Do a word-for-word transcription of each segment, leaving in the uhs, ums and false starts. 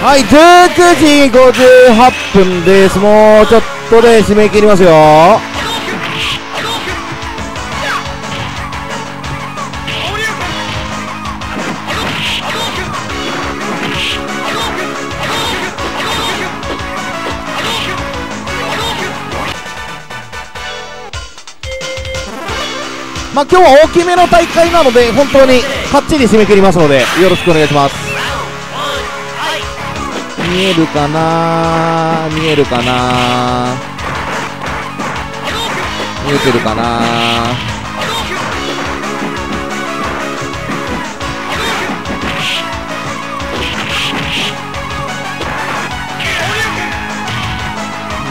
はい、じゅうくじごじゅうはっぷんです。もうちょっとで締め切りますよ。まあ、今日は大きめの大会なので本当にかっちり締め切りますのでよろしくお願いします。見えるかな、見えるかな、見えてるかな。な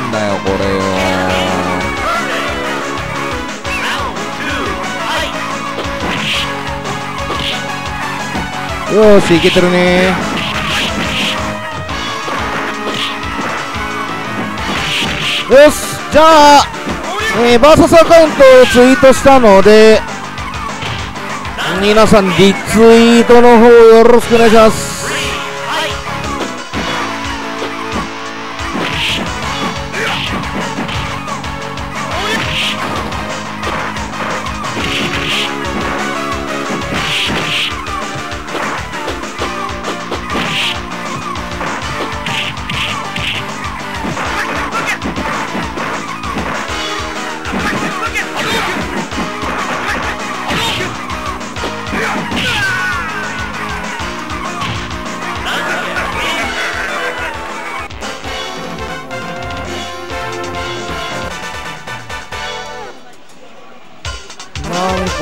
んだよこれよ。よーし、いけてるねー。よし、じゃあ、えー、バーサスアカウントをツイートしたので皆さんリツイートの方よろしくお願いします。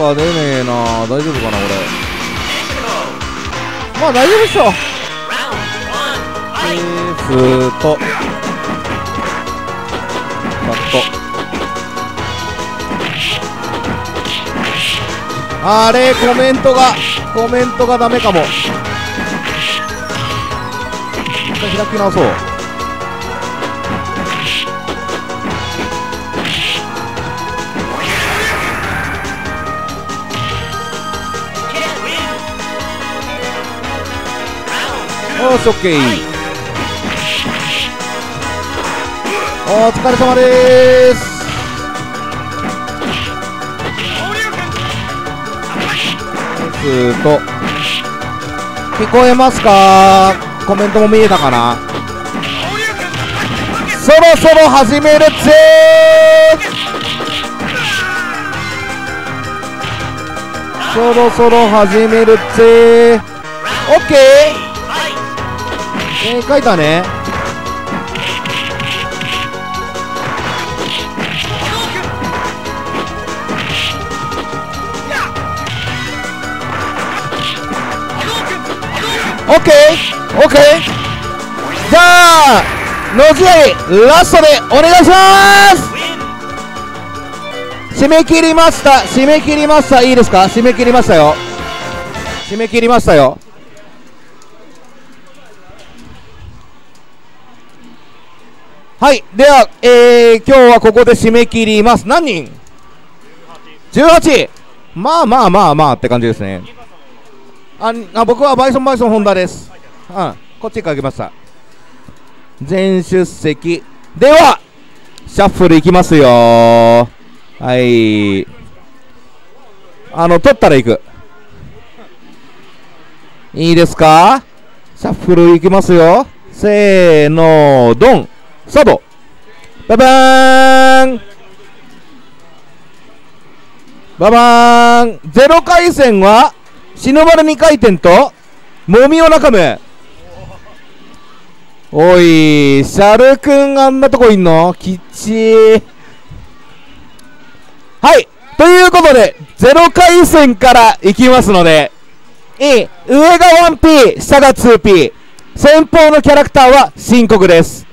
出ねえなあ、大丈夫かなこれ。まあ大丈夫っしょ。スーッとカット。あれコメントがコメントがダメかも。一回開き直そう。よし、オッケー。お疲れ様でーす。スーッと聞こえますか。コメントも見えたかな。そろそろ始めるぜー。そろそろ始めるぜー。オッケー。えー、書いたね。オッケー、オッケー。じゃあのじ合いラストでお願いします。締め切りました、締め切りました。いいですか、締め切りましたよ、締め切りましたよ。はい、では、えー、今日はここで締め切ります。何人 ?じゅうはち! まあまあまあまあって感じですね。ああ、僕はバイソンバイソン本田です。うん、こっち書きました。全出席ではシャッフルいきますよー。はい、あの取ったらいく。いいですか、シャッフルいきますよ。せーのー、ドン。スタート。ババーンババーン。ゼロかい戦は死ぬまるにかい転ともみを中む。おい、シャルくんあんなとこいんのきっちー。はい、ということでゼロかい戦からいきますので、え上が ワンピー 下が ツーピー、 先方のキャラクターは深刻です。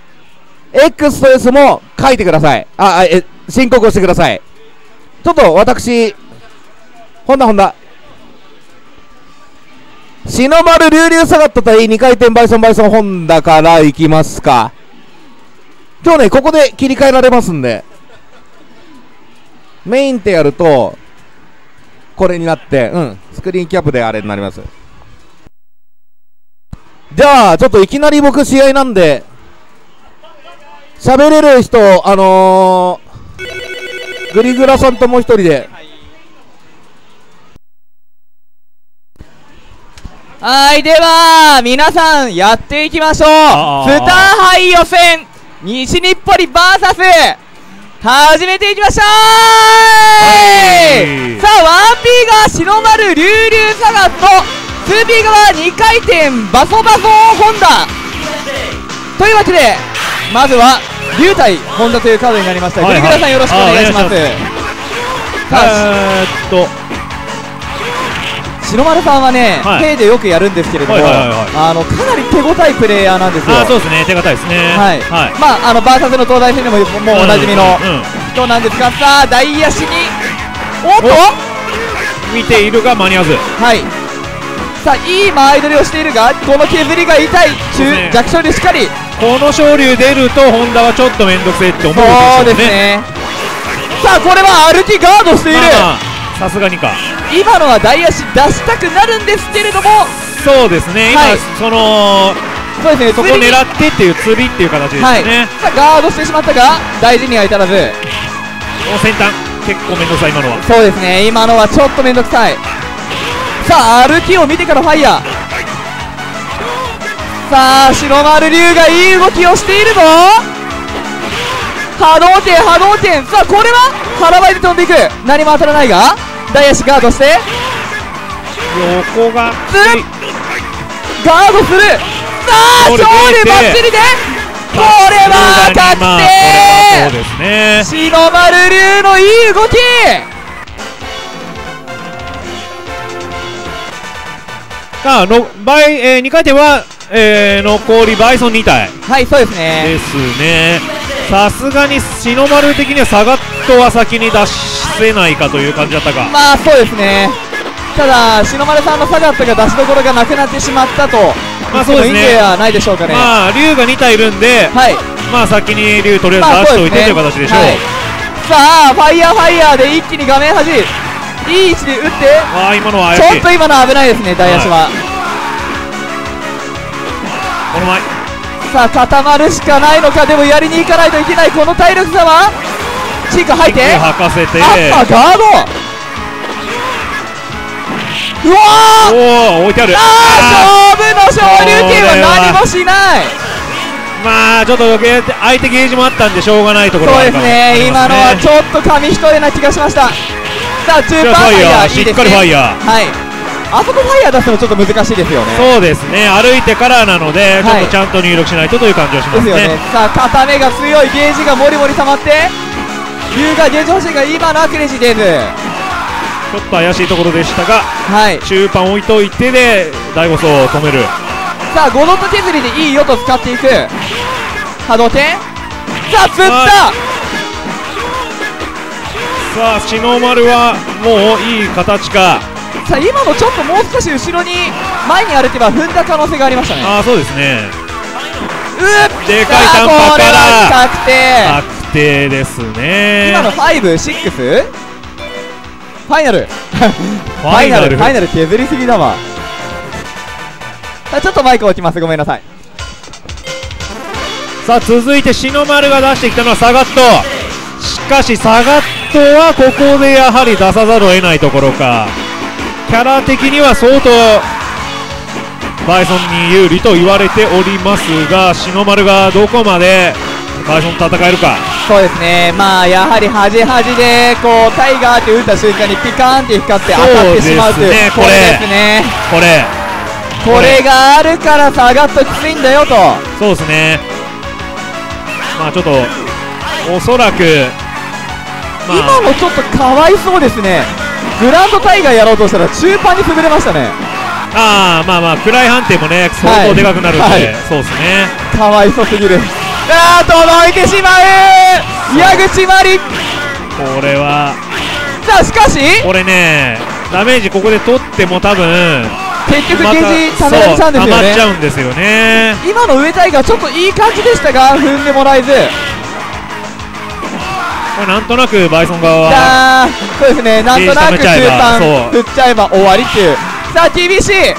X と S も書いてください。ああ、え、申告をしてください。ちょっと私、ほんだほんだ。しのまるりゅうりゅう下がった対にかい転バイソンバイソンホンダからいきますか。今日ね、ここで切り替えられますんで。メインってやると、これになって、うん、スクリーンキャップであれになります。じゃあちょっといきなり僕試合なんで喋れる人、あのー、グリグラさんともう一人で。はい、では皆さんやっていきましょう。スター杯予選西日暮里 ブイエス 始めていきましょう、はい、さあ ワンピー が白丸龍々サガスとツーピー 側にかい転バソバソホンダというわけで、まずは龍対ホンダというカードになりました。グリグラさんよろしくお願いします。えっと白丸さんはね、手でよくやるんですけれども、かなり手応えプレイヤーなんですよ。そうですね、手応えですね。まああのバーサスの東大戦でももうおなじみの人なんですが、さあ大足におっと見ているが間に合わず、はい、さあいい間合い取りをしているが、この削りが痛い、ね、弱小でしっかりこの昇竜出ると本田はちょっと面倒くせえって思うでしょうね。そうですね。さあこれは歩きガードしている、さすがにか今のは大足出したくなるんですけれども、そうですね、今、はい、そのそうですね、そこを狙ってっていう釣りっていう形ですね、はい、さあガードしてしまったが大事には至らず、この先端結構面倒くさい今のは。そうですね、今のはちょっと面倒くさい。さあ歩きを見てからファイヤー、さあ白丸龍がいい動きをしているぞ。波動点波動点、さあこれは腹ばいで飛んでいく、何も当たらないが大足ガードして横がガードする、さあ勝利バッチリでこれは確定、白丸龍のいい動き。さあの倍、えー、にかい転は、えー、残りバイソンに体、はい、そうですねですね。さすがに篠丸的にはサガットは先に出せないかという感じだったか。まあそうですね、ただ篠丸さんのサガットが出しどころがなくなってしまったと、まあそうですね、はないでしょうかね。まあ龍がに体いるんで、はい、まあ先に龍とりあえず出しておいて、ね、という形でしょう、はい、さあファイヤーファイヤーで一気に画面端いい位置で打って、あ今のはちょっと今のは危ないですね、大足は、はい、この前さあ固まるしかないのか、でもやりに行かないといけないこの体力差は、チーク吐いて吐かせて、あっガード、うわー、おー置いてある、あー勝負の昇龍拳は何もしない。まあちょっと相手ゲージもあったんでしょうがないところはあるかもしれないですね。今のはちょっと紙一重な気がしました。さあ中盤ファイヤーしっかりファイヤー、はい、あそこファイヤー出すのちょっと難しいですよね。そうですね、歩いてからなので、はい、ちょっとちゃんと入力しないとという感じはします ね, ですよね。さあ片目が強い、ゲージがもりもり溜まって龍がゲージ欲しいが、今のはクレイジーデイズちょっと怪しいところでしたが、はい、中盤置いといてで第ご層を止める。さあごどと削りでいいよと使っていく波動点、さあ釣った。さあ篠丸はもういい形か。さあ今のちょっともう少し後ろに前に歩けば踏んだ可能性がありましたね。ああそうですね、うっでかい短波から確定確定ですね。今のご、ろくファイナルファイナルファイナル削りすぎだわ。さあちょっとマイク置きます、ごめんなさい。さあ続いて篠丸が出してきたのはサガット、しかしサガットあとはここでやはり出さざるを得ないところか。キャラ的には相当バイソンに有利と言われておりますが、篠丸がどこまでバイソンと戦えるか。そうですね、まあやはり端々でこうタイガーって打った瞬間にピカーンって光って当たってしまうという、これですね、これこれがあるから下がっときついんだよと。そうですね、まあちょっとおそらくまあ、今もちょっとかわいそうですね、グランドタイガーやろうとしたら中盤に潰れましたね。ああまあまあ暗い判定もね相当でかくなるんで、はいはい、そうですね、かわいそうすぎる。ああ届いてしまう矢口まり、これはさあしかしこれねダメージここで取っても多分結局ゲージ溜められちゃうんですよね、溜まっちゃうんですよね。今の上タイガーちょっといい感じでしたが踏んでもらえず、なんとなくバイソン側はそうですね、なんとなく中盤振っちゃえば終わりっていう。さあ厳しい、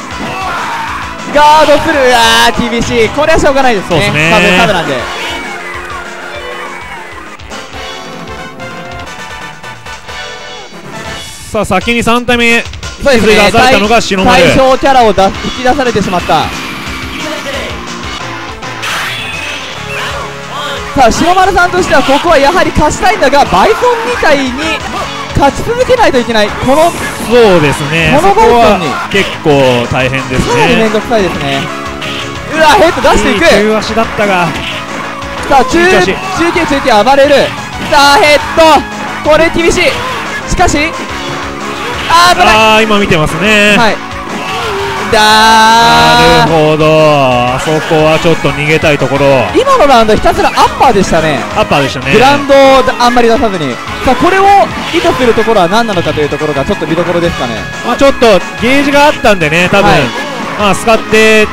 ガードする、あー厳しい、これはしょうがないですね、そうですね、サブサブなんで。さあ先にさんたいめ引きずり出されたのが篠丸、対象キャラを引き出されてしまった。さあ篠丸さんとしてはここはやはり勝ちたいんだが、バイソンみたいに勝ち続けないといけない、このそうですね、このバイソンに結構大変ですね、かなり面倒くさいですね。うわヘッド出していく、中足だったが、さあ中継中継暴れる、さあヘッドこれ厳しい、しかしあー危ない、あー今見てますね、はい、なるほど、あそこはちょっと逃げたいところ。今のラウンドひたすらアッパーでしたね、アッパーでしたね、グラウンドをあんまり出さずに。さあこれを意図するところは何なのかというところがちょっと見どころですかね。まあちょっとゲージがあったんでね、多分、はい、まあ使ってゴ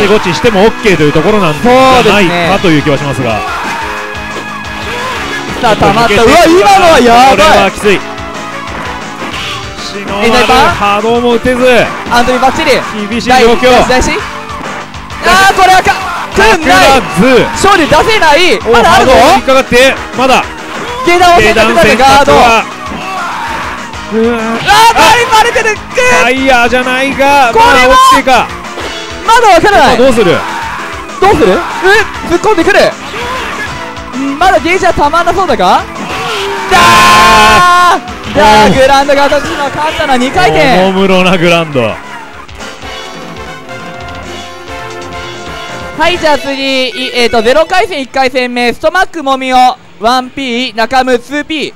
チゴチしても OK というところなんじゃないかという気はしますが、さあたまった、うわ今のはやばい、これはきつい、波動も打てず、アントニーバッチリ厳しい状況、ああこれはかくんない勝利出せない、まだあるぞ、引っかかってまだ下段を選択されてガード、ああバレバレてる、ファイヤーじゃないが、これはまだ分からない、どうするどうする、突っ込んでくる、まだゲージはたまんなそうだが、ああじゃあグランドが私の簡単なにかいてん、おもむろなグランド。はいじゃあ次、えー、とゼロかいせんいっかいせんめ、ストマックもみお ワンピー 中村 ツーピー、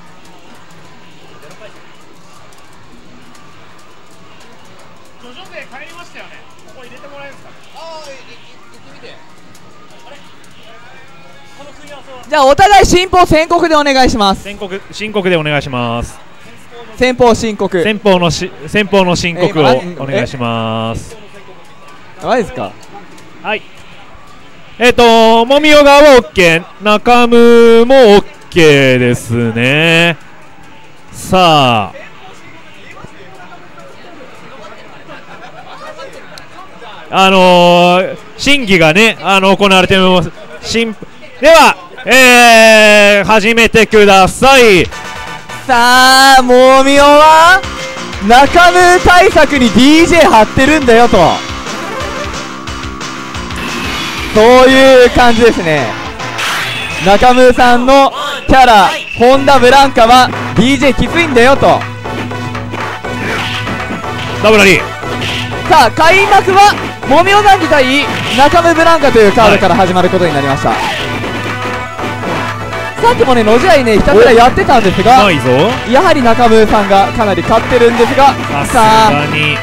じゃあお互い進歩宣告でお願いします、宣告申告でお願いします、先方申告、先方のし先方の申告をお願いします。やばいですか。はい。えっ、ー、ともみお側はオッケー、中村もオッケーですね。さあ。あのー、審議がね、あの行われています。審では、えー、始めてください。さあもみおは中村対策に ディージェー 張ってるんだよと、そういう感じですね。中村さんのキャラ本田ブランカは ディージェー きついんだよと、ダブラリー。さあ開幕はもみお談義対中村ブランカというカードから始まることになりました、はい。さっきもね、野試合ね、ひたすらやってたんですが、やはり中村さんがかなり勝ってるんですが、さすがに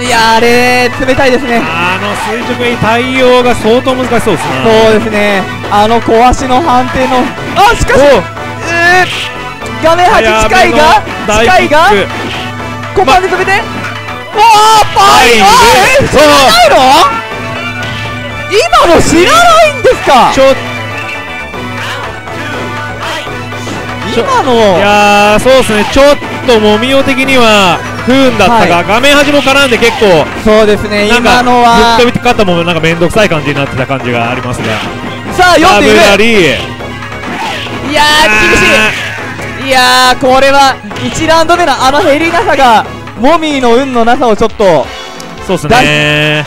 いやあれ冷たいですね、あの垂直に対応が相当難しそうですね、そうですね、あの小足の判定の、あしかし、えー、画面端近いが、近いが、ここまで止めて、おー、パイ、えー、知らないの？今の知らないんですか、ちょ今の、いやーそうですね、ちょっともみお的には不運だったが、はい、画面端も絡んで結構そうですね、今のはぶっ飛び方もなんか面倒くさい感じになってた感じがありますが、さあ読んでいる、いやー厳しい、いやーこれはいちラウンド目のあの減りなさがもみの運のなさをちょっと、そうですね、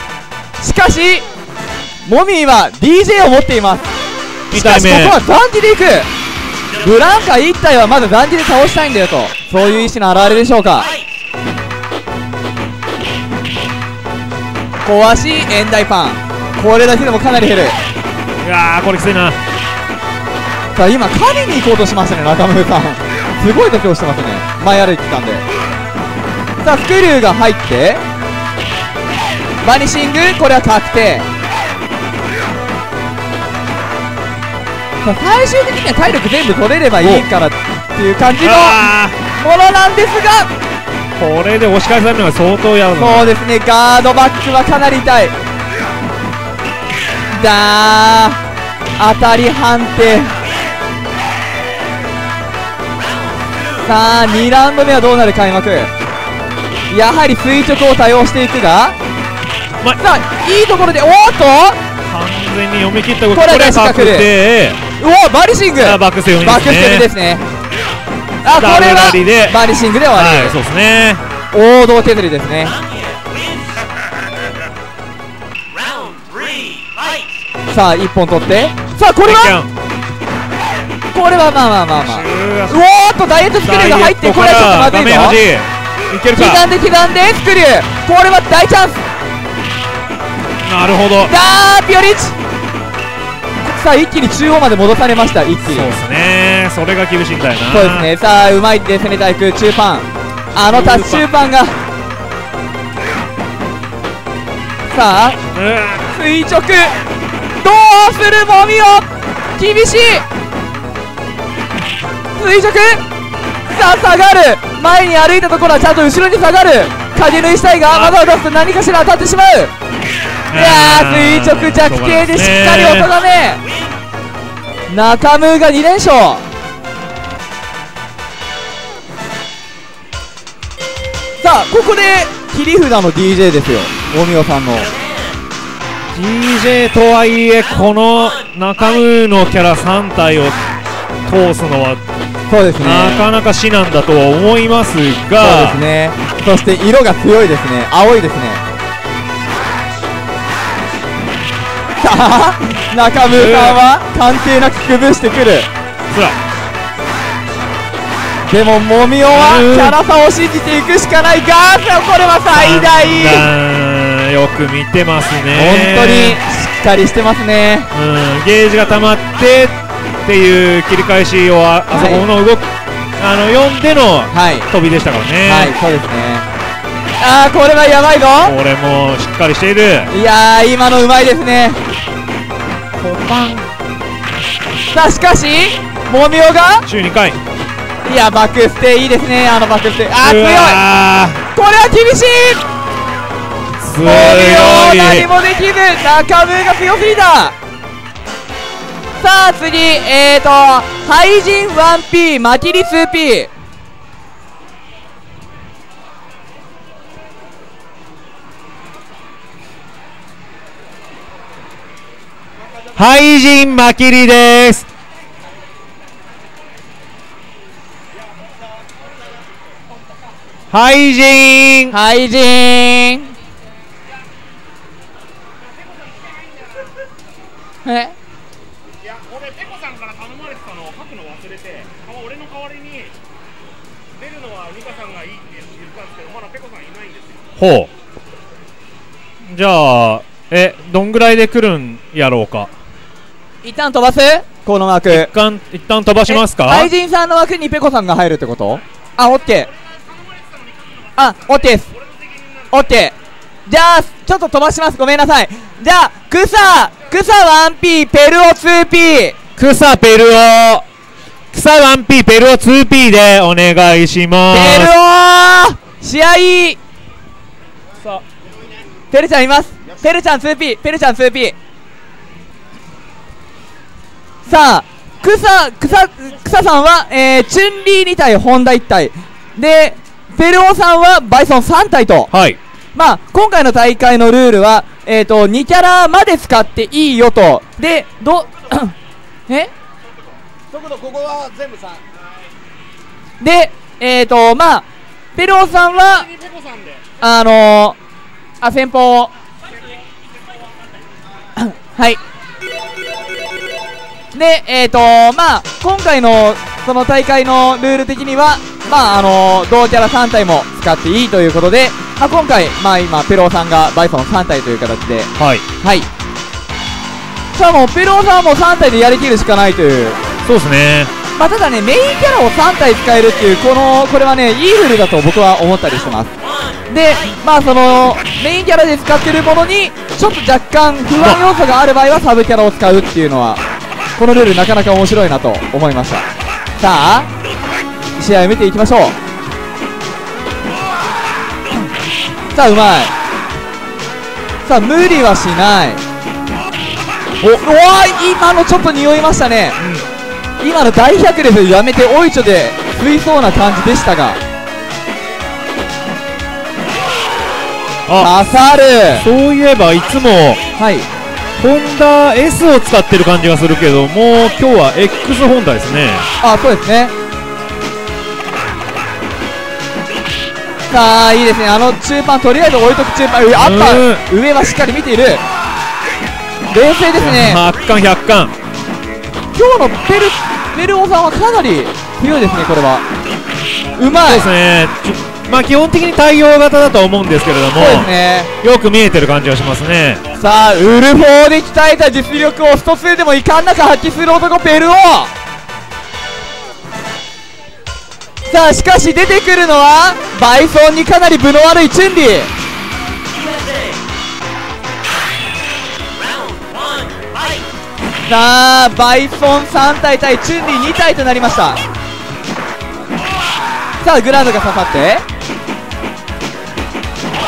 しかしモミーは ディージェー を持っています。しかしここは残機でいく、ブランカ一体はまず残機で倒したいんだよと、そういう意思の表れでしょうか、はい、壊しい円台パン、これだけでもかなり減る、いやーこれきついな。さあ今狩りに行こうとしましたね、中村さんすごい妥協してますね、前歩いてたんで。さあスクリューが入ってバニシング、これは確定。最終的には体力全部取れればいいからっていう感じのものなんですが、これで押し返されるのが相当やる、そうですね、ガードバックはかなり痛いだー、当たり判定。さあにラウンド目はどうなる開幕。やはり垂直を多用していくが、ま、さあいいところでおーっと完全に読み切ったことでこれパクっておーバリシングバクセミですね。あこれはバリシングで終わり、はい、そうですね、王道削りですね。さあいっぽん取ってさあこれはこれはまあまあまあまあうおーっとダイエットスクリューが入ってこれはちょっとまずいぞ。刻んで刻んでスクリューこれは大チャンス。なるほどダーピオリッチ。さあ一気に中央まで戻されました。一気にそうですね、それが厳しいんだよな。そうですね、さあうまいで攻めたいく中パン、あのタッチ中パンがさあ垂直どうするもみよ厳しい垂直。さあ下がる前に歩いたところはちゃんと後ろに下がる影縫いしたいがまだ出すと何かしら当たってしまう。いや垂直弱形でしっかりおとがめ、中村がに連勝。さあここで切り札の ディージェー ですよ、大宮さんの ディージェー とはいえこの中村のキャラさん体を通すのはそうですね、なかなか至難だとは思いますが、そうですね、そして色が強いですね、青いですね。中村さんは関係なく崩してくる。でももみおはキャラ差を信じていくしかないが、これは最大よく見てますね、本当にしっかりしてますね。うん、ゲージが溜まってっていう切り返しをあそこの動く、はい、あの読んでの飛びでしたからね、はいはい、そうですね。あーこれはやばいぞ、これもしっかりしている。いやー今のうまいですね。さあしかしもみおが週にかい、いやバックステイいいですね、あのバックステイあー強い、これは厳しい。もみお何もできず中村が強すぎた。さあ次えーと廃人 ワンピー マキリ ツーピー、 廃人まきりです。廃人廃人えいや俺ペコさんから頼まれてたのを書くの忘れて、俺の代わりに出るのは美香さんがいいって言ったんですけど、まだペコさんいないんですよ。ほう、じゃあえどんぐらいで来るんやろうか。一旦飛ばすこの枠一旦、一旦飛ばしますか。愛人さんの枠にペコさんが入るってこと。あ、オッケー、あ、オッケーです、オッケー。じゃあ、ちょっと飛ばします、ごめんなさい。じゃあ、クサ、クサ ワンピー、ペルオ ツーピー、 クサペルオ、クサ ワンピー、ペルオ ツーピー でお願いします。ペルオ試合さあペルちゃんいます、ペルちゃん ツーピー、 ペルちゃん ツーピー。さあクサ、クサ、クサさんは、えー、チュンリーに体、ホンダいち体で、ペルオさんはバイソンさん体と、はい、まあ、今回の大会のルールは、えー、とにキャラまで使っていいよと。でどえ速度ここは全部さんで、えーとまあ、ペルオさんはあのー、あ先方はいで、えーとまあ、今回のその大会のルール的には、まああのー、同キャラさん体も使っていいということで、まあ、今回、まあ、今、ペローさんがバイソンさん体という形で、はい、はい、じゃあもうペローさんはもうさん体でやりきるしかないという。そうですね、まあ、ただね、メインキャラをさん体使えるっていう、このこれはね、いいルールだと僕は思ったりしてます。で、まあそのメインキャラで使ってるものにちょっと若干不安要素がある場合はサブキャラを使うっていうのはこのルールなかなか面白いなと思いました。さあ試合見ていきましょう。さあうまい、さあ無理はしない。おお今のちょっと匂いましたね、うん、今の大ひゃくですよ、やめておいちょで食いそうな感じでしたが、あ、刺さる。そういえばいつもはいホンダ S を使ってる感じがするけども、今日は X ホンダですね。あ、そうですね。さあ、いいですね。あの中盤とりあえず置いとく。中盤、あった、上はしっかり見ている。冷静ですね。圧巻、百貫。今日のペルペルオさんはかなり強いですね。これはうまいですね。まあ基本的に対応型だとは思うんですけれども、そうですね、よく見えてる感じがしますね。さあ、ウルフォーで鍛えた実力を一つでも遺憾なく発揮する男、ペルオ。さあ、しかし出てくるのはバイソンにかなり分の悪いチュンリー。さあ、バイソンさんたい対チュンリーにたいとなりました。さあ、グラウンドが刺さって、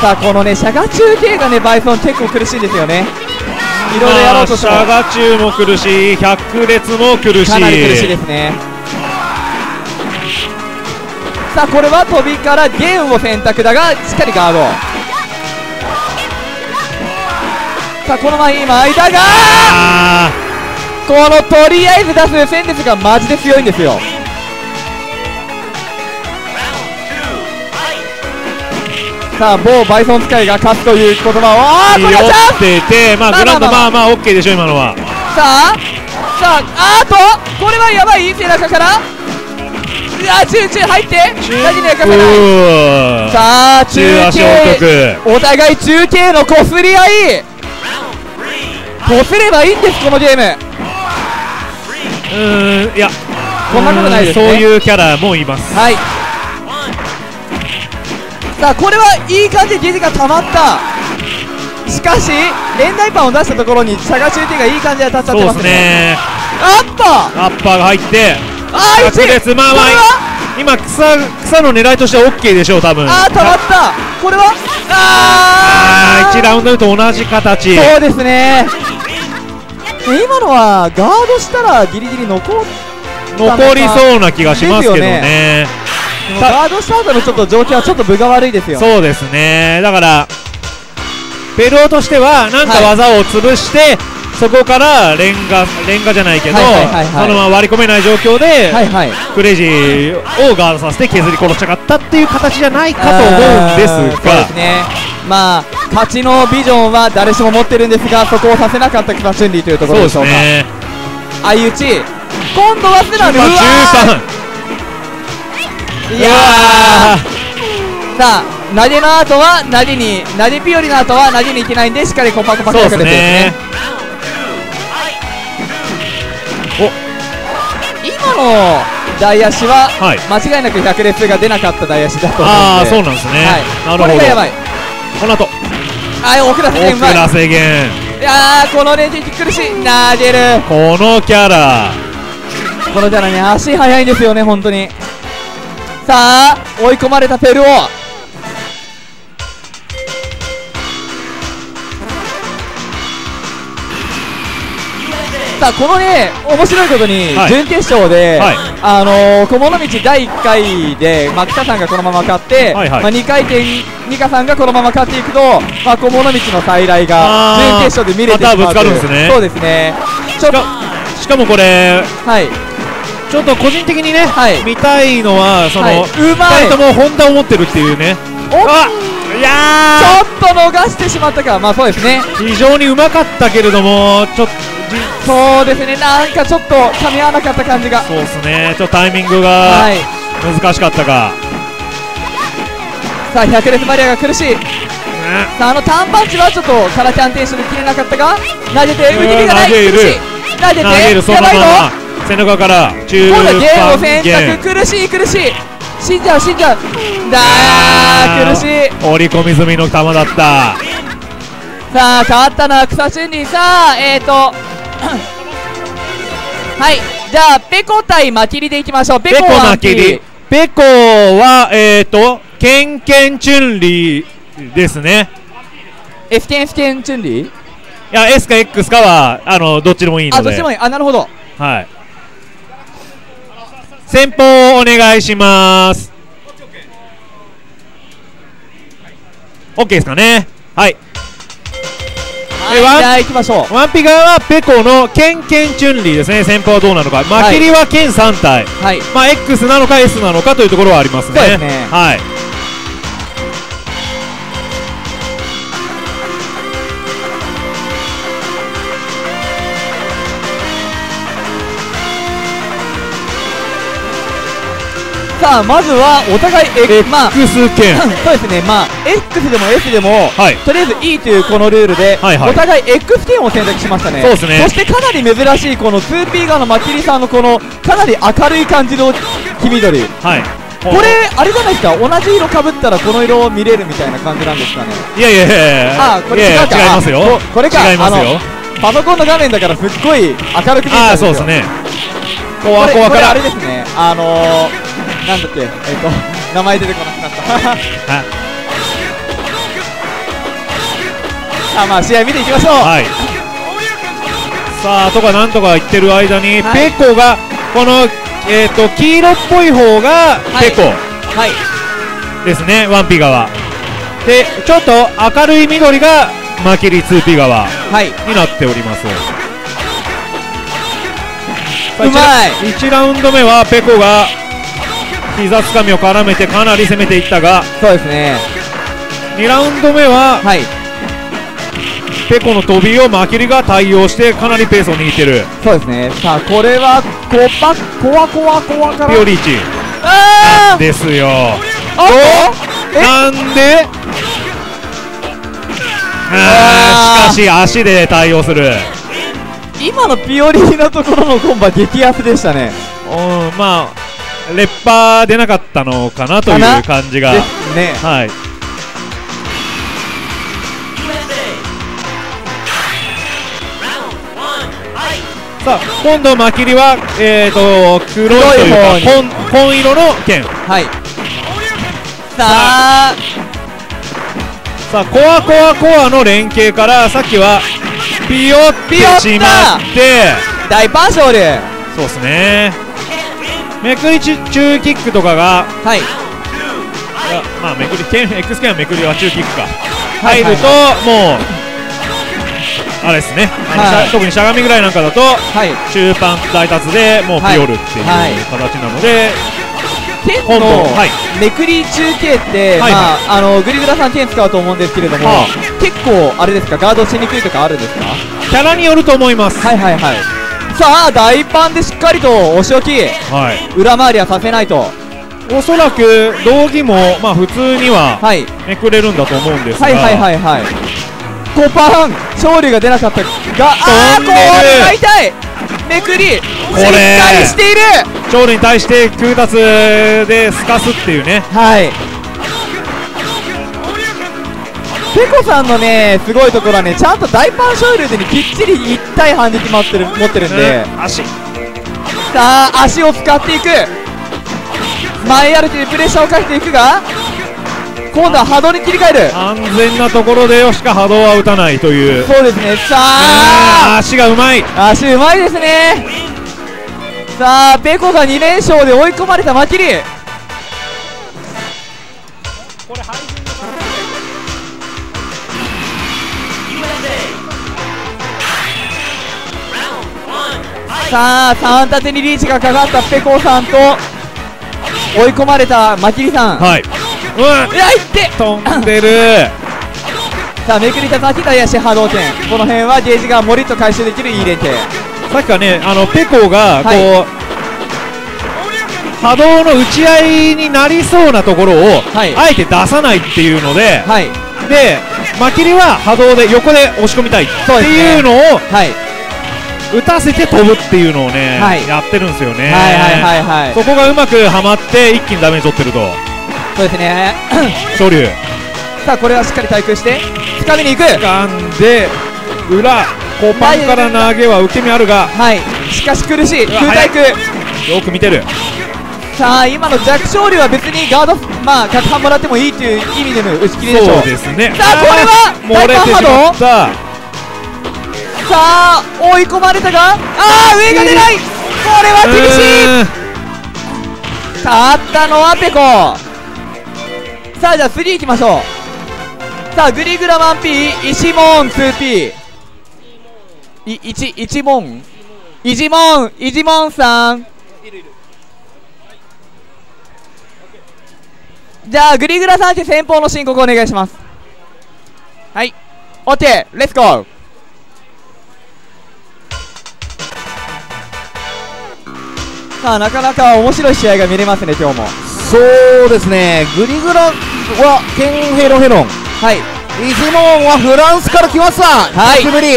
さあ、このね、シャガ中継がね、バイソン結構苦しいんですよね。いろいろやろうとしてもシャガ中も苦しい、百列も苦しい、かなり苦しいですね。さあ、これは飛びからゲームを選択だが、しっかりガード。さあ、この前今間がこのとりあえず出す戦術がマジで強いんですよ。さあ、某バイソン使いが勝つという言葉を言っていて、まあグラウンドまあまあ OK でしょ今のは。さあ、さあ、あーとこれはやばい、背中からあ中中入って大事にはかせない。さあ、中継、お互い中継のこすり合い、こすればいいんです、このゲーム。うーん、いや、こんなことないですね。そういうキャラもいます。はい。さあ、これはいい感じでゲージがたまった。しかし連台パンを出したところにシャガシューティーがいい感じで当たっちゃってますね。そうですね。アッパーアッパーが入って、あーいち、まあまあ今草、草の狙いとしては OK でしょう多分。ああ、たまった。これはあー、あー、いちラウンド目と同じ形。そうですね。今のはガードしたらギリギリ残った残りそうな気がしますけどね。ガードした後のちょっと状況はちょっと分が悪いですよ。そうですね。だからペルオとしてはなんか技を潰して、はい、そこからレンガレンガじゃないけど、そのまま割り込めない状況で、はい、はい、クレイジーをガードさせて削り殺したかったっていう形じゃないかと思うんですが、そうですね。まあ勝ちのビジョンは誰しも持ってるんですが、そこをさせなかったクサチュンリーというところでしょうか。相打ち、今度はスラム、うわー、いやー、さあ投げの後は投げに、投げピオリの後は投げにいけないんで、しっかりコパコパと隠れてですね。今の台足は間違いなく百列が出なかった台足だと思うので、ああ、そうなんですね。これがやばい。この後ああ、奥田制限、奥田制限、いやー、このレンジ苦しい、投げる、このキャラ、このキャラね、足速いんですよね本当に。さあ、追い込まれたペルオ、さあ、このね、面白いことに、はい、準決勝で、はい、あのー、小物道だいいっかいで、まあ、クサさんがこのまま勝って、はい、はい、まあ、にかい転、ニカさんがこのまま勝っていくと、まあ、小物道の再来が準決勝で見れてしまう、またぶつかるんですね。そうですね。ちょっと、しかもこれ、はい、ちょっと個人的にね、はい、見たいのは、その、はい、ふたりともホンダを持ってるっていうね。いやー、ちょっと逃してしまったか。まあ、そうですね。非常にうまかったけれども、ちょっと、そうですね、なんかちょっと噛み合わなかった感じが。そうですね、ちょっとタイミングが難しかったか、はい、さあ、百列マリアが苦しい、うん、さあ、あのターンパンチはちょっとカラキャンテンションで切れなかったが、投げて、投げる、投げて、投げる、そのまま背中から中盤、今度ゲームを選択、苦しい、苦しい、死んじゃう、死んじゃう、だー、苦しい、折り込み済みの球だった。さあ、変わったのはクサチュンリー。さあ、えーとはい、じゃあペコ対マキリでいきましょう。ペコマキリ、ペコはえっとケンケンチュンリーですね。 F ケン F ケンチュンリー、いや S か X かはあのどっちでもいいので、あ、どっちでもいい、あ、なるほど。はい、先方をお願いします。 OK ですかね。はいはい、行きましょう。ワンピ側はペコのケンケンチュンリーですね。先方はどうなのか、マキリはケンさん体、はい、まあ X なのか S なのかというところはありますね。そうですね、はい、さあまずはお互い X 剣、まあ、そうですね、まあ X でも S でも、はい、とりあえず E というこのルールで、はいはい、お互い X 剣を選択しましたね。 そうですね。そしてかなり珍しいこの ツーピー 側のまきりさんのこのかなり明るい感じの黄緑、はい、これあれじゃないですか、同じ色かぶったらこの色を見れるみたいな感じなんですかね。いやいやいやいや、あ、これ違うか、いやいや違いますよ、これか、違いますよ。あのパソコンの画面だからすっごい明るく見えたんですよ。あ、そうですね、これこれあれですね、あのーなんだっけ、えっと名前出てこなくなったさあまあ試合見ていきましょう、はい、さあとかなんとか言ってる間に、はい、ペコがこの、えー、と黄色っぽい方がペコ、はいはい、ですね、ワンピ側でちょっと明るい緑がマキリ ツーピー 側、はい、になっております。うまい。いちラウンド目はペコが膝つかみを絡めてかなり攻めていったが、そうですね、にラウンド目は、はい、ペコの飛びをマキリが対応してかなりペースを握ってる。そうですね。さあこれはコパコワコワコワからピオリーチなんですよ。おなんであしかし足で対応する。今のピオリーのところのコンバ激アツでしたね。うん、まあレッパー出なかったのかなという感じが、ね、はい、さあ今度マキリは、えー、と黒いというか紺色の剣、はい、さあさあコアコアコアの連携からさっきはピヨッピヨッしまって大パーショル。そうですね、めくり中キックとかが、はい、まあめくり X 剣はめくりは中キックか入るともうあれですね、はい、特にしゃがみぐらいなんかだと、はい、中パン大達でもうピオルっていう形なので、剣のめくり中継ってグリグラさん剣使うと思うんですけれども、はあ、結構あれですか、ガードしにくいとかあるんですか。キャラによると思います。はいはいはい。さあ大パンでしっかりとお仕置き、はい、裏回りはさせないと、おそらく道着もまあ普通にはめくれるんだと思うんですが、はいはいはいはい、コパン勝利が出なかったが、ああこれが痛い、めくりしっかりしている、勝利に対して空達ですかすっていうね、はい、ペコさんのねすごいところはね、ちゃんと大パンショイルズにきっちりいち対反撃持ってる持ってるんで、足さあ足を使っていく、前歩きでプレッシャーをかけていくが、今度は波動に切り替える、安全なところでしか波動は打たないという。そうですね、さあ足がうまい、足うまいですね。さあペコがに連勝で追い込まれたマキリ、これ配信さあさん立てにリーチがかかったペコさんと追い込まれたマキリさん、はい、うん、いやいって飛んでるさあめくりたたきたやし波動拳、この辺はゲージがもりっと回収できるいい連携。さっきはね、あのペコがこう、はい、波動の打ち合いになりそうなところを、はい、あえて出さないっていうので、はい、でマキリは波動で横で押し込みたいっていうのを、はい、打たせて飛ぶっていうのをね、はい、やってるんですよね。はいはいはいはい、そこがうまくはまって一気にダメージ取ってると。そうですね昇竜さあこれはしっかり対空して掴みに行く、掴んで裏コパンから投げは受け身あるが、はい、しかし苦しい空対空、よく見てる。さあ今の弱昇竜は別にガード、まあ角半もらってもいいという意味での打ち切りでしょう。そうですね、さあこれは大パン波動、さあさあ追い込まれたが、ああ上が出ない、これは厳しい。勝ったのはペコ。さあ、じゃあスリーいきましょう。さあ、グリグラ ワンピー、 イシモン ツーピー、 い一一モンイジモンイジモンさん、じゃあグリグラさんって先方の申告お願いします。はい、 OK、 レッツゴー。さあ、なかなか面白い試合が見れますね今日も。そうですね、グリグラはケンヘロヘロン、はい、イジモンはフランスから来ました、はい、久しぶり。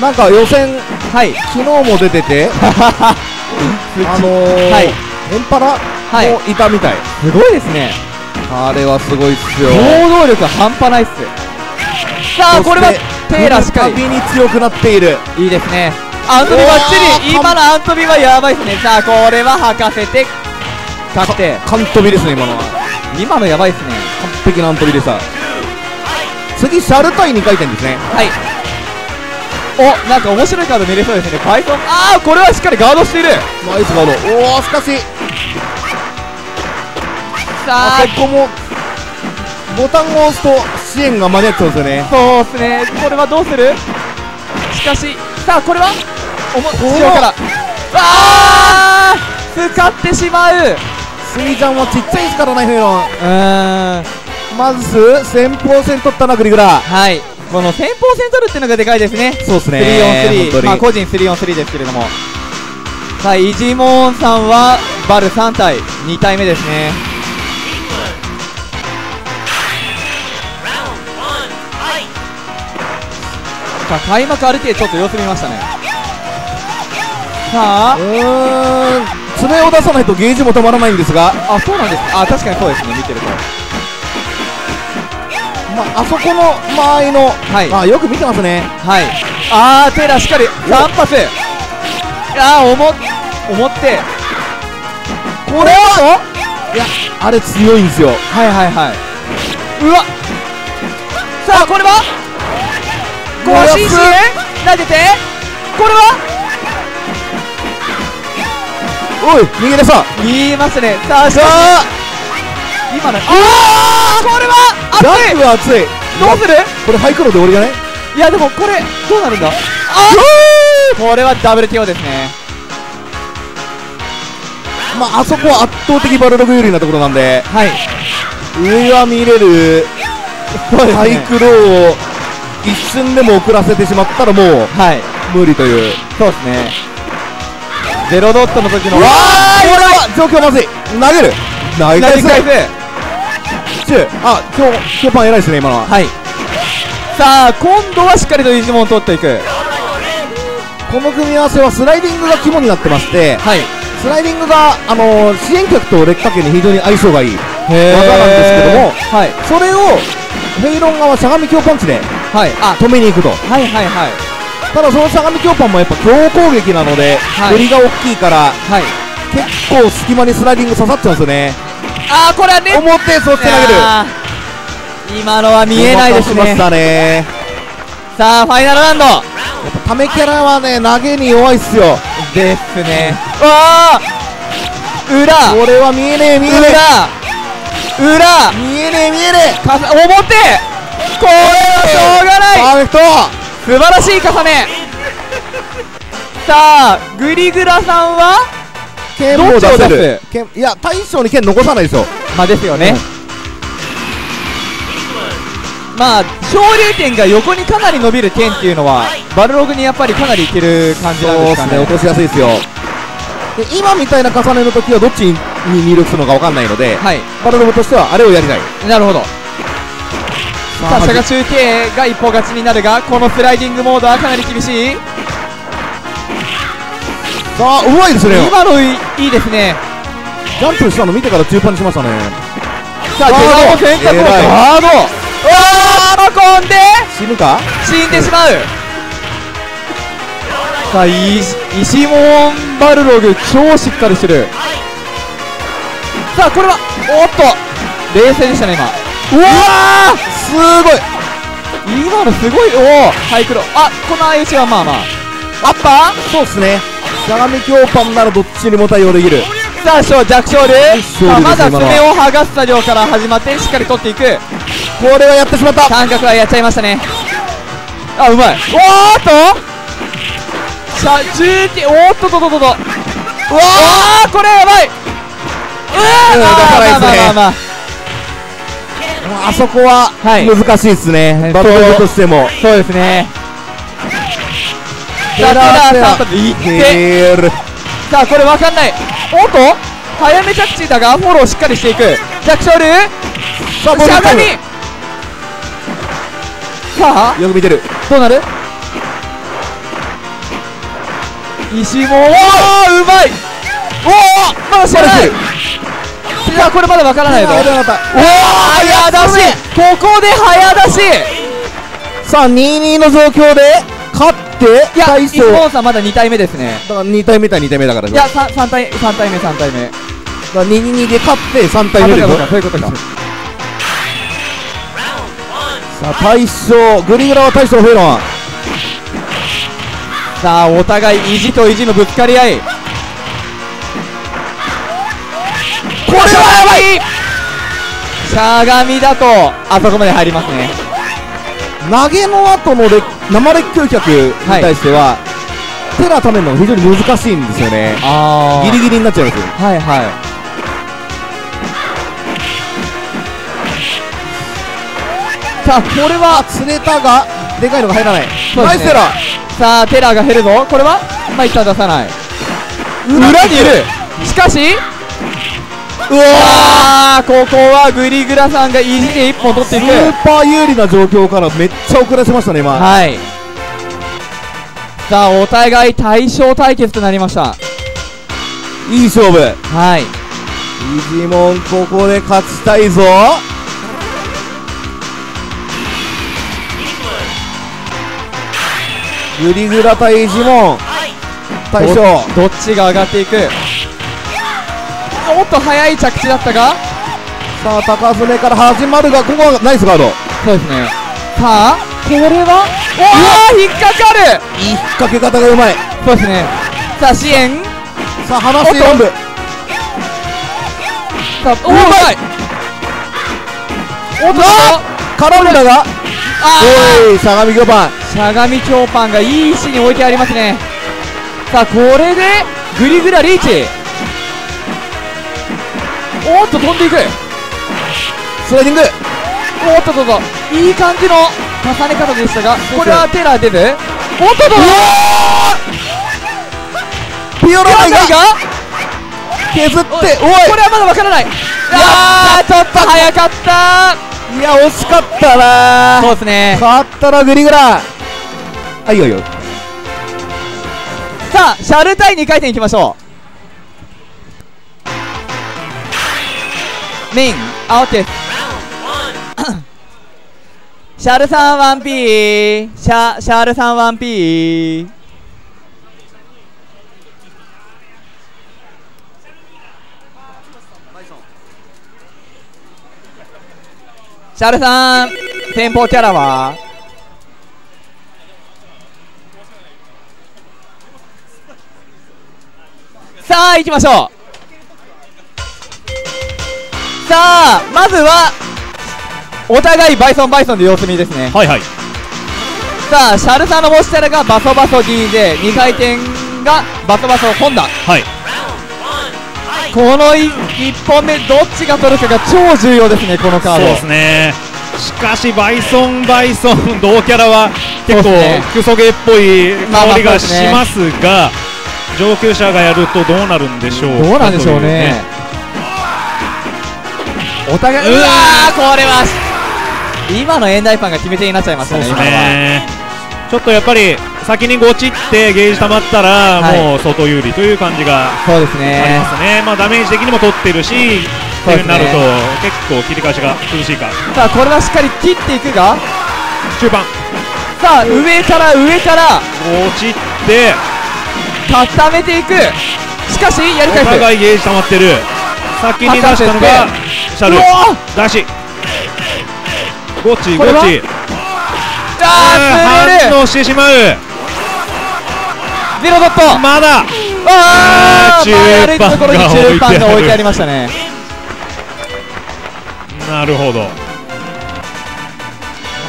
なんか予選、はい、昨日も出てて、あのー、はい、エンパラもいたみたい、はい、すごいですね、あれはすごいっすよ、行動力半端ないっす。さあ、これはテーラしかり、再びに強くなっている、いいですね、アントビばっちり、今のアントビはやばいっすね、さあ、これは吐かせて、確定、カントビですね、今のは、今のやばいっすね、完璧なアントビでした、次、シャル対にかいてんですね。はい、お、なんか面白いカード見れそうですね、バイソン、あー、これはしっかりガードしている、ナイスガード、おー、しかし、さあ、ここもボタンを押すと支援が間に合っちゃうんですよね、そうっすね、これはどうする、しかし、さあ、これは、おも、後ろから、わー、使ってしまう、スイちゃんはちっちゃいですからね、フェロン、うーん、まず先鋒戦取ったな、グリグラ。はい、この先鋒戦取るっていうのがでかいですね。そうですね。スリーオンスリー、まあ個人 スリーオンスリー ですけれども。さあ、イジモンさんはバルさん体、に体目ですね。さあ、開幕ある程度ちょっと様子見ましたね。さあ、うーん、爪を出さないとゲージも止まらないんですが、あ、そうなんです。あ、確かにそうですね。見てると。まあ、あそこの間合いの、はい、まあよく見てますね、はい、あー、テラしっかりさん発、あー、思って、これは、いや、あれ強いんですよ、はいはいはい、うわ、さあ、これは、ごシーシー 投げて、これは、おい、逃げ出した、逃げますね、さあ、しゃー。今ね、あー、これは熱い、ラップは熱い、どうするこれ、ハイクロで終わりじゃない、いやでもこれどうなるんだ、あー、これは ダブリューティーオー ですね。まあ、あそこは圧倒的バルログ有利なところなんで、はい、上は見れる、ハイクロを一瞬でも遅らせてしまったらもう、はい、無理という、そうですね、ゼロドットの時の、わー、これは状況まずい、投げる、投げ返す、あ、今日、今日パン偉いですね、今のは。はい、さあ、今度はしっかりとイジモンを取っていく。この組み合わせはスライディングが肝になってまして、はい、スライディングが、あのー、支援脚と劣化球に非常に相性がいい技なんですけども、はい、それをヘイロン側しゃがみ強パンチで、はい、止めにいくと、はいはいはい、ただそのしゃがみ強パンもやっぱ強攻撃なので、振り、はい、が大きいから、はい、結構隙間にスライディング刺さっちゃうんですよね。ああ、これはね、表そって投げる、今のは見えないですね。さあ、ファイナルラウンド、やっぱためキャラはね、投げに弱いっすよ、ですね、ああ、裏、これは見えねえ見えねえ、裏裏見えねえ見えねえ、表、これはしょうがない、パーフェクト、素晴らしい重ね。さあ、グリグラさんは剣を出せる、剣、いや、大将に剣残さないですよ、まあですよね、うん、まあ昇竜拳が横にかなり伸びる剣っていうのはバルログにやっぱりかなりいける感じなんですかね、落としやすいですよ。で、今みたいな重ねの時はどっちに入力するのか分かんないので、はい、バルログとしてはあれをやりたい。なるほど。さあ、シャガシュウケイが一歩勝ちになるが、このスライディングモードはかなり厳しい。あ、うまいですね、今のいいですね、ジャンプしたの見てから中盤にしましたね。さあ、怪我を選択をガード、あー、運んで死ぬか、死んでしまう。さあ、イシモンバルログ超しっかりしてる。さあ、これはおっと冷静でしたね今、うわー、すごい、今のすごい、おお、ハイクロ、あ、この相打ちはまあまあアッパー、そうですね、しゃがみ強パンならどっちにも対応できる。さあ弱小で、まあ、まだ爪を剥がす作業から始まってしっかり取っていく。これはやってしまった。三角はやっちゃいましたね。あうまい。おーっとシャじゅうき、おっととととと、うわあこれやばい。うわあまあまあまあまああそこは難しいですね、はい、バトルとしてもそうですね。さあこれ分かんない。おっと早め着地だがフォローしっかりしていく。弱小流しゃがみ、さあよく見てる。どうなる石も、おおうまい。おおまだ知らない。さあこれまだわからないぞ。おお早出し、ここで早出し。さあ にたいに の状況で勝って、いや石本さんまだにたいめですね。だからにたいめ対にたいめだから、いや さん, さん, 対, さん対目さん対目だから にたいに で勝ってさん対目で、そういうことか。さあ大将グリグラは大将フェロン。さあお互い意地と意地のぶつかり合い。これはやばい。しゃがみだとあそこまで入りますね。投げの後の生レッキュー脚に対しては、はい、手がためるのが非常に難しいんですよね。あギリギリになっちゃいます。はいはい。さあこれは釣れたがでかいのが入らない。ナイステラ。さあテラが減るぞ。これはまあ一旦出さない。裏にいる。しかしうわーここはグリグラさんが意地で一本取っていく。スーパー有利な状況からめっちゃ遅らせましたね今。はい。さあお互い対象対決となりました。いい勝負。はい、イジモンここで勝ちたいぞ。グリグラ対イジモン対象 ど, どっちが上がっていく。もっと早い着地だったが、さあ高爪から始まるが、ここはナイスガード。そうですね。さあこれはおお引っかかる。引っ掛け方がうまい。そうですね。さあ支援、さあ離してよんぶ。さあうまい。おっと絡んだが、おいしゃがみ強パン、しゃがみ強パンがいい位置に置いてありますね。さあこれでグリグラリーチ。おっと飛んでいくスライディング。おっととといい感じの重ね方でしたが、これはテラ出る。おっととピオラナイが削って、おいこれはまだわからない。ああちょっと早かった。いや惜しかったな。そうですね、勝ったらグリグラ。あいよいよ。さあシャル対にかい転いきましょう。メイン、あ、オッケー。シャルさんワンピー、シャ、シャルさんワンピー。シャルさん、先鋒キャラはさあ、行きましょう。さあまずはお互いバイソンバイソンで様子見ですね。はいはい。さあシャルさんの持ちキャラがバソバソ ディージェー、 に回転がバソバソホンダ。はい、このいっぽんめどっちが取るかが超重要ですね、このカード。そうですね。しかしバイソンバイソン同キャラは結構クソゲーっぽい香りがしますが、上級者がやるとどうなるんでしょうか。どうなんでしょうね。お互い、うわーこれは今の円台パンが決め手になっちゃいましたね。そうですね。ちょっとやっぱり先にゴチってゲージ溜まったら、はい、もう相当有利という感じがありますね。そうですね、まあ、ダメージ的にも取ってるし、そういうふうになると結構切り返しが苦しいか。さあこれはしっかり切っていくが中盤、さあ上から上からゴチって固めていく。しかしやり返す。お互いゲージ溜まってる。先に出したのがシャル出し、ゴチゴチ、ああ反応してしまう。ゼロドットまだあー、前歩いたところに中盤が置いてありましたね。なるほど。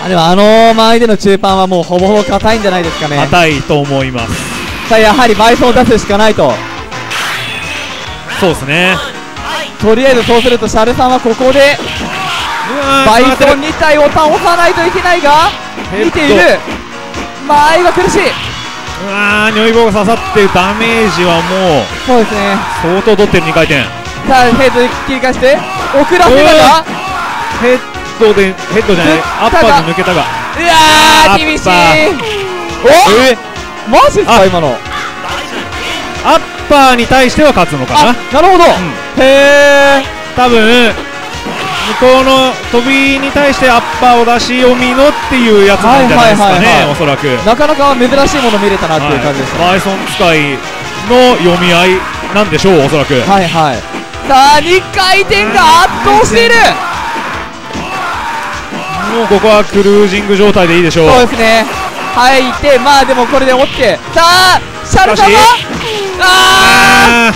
あ、でもあの間合いでの中盤はもうほぼほぼ硬いんじゃないですかね。硬いと思います。さあやはり倍走を出すしかないと。そうですね。とりあえずそうするとシャルさんはここでバイソンに体を倒さないといけないが、見ている間合いが苦しい。うわー、ニョイ棒が刺さってダメージはもうそうですね、相当取ってる。にかい転。さあヘッドで切り返して遅らせながらヘッドで、ヘッドじゃない、アッパーで抜けたが、うわー厳しい。お、マジですか今の。アッパーに対しては勝つのかな。なるほど、うん、へえ。多分向こうの飛びに対してアッパーを出し読みのっていうやつなんじゃないですかね、おそらく。なかなか珍しいもの見れたなっていう感じですね。バイソン使いの読み合いなんでしょう、おそらく。はいはい。さあにかい転が圧倒している。もうここはクルージング状態でいいでしょう。そうですね、入って、まあでもこれで OK。 さあシャルさんは、あ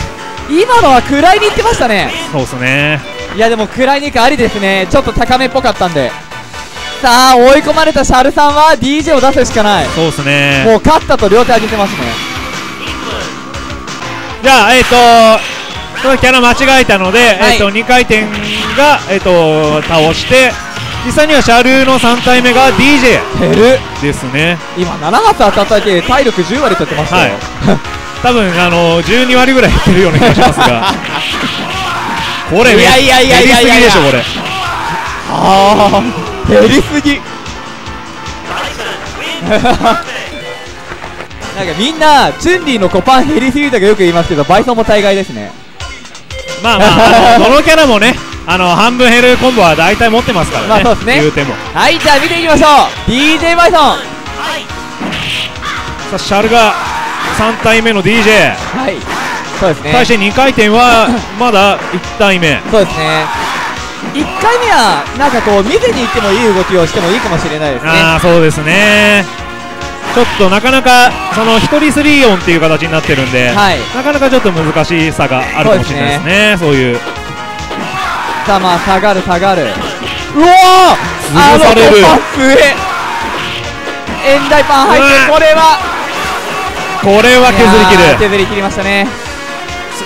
ー、今のは食らいにいってましたね。そうですね。いやでも食らいに行くありですね。ちょっと高めっぽかったんで。さあ追い込まれたシャルさんは ディージェー を出すしかない。そうですね。もう勝ったと両手上げてますね。じゃあえっ、ー、とそのキャラ間違えたので、はい、えっとにかい転がえっ、ー、と倒して、実際にはシャルのさんたいめが ディージェー ですね。今ななはつ当たって体力じゅうわりとってましたよ、はい、多分あのじゅうにわりぐらいいってるような気がしますがこれ、いやいやいやいやいやいや、ああ減りすぎなんかみんなチュンリーのコパン減りすぎとかよく言いますけど、バイソンも大概ですね。まあまあ、あのどのキャラもね、あの半分減るコンボは大体持ってますからね。まあそうですね、言うても。はい、じゃあ見ていきましょう ディージェー バイソン。さあシャルがさんたいめの ディージェー、はい、そうですね。対してにかい転はまだいちたいめ。そうですね。いっかいめはなんかこう見ずに行ってもいい動きをしてもいいかもしれないですね。ああそうですね。ちょっとなかなかそのひとりスリー音っていう形になってるんで、はい、なかなかちょっと難しさがあるかもしれないですね。そういう。さあまあ下がる下がる。うわあ、あのコパス上。円台パン入って、これはこれは削り切る。削り切りましたね。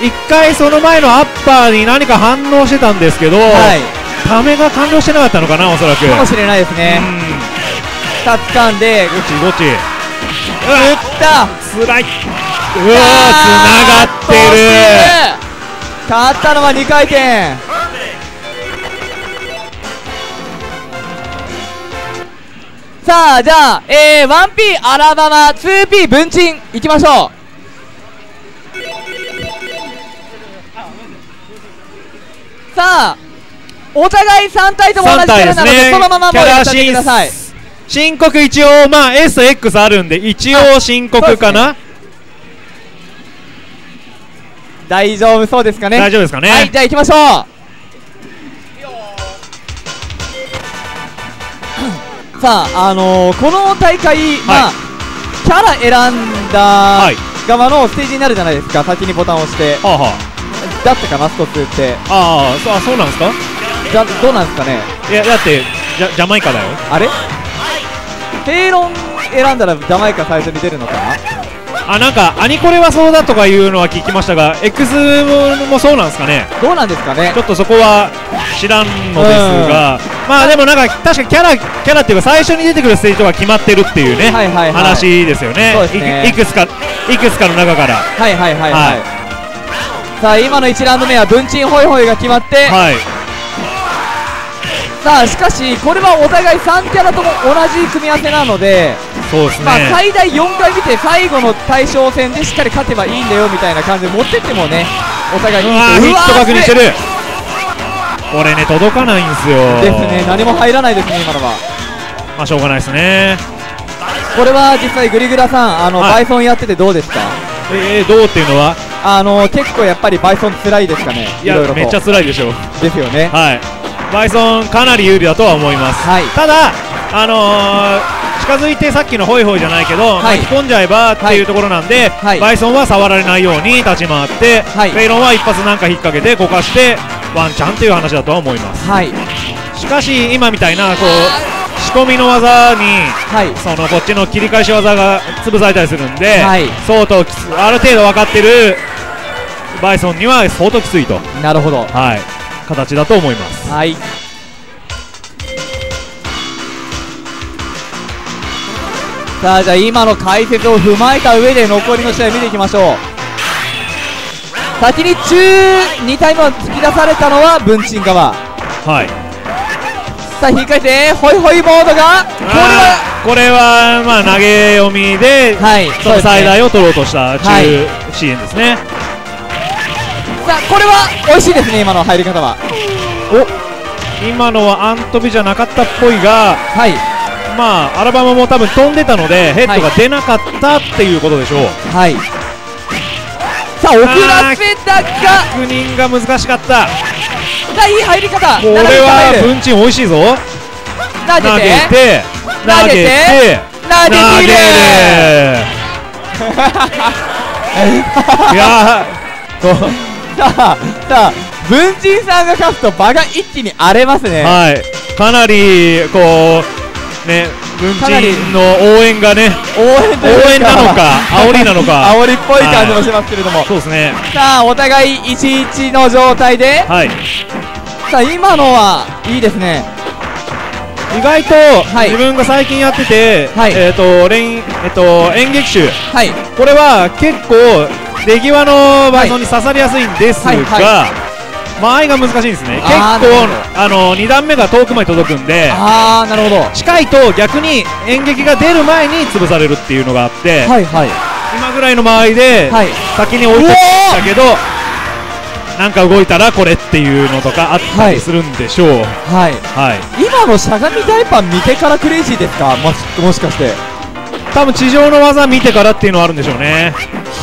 いっかいその前のアッパーに何か反応してたんですけど、はい、ためが完了してなかったのかな、おそらく。かもしれないですね。さあ掴んで、どっちどっち、うわ打った、つらい、うわー、つながってる。勝ったのはにかい転。さあじゃあ、えー、ワンピー アラバマ ツーピー 文鎮いきましょう。さあお互いさんたいとも同じキャラなので、そのままもうやってください。申告一応、まあ エスエックス あるんで一応申告かな、ね、大丈夫そうですかね。大丈夫ですかね。はい、じゃあ行きましょうさああのー、この大会、はい、まあキャラ選んだ側のステージになるじゃないですか。先にボタンを押して、はあ、はあだったかな、ストツーって。あー、あ、そうなんですか。じゃ、どうなんですかね。いや、だってジャ、ジャマイカだよ。あれヘイロン選んだらジャマイカ最初に出るのかな。あ、なんかアニコレはそうだとかいうのは聞きましたが、 X も, もそうなんですかね。どうなんですかね、ちょっとそこは知らんのですが、まあでもなんか確かキャラ、キャラっていうか最初に出てくるステージとか決まってるっていうね、話ですよね。そうですね、 い, いくつか、いくつかの中から。はいはいはいはい、はい。さあ今のいちラウンド目は文鎮ホイホイが決まって、はい、さあしかしこれはお互いさんキャラとも同じ組み合わせなので、そうですね、まあ最大よんかい見て最後の対象戦でしっかり勝てばいいんだよみたいな感じで持ってってもね、お互いにヒット確認してる。これね届かないんですよですね。何も入らないですね今のは。まあしょうがないですね。これは実際グリグラさん、あの、はい、バイソンやっててどうですか。えー、どうっていうのは、あのー、結構やっぱりバイソンつらいですかね。いや、いろいろめっちゃつらいでしょう。ですよね、はい、バイソンかなり有利だとは思います、はい、ただ、あのー、近づいてさっきのホイホイじゃないけど、はい、巻き込んじゃえばっていうところなんで、はいはい、バイソンは触られないように立ち回って、はい、フェイロンは一発なんか引っ掛けてこかしてワンチャンっていう話だとは思います、はい、しかし今みたいなこう仕込みの技に、はい、そのこっちの切り返し技が潰されたりするんで、はい、相当きつある程度分かってるバイソンには相当きついと、なるほど、はい、形だと思います、はい、さあじゃあ今の解説を踏まえた上で残りの試合見ていきましょう。先に中にたいめを突き出されたのは文鎮側、はい、さあ引き返してホイホイボードがこれはまあ投げ読みでその最大を取ろうとした中支援ですね、はい、さあこれは美味しいですね今の入り方は。お今のはアントビじゃなかったっぽいが、はい、まあアラバマも多分飛んでたのでヘッドが出なかったっていうことでしょう、はい、さあ遅らせたか確認が難しかった。さあいい入り方、これは文鎮おいしいぞ、投げて投げて投げて投げるいやさあさあ文鎮さんが勝つと場が一気に荒れますね、はい、かなりこうね、文鎮の応援がね、応援なのか、煽りなのか、煽りっぽい感じもしますけれども、そうですね。さあ、お互いいちいちの状態で、はい、さあ、今のはいいですね、意外と自分が最近やってて、えっと、連、えっと、演劇集、これは結構、出際のバイソンに刺されやすいんですが、間合いが難しいんですね、結構あのにだんめが遠くまで届くんで、あーなるほど、近いと逆に演劇が出る前に潰されるっていうのがあって、はい、はい、今ぐらいの間合いで先に置いてたけど、はい、なんか動いたらこれっていうのとかあったりするんでしょう、はい、はい、はい、今のしゃがみダイパン見てからクレイジーですか、もし、もしかして多分地上の技見てからっていうのはあるんでしょうね。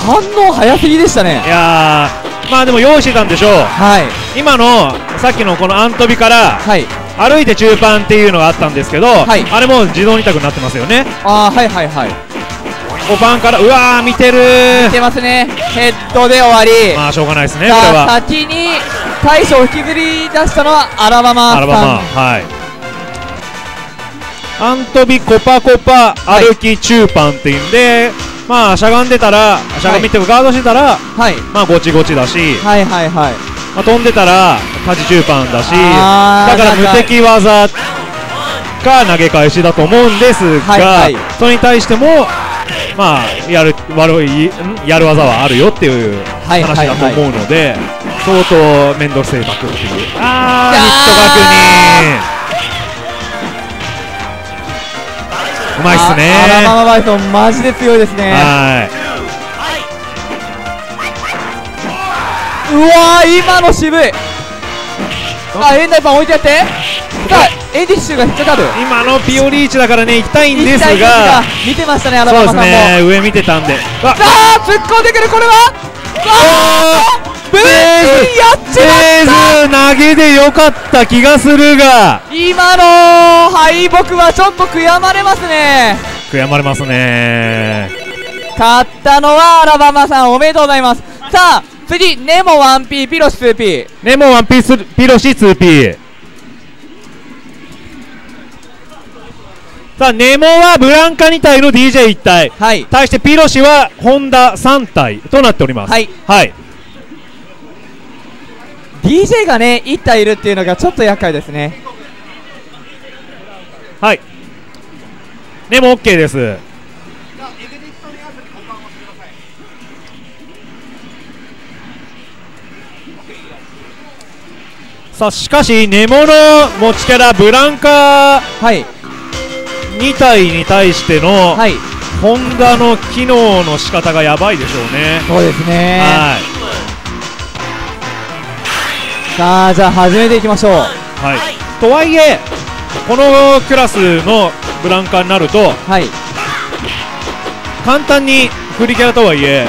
反応早すぎでしたね。いやーまあでも用意してたんでしょう、はい、今のさっきのこのアントビから歩いて中パンっていうのがあったんですけど、はい、あれも自動に択になってますよね。ああはいはいはい、ごばんからうわー見てるー見てますね、ヘッドで終わり、まあしょうがないですねこれは。先に大将を引きずり出したのはアラバマさん、アラバマ、はい、アントビコパコパ歩き中パンっていうんで、はい、まあしゃがんでたら、しゃがみっていうかガードしてたら、はい、まあごちごちだし、はいはいはい、まあ飛んでたらタジ中パンだし、だから無敵技か投げ返しだと思うんですが、はいはい、それに対してもまあやる悪いやる技はあるよっていう話だと思うので、相当面倒くせえバックっていう、あーミッド確認うまいっすね。アラママバイソンマジで強いですね。うわー今の渋い。あエンダイパン置いてやって、さあエディッシュが引っかかる、今のピオリーチだからね行きたいんですが、見てましたねアラママさんも、そうですね上見てたんで、さあ突っ込んでくる、これはあーブーやっちまった。投げで良かった気がするが、今の敗北はちょっと悔やまれますね。悔やまれますね。勝ったのはアラバマさんおめでとうございます。さあ次ネモ ワンピー ピロシ ツーピー、 ネモ ワンピー ピロシ ツーピー。 さあネモはブランカにたいの ディージェーいち 体、はい、対してピロシはホンダさんたいとなっております。はい、はい、ディージェー がねいったいいるっていうのがちょっと厄介ですね。はいでも OK です。さあしかしネモの持ちキャラブランカにたいに対しての、はい、ホンダの機能の仕方がやばいでしょうね。そうですね、はい、さあじゃあ始めていきましょう、はい、とはいえこのクラスのブランカーになると、はい、簡単に振りキャラとはいえ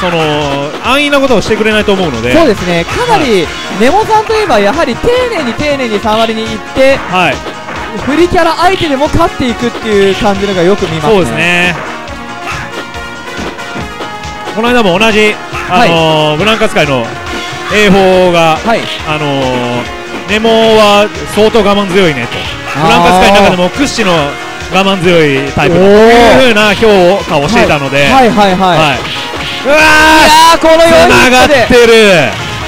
その安易なことをしてくれないと思うので、そうですね、かなり、はい、ネモさんといえばやはり丁寧に丁寧に触りに行って、はい、振りキャラ相手でも勝っていくっていう感じのがよく見ますね。そうですね、この間も同じ、あのーはい、ブランカス界の英邦が、はい、あのー、ネモは相当我慢強いねと、ブランカス界の中でも屈指の我慢強いタイプだというふうな評価をしていたので、はい、はいはいはい、はい、うわー、このようにつながって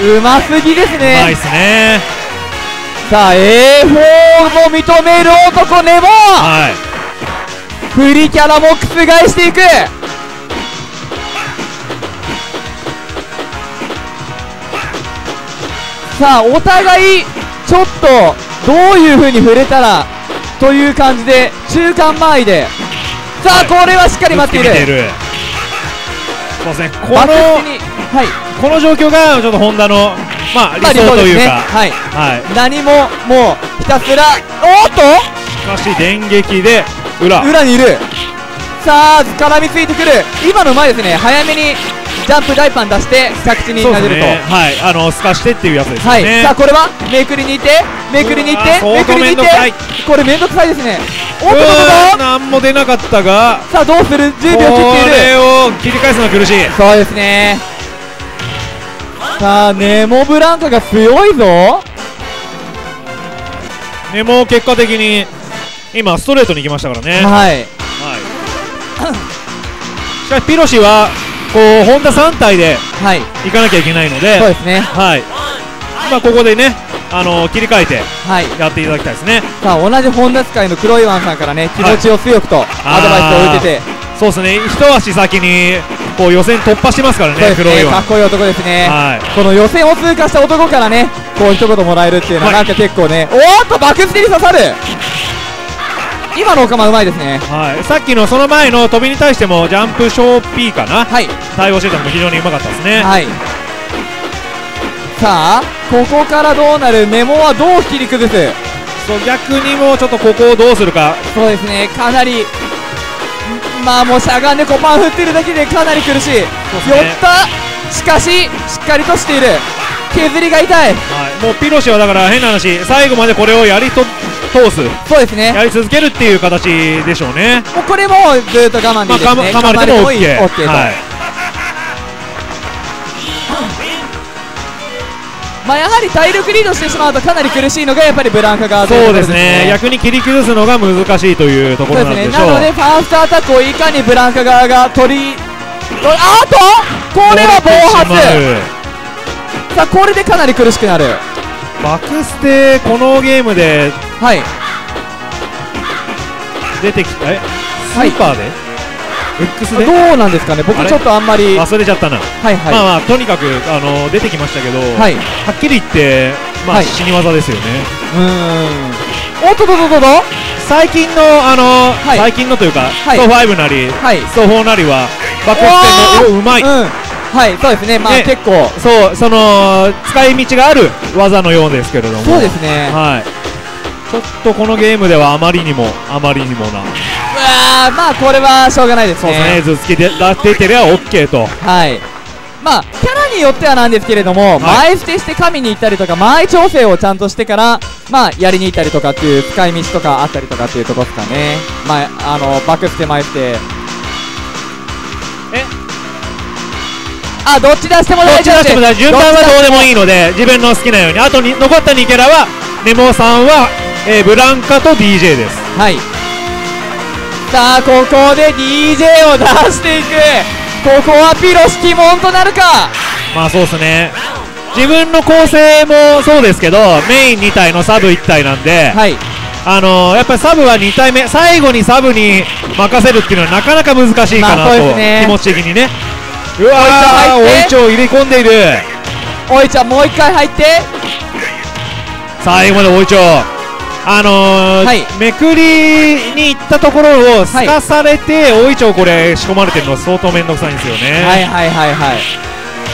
る、うますぎですね、うまいっすね。さあ、英邦も認める男ネモ、はい、フリキャラも覆していく。さあ、お互いちょっとどういう風に触れたらという感じで中間間合いで、さあ、はい、これはしっかり待っている、ているそうですね、この、はい、この状況がちょっと本田の、まあ、理想というか、何ももうひたすら、おーっとしかし電撃で裏裏にいる。さあ、絡みついてくる、今のうまいですね、早めにジャンプ大パン出して着地に投げると、はい、あの透かしてっていうやつですね。さあ、これはめくりにいってめくりにいってめくりにいって、これ面倒くさいですね。おっと、何も出なかったが、さあどうする、じゅうびょう切っている、これを切り返すのは苦しい。そうですね、さあネモブランカが強いぞ。ネモ結果的に今ストレートに行きましたからね。はいしかしピロシはこう本田さん体でいかなきゃいけないので、ここでね、あのー、切り替えてやっていただきたいですね。さあ、同じ本田使いの黒岩さんからね、気持ちを強くとアドバイスを受けて、そうですね、一足先にこう予選突破してますからね、ね、黒岩かっこいい男ですね、はい、この予選を通過した男からね、こう一言もらえるっていうのは、なんか結構ね、はい、おーっと、バックステに刺さる、今のオカマうまいですね、はい、さっきのその前の飛びに対してもジャンプショー P かな、はい、対応してたのも非常にうまかったですね、はい、さあここからどうなる、ネモはどう切り崩す、そう逆にもうちょっとここをどうするか、そうですね、かなり、まあもうしゃがんでコパン振ってるだけでかなり苦しい、ね、寄った、しかししっかりとしている、削りが痛い、はい、もうピロシはだから変な話、最後までこれをやりと通す、そうですね、やり続けるっていう形でしょうね。もうこれもずっと我慢でいいですね、まあ、噛まれても OK、まあやはり体力リードしてしまうとかなり苦しいのがやっぱりブランカが、そうですね、逆に切り崩すのが難しいというところなんでしょう。なのでファーストアタックをいかにブランカ側が取り、あーとこれは暴発、さあこれでかなり苦しくなる。バックステこのゲームで、はい、出てきた、えスーパーで、はい、X でどうなんですかね、僕ちょっとあんまり忘れちゃったな、はい、はい、まあまあとにかくあの出てきましたけど、はい、はっきり言って、まあはい、死に技ですよね。うーん、おっとどどどど最近のあの、はい、最近のというか、はい、ストファイブなり、はい、ストフォーなりはバックステもうまい、うん、はい、そうですね、まあ結構そうその使い道がある技のようですけれども、そうですね、はい、ちょっとこのゲームではあまりにもあまりにもな、うわー、まあこれはしょうがないですね、そうですね、ずつきで出てりゃ OK と、はい、まあキャラによってはなんですけれども、はい、前捨てして神に行ったりとか、前調整をちゃんとしてからまあやりに行ったりとかっていう使い道とかあったりとかっていうところですかね。まああのバック捨て前捨て、えあ、どっち出しても大丈夫です、順番はどうでもいいので自分の好きなように、あとに残ったにキャラはネモさんは、えー、ブランカと ディージェー です。はい、さあここで ディージェー を出していく、ここはピロシ鬼門となるか、まあそうですね、自分の構成もそうですけどメインに体のサブいち体なんで、はい、あのー、やっぱりサブはに体目、最後にサブに任せるっていうのはなかなか難しいかなと、気持ち的にね、うわー、おいちょを入れ込んでいる、おいちゃんもう一回入って、最後までおいちょ、あのーはい、めくりに行ったところをすかされて、はい、おいちょこれ仕込まれてるの相当面倒くさいんですよね。はいはいはいはい、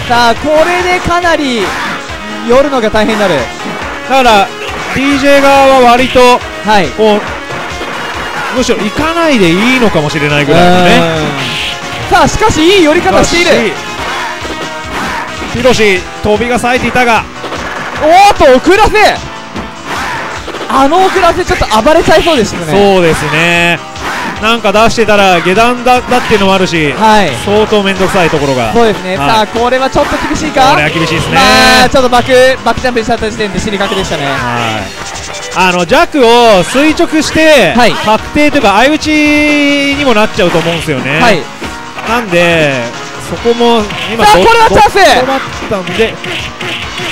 さあこれでかなり寄るのが大変になる、だから ディージェー 側は割と、はい、こうむしろ行かないでいいのかもしれないぐらいのね。さあしかしいい寄り方している、ピロシ飛びが冴えていたが、おーっと遅らせ、あの遅らせちょっと暴れちゃいそうでしたね。そうですね、なんか出してたら下段だったっていうのもあるし、はい、相当面倒くさいところが、そうですね、はい、さあこれはちょっと厳しいか、これは厳しいですね、まあ、ちょっとバックバックジャンプにした時点で死にかけでしたね。はい、あのジャックを垂直して、はい、確定というか相打ちにもなっちゃうと思うんですよね、はい、なんでそこも今さあこれはチャンス止まったんで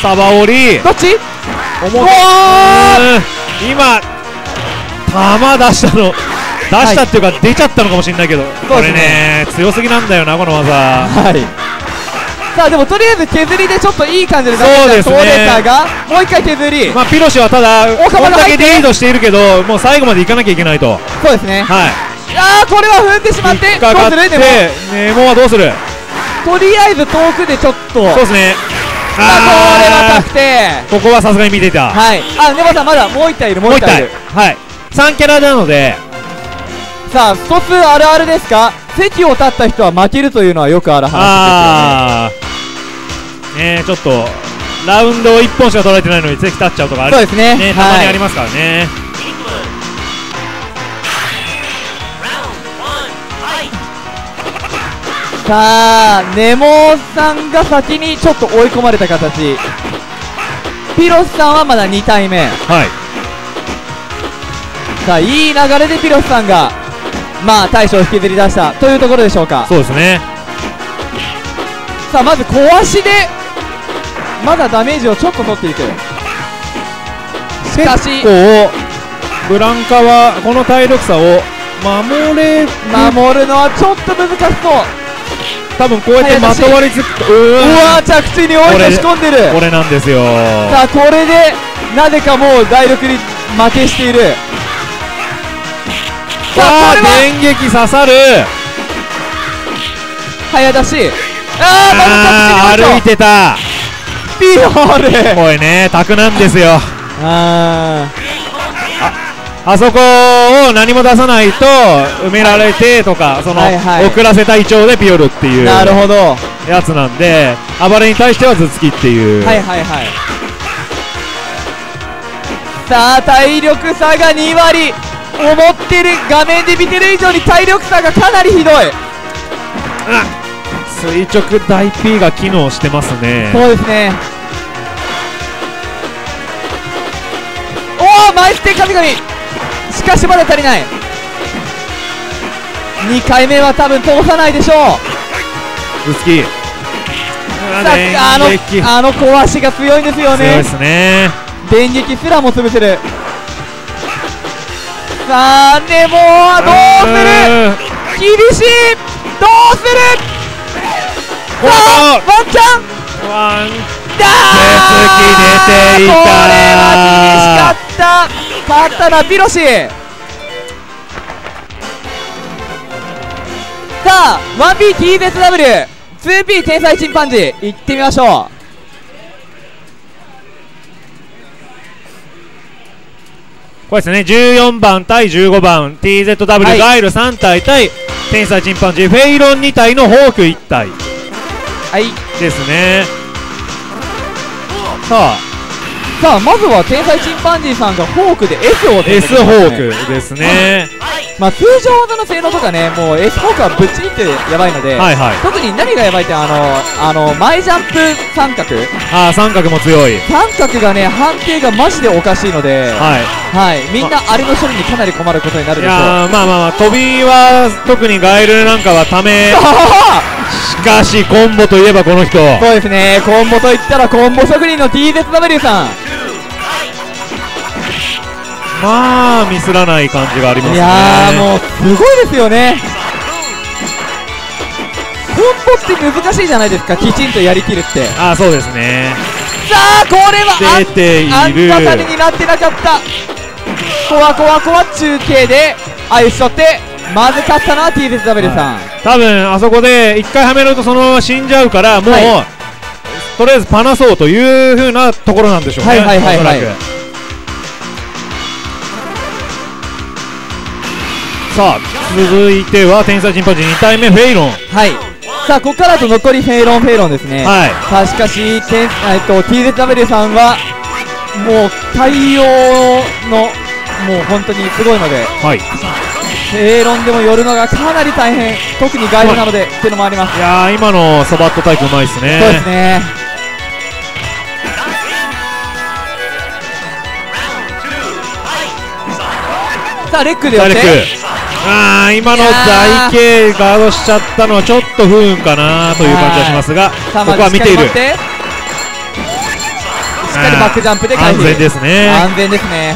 サバオリどっち今、球出したの出したっていうか、はい、出ちゃったのかもしれないけど、ね、これね、強すぎなんだよな、この技。はい、さあでもとりあえず削りでちょっといい感じで出して取れたが、もう一回削り、まあ、ピロシはただ、こんだけリードしているけど、もう最後までいかなきゃいけないと、そうですね、はい、あーこれは踏んでしまって、引っかかって、ネモはどうする、とりあえず遠くでちょっと。そうですね、これは確定、ここはさすがに見ていた。はい、あネバさんまだもう一体いる、もう一体いる、はい、さんキャラなので、さあ一つあるあるですか、席を立った人は負けるというのはよくある話ですよね。ねえ、ちょっとラウンドをいっぽんしか取られてないのに席立っちゃうとかある、そうですね、ね、たまにありますからね。さあネモさんが先にちょっと追い込まれた形、ピロスさんはまだにたいめ、はい、さあいい流れでピロスさんがまあ大将を引きずり出したというところでしょうか。そうですね、さあまず小足でまだダメージをちょっと取っていく。しかし結構ブランカはこの体力差を守れ守るのはちょっと難しそう。多分こうやってまとわりつく、うわー着地に置いて仕込んでる、これなんですよ。さあこれでなぜかもう大力に負けしている。さあ電撃刺さる、早出し、ああ歩いてたピロール、これねタクなんですよ。ああそこを何も出さないと埋められてとか、その遅らせたイチョウでピオルっていうなるほどやつなんで、暴れに対しては頭突きっていう。はいはいはい、さあ体力差がにわり、思ってる画面で見てる以上に体力差がかなりひどい。垂直大 P が機能してますね。そうですね、おお前って神々、しかしまだ足りない。にかいめは多分通さないでしょう。ぶつき、あのあの小足が強いんですよね。強いですね。電撃すらも潰せる。さあでもどうする、厳しい、どうする、さあワンチャン、ワンだー、出ていた、これは厳しかった。勝ったなピロシ。さあ ワンピーティーゼットダブリュー ツーピー 天才チンパンジーいってみましょう。これですね、じゅうよんばん対じゅうごばん ティーゼットダブリュー、はい、ガイルさんたい対天才チンパンジーフェイロンにたいのホークいったい、はいですね。さあさあまずは天才チンパンジーさんがフォークで S を出てきましたね。 S フォークですね、まあ、通常技の性能とかね、もう S フォークはぶっちぎってやばいので、はい、はい、特に何がやばいってあのあの前ジャンプ三角、あ三角も強い、三角がね判定がマジでおかしいので、はい、はい、みんなあれの処理にかなり困ることになるでしょう。いやー、まあまあまあ飛びは特にガイルなんかはためしかしコンボといえばこの人、そうですね、コンボといったらコンボ職人の ティーゼットダブリュー さん、まあミスらない感じがありますね。いやーもうすごいですよね。コンボって難しいじゃないですか、きちんとやりきるって。ああそうですね。さあこれは出ている、あんたたりになってなかった。コワコワコワ中継で相性ってまず勝ったな ティーゼットダブリュー さん、はい、多分あそこでいっかいはめるとそのまま死んじゃうからもう、はい、とりあえずパナそうというふうなところなんでしょうね。はいはいはいはい、さあ続いては天才チンパンジーにたいめフェイロン、はい、さあここからだと残りフェイロンフェイロンですね。はい、さあしかし、えっと、ティーゼットダブリュー さんはもう対応のもう本当にすごいので、はい、エーロンでも寄るのがかなり大変、特に外部なのでっていうのもあります。いやー、今のサバットタイプうまいですね。そうですね。さあレックで寄って、あー今の台形ガードしちゃったのはちょっと不運かなという感じがしますが、ここは見ている。しっかりバックジャンプで回避。安全ですね。安全ですね。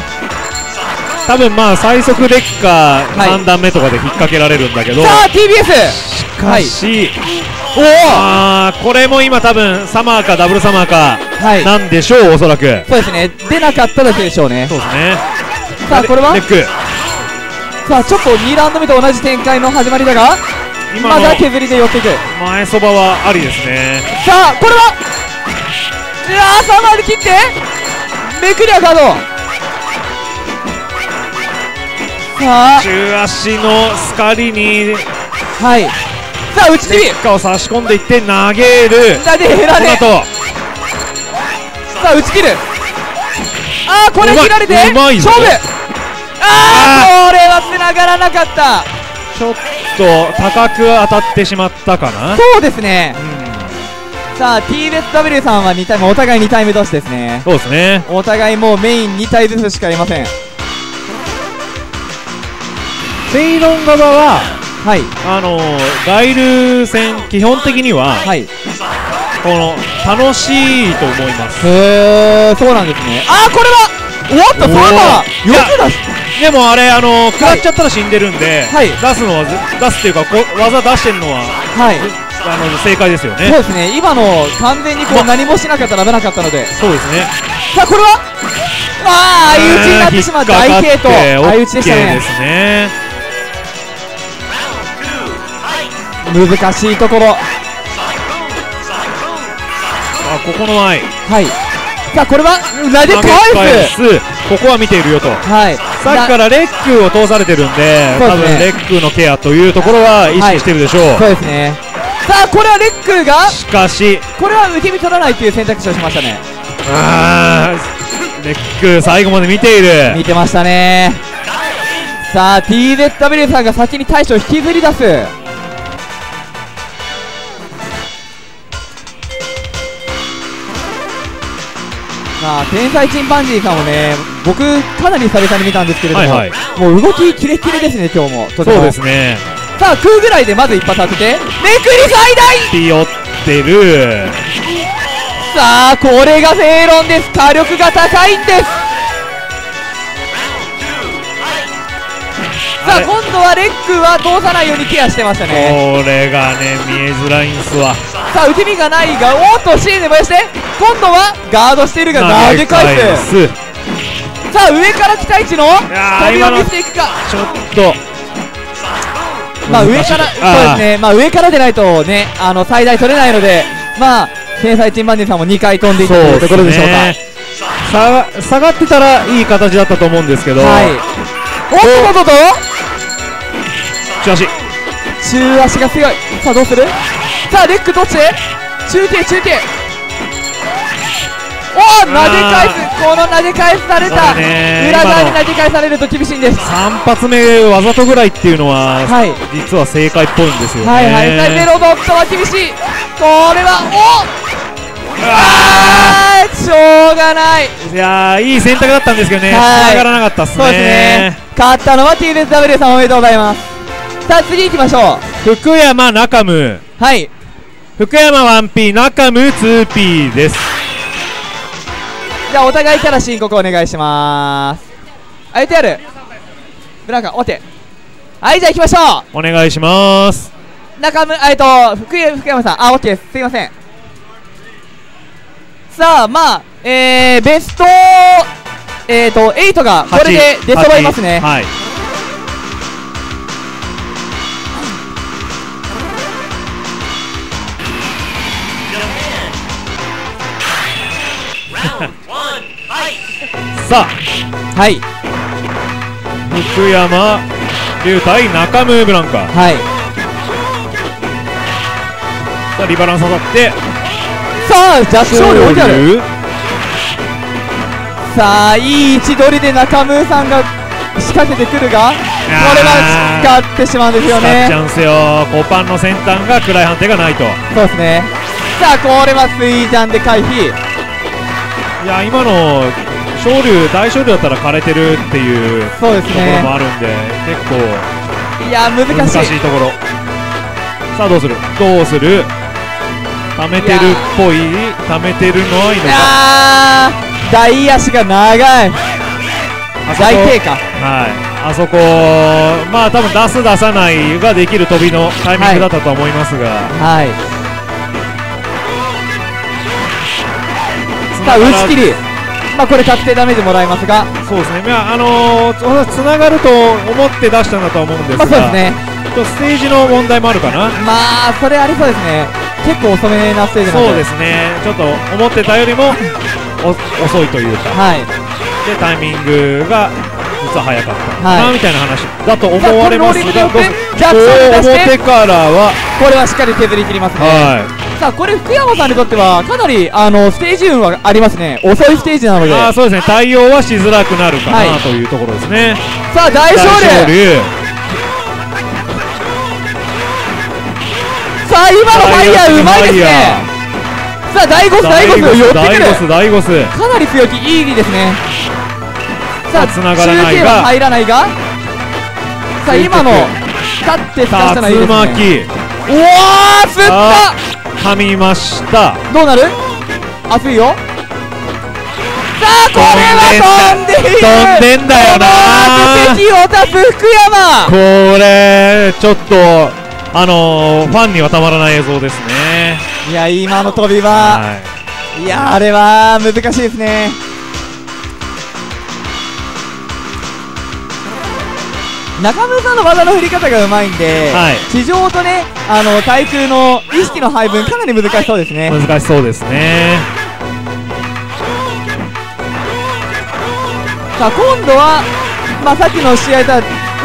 多分まあ最速レッカーさんだんめとかで引っ掛けられるんだけど、はい、さあ ティービーエス しかし、はい、おおこれも今多分サマーかダブルサマーかなんでしょう、はい、おそらくそうですね。出なかっただけでしょうね。そうですね。さあこれはレック。さあちょっとにラウンドめと同じ展開の始まりだが、今が削りで寄っていく。前そばはありですね。さあこれはうわー、サマーで切ってめくりはガード。さあ中足のスカリに、はい、さあ内切りレッカを差し込んでいって投げる。投げられる。さあ打ち切る。ああこれ切られて勝負。ああこれはつながらなかった。ちょっと高く当たってしまったかな。そうですね、うん。さあ ティーゼットダブリュー さんはに体もお互いにたいめ同士ですね。そうですね。お互いもうメインにたいずつしかいません。セイロン側は、はい、あのー、ガイル戦基本的には、はい、この楽しいと思います。へえ、そうなんですね。あーこれは終わった。それはよく出す。でもあれ、あのー、食らっちゃったら死んでるんで、はい、出すのは出すっていうか、こ技出してるのは、はい、あの正解ですよね。そうですね。今の完全にこう何もしなかったら危なかったので、そうですね。さあこれはああ相打ちになってしまう。大系と相打ちでしたね。難しいところ。あ、ここの前、はい、さあこれは投げ返す。ここは見ているよと。はい、さっきからレックを通されてるんで、多分レックのケアというところは意識してるでしょう。そうですね。さあこれはレックが、しかしこれは受け身取らないという選択肢をしましたね。あーレック最後まで見ている。見てましたね。さあ ティーゼットダブリュー さんが先に大将を引きずり出す。まあ天才チンパンジーさんもね、僕かなり久々に見たんですけれども、はい、はい、もう動きキレキレですね今日も。そうですね。さあ食うぐらいでまず一発当てて、めくり最大ピヨってる。さあこれがセイロンです。火力が高いんです。さあ今度はレックは通さないようにケアしてましたね。これがね見えづらいんすわ。さあ受け身がないが、おっと C で燃やして、今度はガードしているが投げ返す。さあ上から期待値の飛びを見せていくか。ちょっとまあ上から、そうですね、まあ上からでないとね、あの最大取れないので、まあ天才チンパンジーさんもにかい飛んでいったというところでしょうか。さ下がってたらいい形だったと思うんですけど、はい、おっとっとっと中足、中足が強い。さあどうする。さあレックどっちへ、中継中継、おお投げ返す。この投げ返された、裏側に投げ返されると厳しいんです。さんぱつめわざとぐらいっていうのは、はい、実は正解っぽいんですよね。はいはい、ゼロドットは厳しい。これはおああしょうがない。いやーいい選択だったんですけどね、はい、繋がらなかったっすね。そうですね。勝ったのは ティーゼットダブリュー さん、おめでとうございます。さあ次行きましょう。福山中武、はい、福山 ワンピー 中武 ツーピー です。じゃあお互いから申告お願いします。相手やるブランカ、お手。はい、じゃあ行きましょう。お願いします。中村、えっと福山さん、あ、オッケーです。すいません。さあまあ、えー、ベスト、えー、とはちがこれで出揃いますね。はい、さあ、はい、福山龍対中村ブランカ、はい、さあリバランス当たって、さあジャストに置いてある。さあいい位置取りで中村さんが仕掛けてくるが、これは使ってしまうんですよね。使っちゃうんですよ。コパンの先端が暗い判定がないと。そうですね。さあこれはスイージャンで回避。いや今の昇竜大昇竜だったら枯れてるっていうところもあるんで、結構いや難しい難しいところ。さあどうするどうする、溜めてるっぽい、溜めてるのはいいのか。大足が長い大低下、はい、あそこ、まあ多分出す出さないができる飛びのタイミングだったと思いますが、はい、はい、さあ打ち切り、まあ、これ確定ダメージもらえますが、そうですね、まああのー、つながると思って出したんだと思うんですが、まあそうですね、ちょっとステージの問題もあるかな。まあそれありそうですね。結構遅めなステージなんで、そうですね、ちょっと思ってたよりもお遅いというか、はい、でタイミングが実は早かった、はい、なみたいな話だと思われますが、表からはこれはしっかり削り切りますね、はい、さあこれ福山さんにとってはかなりあのステージ運はありますね。遅いステージなので、あそうですね、対応はしづらくなるかなというところですね、はい、さあ大昇龍、さあ今のファイヤーうまいですね。さあダイゴスダイゴスを寄ってくる、ダイゴスかなり強気、いいですね。さあ繋がらないが入らないが、さあ今の立ってさしたらいいですね。おおすったはみました。どうなる、熱いよ。さあこれは飛んでいる、飛んでんだよなー、奇跡を出す福山、これちょっとあのー、ファンにはたまらない映像ですね。いや今の飛びは、はい、いやあれは難しいですね。中村さんの技の振り方がうまいんで、はい、地上とねあの対空の意識の配分かなり難しそうですね。難しそうですね。さあ今度は、まあ、さっきの試合とは打っ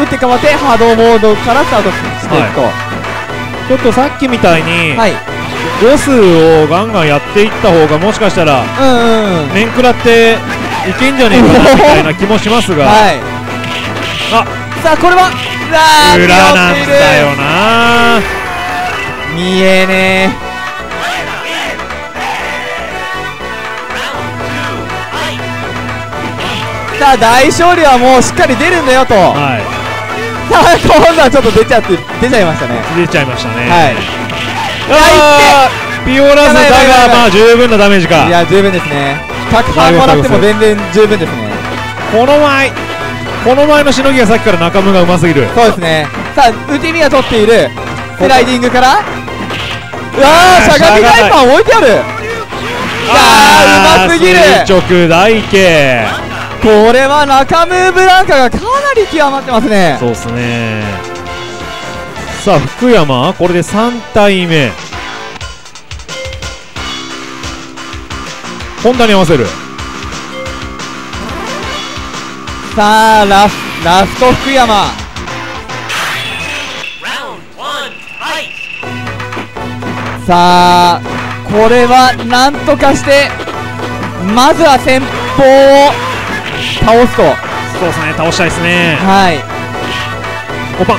て変わってハードモードからスタートしていくと、はい、ちょっとさっきみたいに、はい、ロスをガンガンやっていった方がもしかしたら面食らっていけんじゃねえかなみたいな気もしますが、はい、あさあこれは裏なんだよな、見えねえ。さあ大勝利はもうしっかり出るんだよと、はい、さあ今度はちょっと出ちゃって出ちゃいましたね。出ちゃいましたね、はい、ピオラズだがまあ十分なダメージか。いや十分ですね。確保もらっても全然十分ですね。この前この前のしのぎがさっきから中村がうますぎる。そうですね。さあ内海が取っているスライディングから、うわーしゃがみガイパン置いてある、あーうますぎる垂直台形。これは中村ブランカがかなり極まってますね。そうですね。さあ福山これでさんたいめ、本田に合わせる。さあラス、ラスト福山、さあこれはなんとかしてまずは先方を倒すと。そうですね、倒したいですね。はい、コパン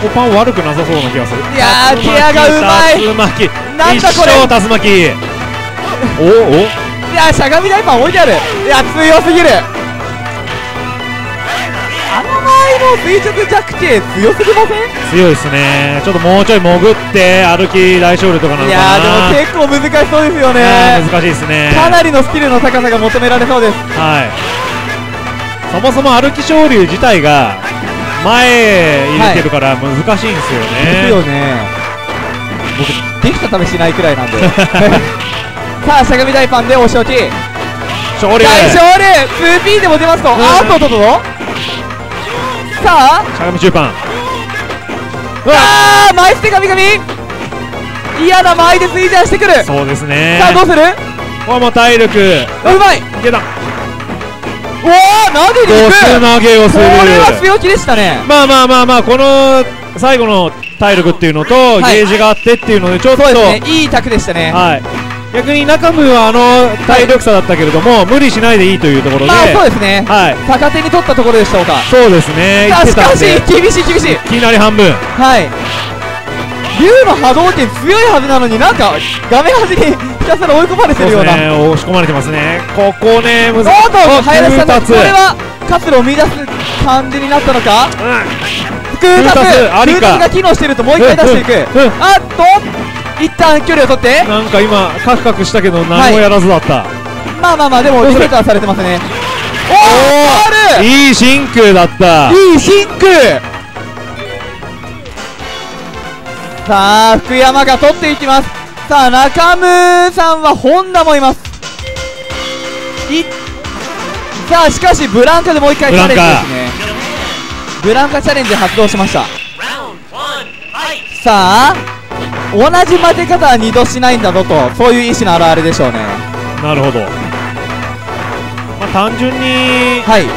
コパン悪くなさそうな気がする。いやーケアがうまい、竜巻なんだこれ、一生竜巻、おおいやーしゃがみ台パン置いてある、いや強すぎる、あの前の垂直弱点強すぎません？強いですね。ちょっともうちょい潜って歩き大勝利とかなのかな。いやーでも結構難しそうですよね。難しいですね。かなりのスキルの高さが求められそうです。はい、そもそも歩き昇竜自体が前入れてるから難しいんですよね。ですよね。僕できた試しないくらいなんで。さあしゃがみ大パンでお仕置き。勝利。大勝利。ツーピー でも出ますと。あっとっとっと。さあ。しゃがみ中パン。ああ前捨て神々。嫌な前でスイージャーしてくる。そうですね。さあどうする？これも体力。うまい。いけた。おー投げに行く、投げをする、これは強気でしたね。まあまあまあまあ、この最後の体力っていうのと、はい、ゲージがあってっていうのでちょっとそうですね、いいタクでしたね。はい、逆に中村はあの体力差だったけれども、はい、無理しないでいいというところで、まあそうですね、はい、逆手に取ったところでしょうか。そうですね。しかし厳しい厳しい、いきなり半分、はい、竜の波動拳強いはずなのに、なんか画面端にひたすら追い込まれてるような、そうですね、押し込まれてますね。ここね、難しい。おっと早田さん、これは活路を見出す感じになったのか。クータス、クータスが機能してるともう一回出していく。あっと一旦距離を取って、なんか今カクカクしたけど何もやらずだった。まあまあまあ、でもリセットはされてますね。おお、いい真空だった、いい真空。さあ福山が取っていきます。さあ中村さんは本田もいます。いさあしかしブランカでもう一回チャレンジですね。ブランカチャレンジ発動しました。さあ同じ負け方は二度しないんだぞと、そういう意思の表れでしょうね。なるほど、まあ、単純にはい、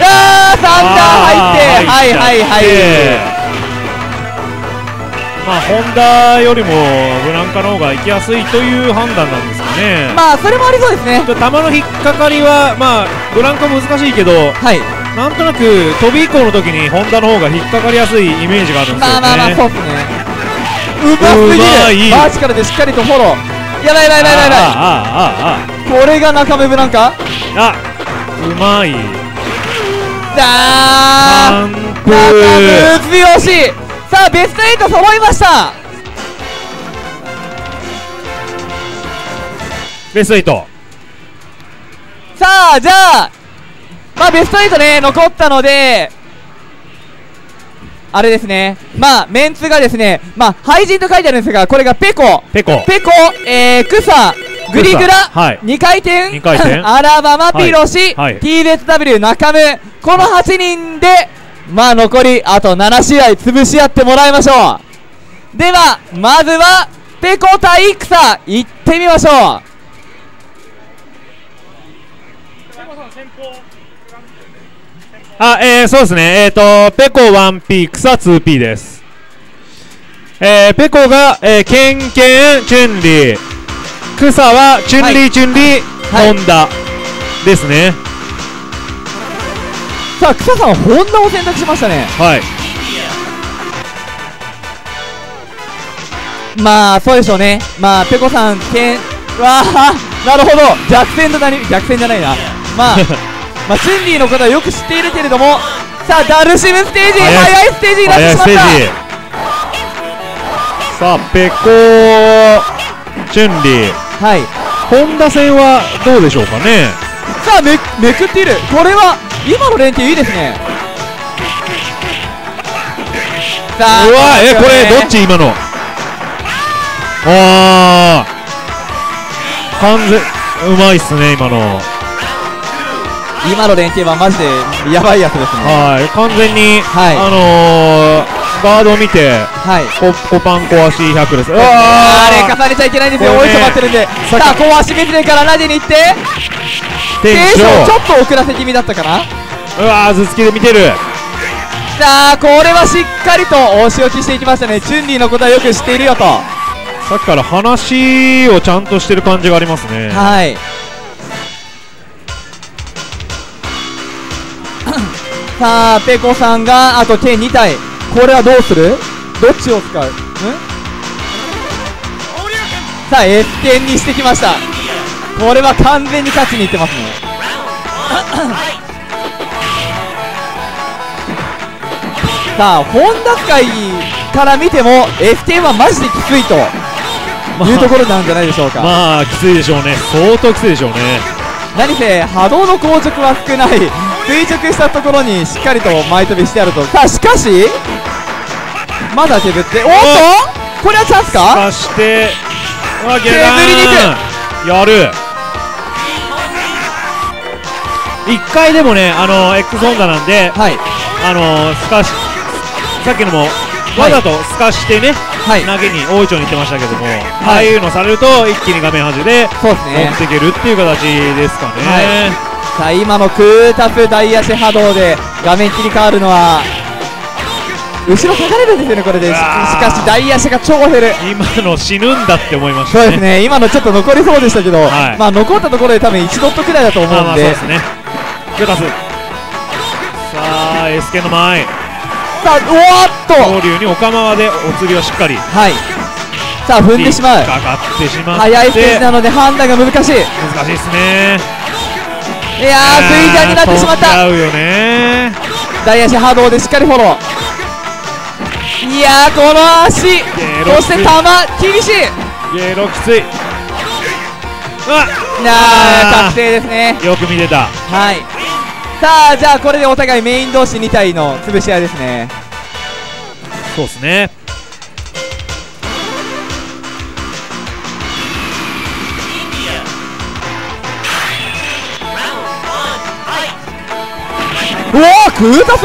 あーサンダー入って、はいはいはい、まあ、ホンダよりもブランカの方が行きやすいという判断なんですかね。まあそれもありそうですね。球の引っかかりは、まあ、ブランカ難しいけど、はい、なんとなく飛び以降の時にホンダの方が引っかかりやすいイメージがあるんですよね。まあまあまあそうですね。うますぎる、マーチからでしっかりとフォロー、やばいやばいやばいやばい、ああああああ、これが中目ブランカ、あうまいだー、中目強し。さあベストはち揃いました。ベストはち、さあじゃあまあベストはちね、残ったのであれですね、まあメンツがですね、まあ廃人と書いてあるんですが、これがペコペコペコ、えー、クサグリグラ、はい、にかいてん、にかいてんアラバマピロシ、はいはい、ティーゼットダブリュー 中村、このはちにんでまあ残りあとななしあい潰し合ってもらいましょう。ではまずはペコ対クサいってみましょう。あ、えー、そうですね、えっ、ー、とペコ ワンピー クサ ツーピー です。えー、ペコが、えー、ケンケンチュンリー、クサはチュンリーチュンリー、はい、ホンダですね。さあ草さんはホンダを選択しましたね。はい、まあそうでしょうね。まあペコさんけん、わあなるほど、逆転となり、逆転じゃないな、まあまあチュンリーのことはよく知っているけれども、さあダルシムステージ、早いステージになってしまった。さあペコチュンリー、はい、ホンダ戦はどうでしょうかね。さあ め, めくっている、これは今の連携いいですね。さあうわ、え、これどっち今の、あー完全うまいっすね、今の今の連携はマジでやばいやつですね。はい、完全に、はい、あのー、ガードを見て、はい、コパン小足ひゃくです。うわー、あれ重ねちゃいけないんですよ、追い詰まってるんで。さあ小足目線から投げに行ってテンションちょっと遅らせ気味だったかな。うわー、頭突きで見てる。さあこれはしっかりとお仕置きしていきましたね。チュンリーのことはよく知っているよと、さっきから話をちゃんとしてる感じがありますね。はい。さあペコさんがあと剣にたい、これはどうする、どっちを使う、ん、さあ S 剣にしてきました。これは完全に勝ちにいってますね。さあ本田界から見ても エフティー はマジできついというところなんじゃないでしょうか。まあ、まあ、きついでしょうね、相当きついでしょうね。何せ波動の硬直は少ない、垂直したところにしっかりと前飛びしてあると。さあしかしまだ削って、おっとこれはチャンスか、そして削りにいく、やる。いっかいでもね、あのー、X ホンダなんで、はい、あのー、すかし、さっきのもわざとすかしてね、はい、投げに大いちょうにいってましたけども、はい、ああいうのされると一気に画面端で持っていけるっていう形ですかね。はい、さあ今の空タフ大足波動で画面切り替わるのは後ろ下がれるんですよね、これで。しかし大足が超減る。今の死ぬんだって思いましたね。そうですね、今のちょっと残りそうでしたけど、はい、まあ残ったところで多分いちドットくらいだと思うんで。そうですね。ギョタス。さあ、エスケの前。さあ、おおっと。東龍にオカマワでお釣りをしっかり。はい。さあ、踏んでしまう。かかってしまう。速いステージなので判断が難しい。難しいですね。いやー、スイジャーになってしまった。大足波動でしっかりフォロー。いやー、この足、そして球厳しい。ゲーロきつい。ああ、確定ですね。よく見てた。はい。さあ、じゃあこれでお互いメイン同士に体の潰し合いですね。そうですね。うわー、クータス。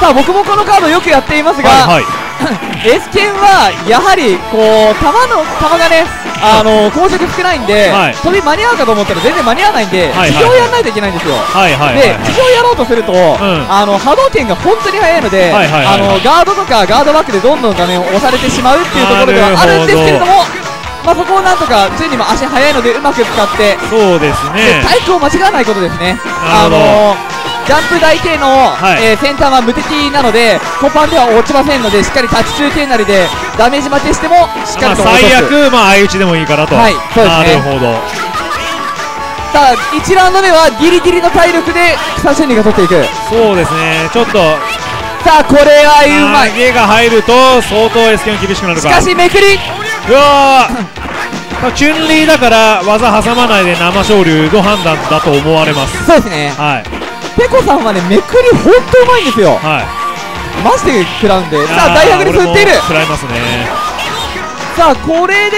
さあ、僕もこのカードよくやっていますが、はい、はい、エスケンはやはりこう球の球がね、あのー、硬直少ないんで、はい、飛び間に合うかと思ったら全然間に合わないんで、地上をやらないといけないんですよ。で、地上をやろうとすると、うん、あの波動拳が本当に速いので、あのガードとかガードバックでどんどん画面を押されてしまうっていうところではあるんですけれども、まあそこをなんとか、ついにも足速いのでうまく使って、そうですね、タイプを間違わないことですね。あのジャンプ台系の、はい、えー、先端は無敵なので、コパンでは落ちませんので、しっかりタッチ中継なりでダメージ負けしても、しっかりと落とす。まあ最悪、まあ相打ちでもいいからと、はい、そうですね。なるほど。さあ、いちラウンド目はギリギリの体力で草心理が取っていく。そうですね、ちょっと、さあ、これはうまい。投げが入ると、相当 エスケー も厳しくなるか。しかし、めくり。うわーチュンリーだから技挟まないで生昇龍の判断だと思われます。そうですね、はい、ペコさんはね、めくり本当うまいんですよ、はい、マジで食らうんで。さあ、大白に振っている。食らいますね。さあ、これで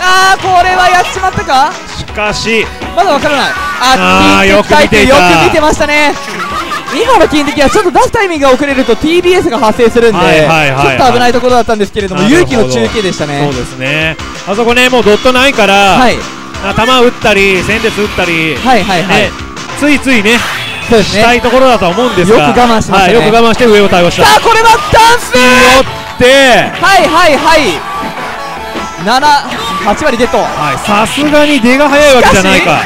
ああ、これはやっちまったか。しかしまだわからない。ああ、よく見ていた。よく見てましたね。今の金的はちょっと出すタイミングが遅れると ティービーエス が発生するんで、ちょっと危ないところだったんですけれども、勇気の中継でしたね。そうですね、あそこね、もうドットないから、はい、球打ったり、先列打ったり、ついついね、そうですね、したいところだとは思うんですが、よく我慢しましたね。はい、よく我慢して上を対応した。さあ、これはダンスによって、はいはいはい、なな、はち割ゲット。さすがに出が早いわけじゃないか。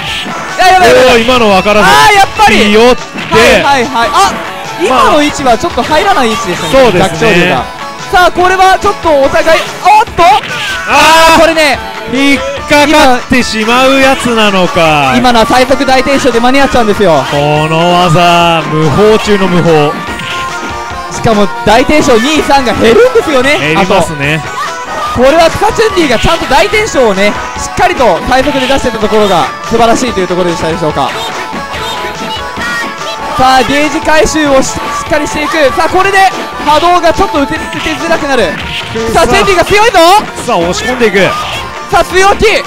おお、今の分からず、ああ、やっぱり。はいはいはい、あ、今の位置はちょっと入らない位置でしたね。そうですね。さあ、これはちょっとお互い、おっと、ああ、これね、引っかかってしまうやつなのか。今のは最速大転生で間に合っちゃうんですよ、この技。無法中の無法。しかも大転生に、さんが減るんですよね。減りますね。これはクサチュンディがちゃんと大転生をね、しっかりと最速で出してたところが素晴らしいというところでしたでしょうか。さあ、ゲージ回収を し, しっかりしていく。さあ、これで波動がちょっと打てづらくなる。さあ、チェンディが強いぞ。さあ、押し込んでいく。さあ、強気。う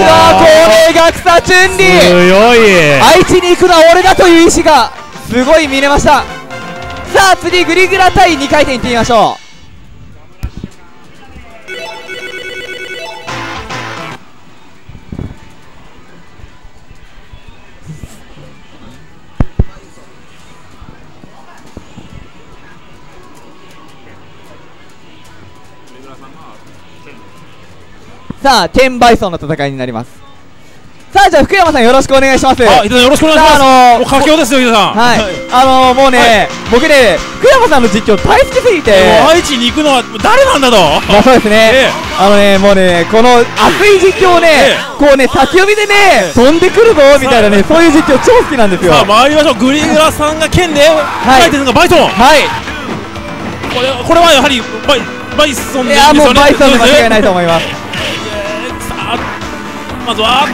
わ、これが草チュンリー、強い。愛知に行くのは俺だという意志がすごい見れました。さあ、次グリグラ対にかい転いってみましょう。さあ、テンバイソンの戦いになります。さあ、じゃあ福山さん、よろしくお願いします。あ、伊藤さん、よろしくお願いします。あのー、佳境ですよ、伊藤さん。はい、あのー、もうね、僕ね、福山さんの実況大好きすぎて、愛知に行くのは誰なんだと。まあ、そうですね。あのね、もうね、この熱い実況をね、こうね、先読みでね、飛んでくるぞみたいなね、そういう実況超好きなんですよ。さあ、参りましょう。グリグラさんが剣で書いてるのがバイソン。はい。これ、これはやはりバイバイソンですよね。いや、もうバイソンで間違いないと思います。まずは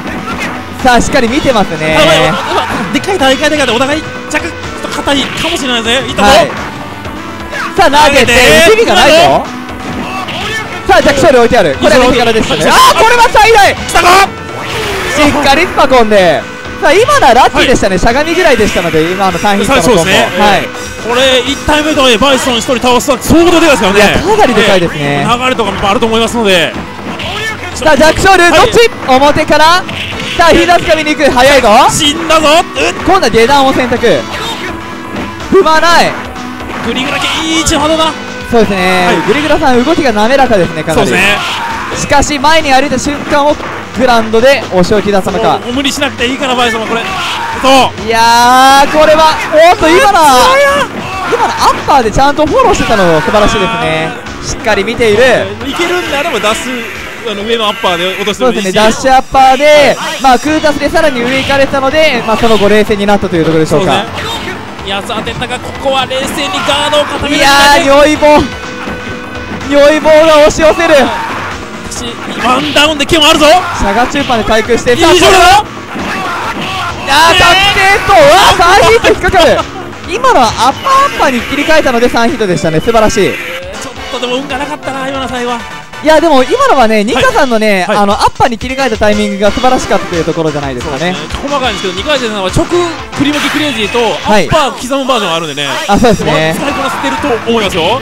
さあ、しっかり見てますね。でっかい大会だからお互い着と硬いかもしれないですね。いいとこ。さあ、投げて打ち身がないぞ。さあ、弱小で置いてある。これは右からでしたね。ああ、これは最大。きたか。しっかり突っ込んで。さあ、今のはラッキーでしたね。しゃがみぐらいでしたので、今の単品のコンボ。はい。これ一体目とはいえバイソン一人倒した相当でかいですからね。かなりでかいですね。流れとかもあると思いますので。さあ、弱小龍、どっち、表から。さあ、膝つかみに行く、早いぞ。死んだぞ。今度は下段を選択。うまない。グリグラ系いい位置の波動だ。そうですね、はい、グリグラさん動きが滑らかですね、かなり。そうですね。しかし前に歩いた瞬間をグランドでお仕置きださまか。無理しなくていいからバイソン、これそういやー、これはおっと今の今のアッパーでちゃんとフォローしてたの素晴らしいですね。しっかり見ている、いけるんであれば出す、あの上のアッパーで落としてもいいし、そうですね、ダッシュアッパーで、はいまあ、クータスでさらに上行かれたので、まあ、その後冷静になったというところでしょうか。いやさてたが、ここは冷静にガードを固める。いやー、良いボー良いボールが押し寄せる。ワンダウンで剣もあるぞ。シャガチューパーで対空していい勝ち点とさんヒット引っかかる。今のはアッパーアッパーに切り替えたのでさんヒットでしたね。素晴らしい。ちょっとでも運がなかったな今の際は。いやでも今のはね、ニカさんのね、はいはい、あのアッパーに切り替えたタイミングが素晴らしかったというところじゃないですかね。細かいんですけど、ニカさんは直振り向きクレイジーとアッパー刻むバージョンがあるんでね、はい、あそうですね、使いこなせてると思いますよ。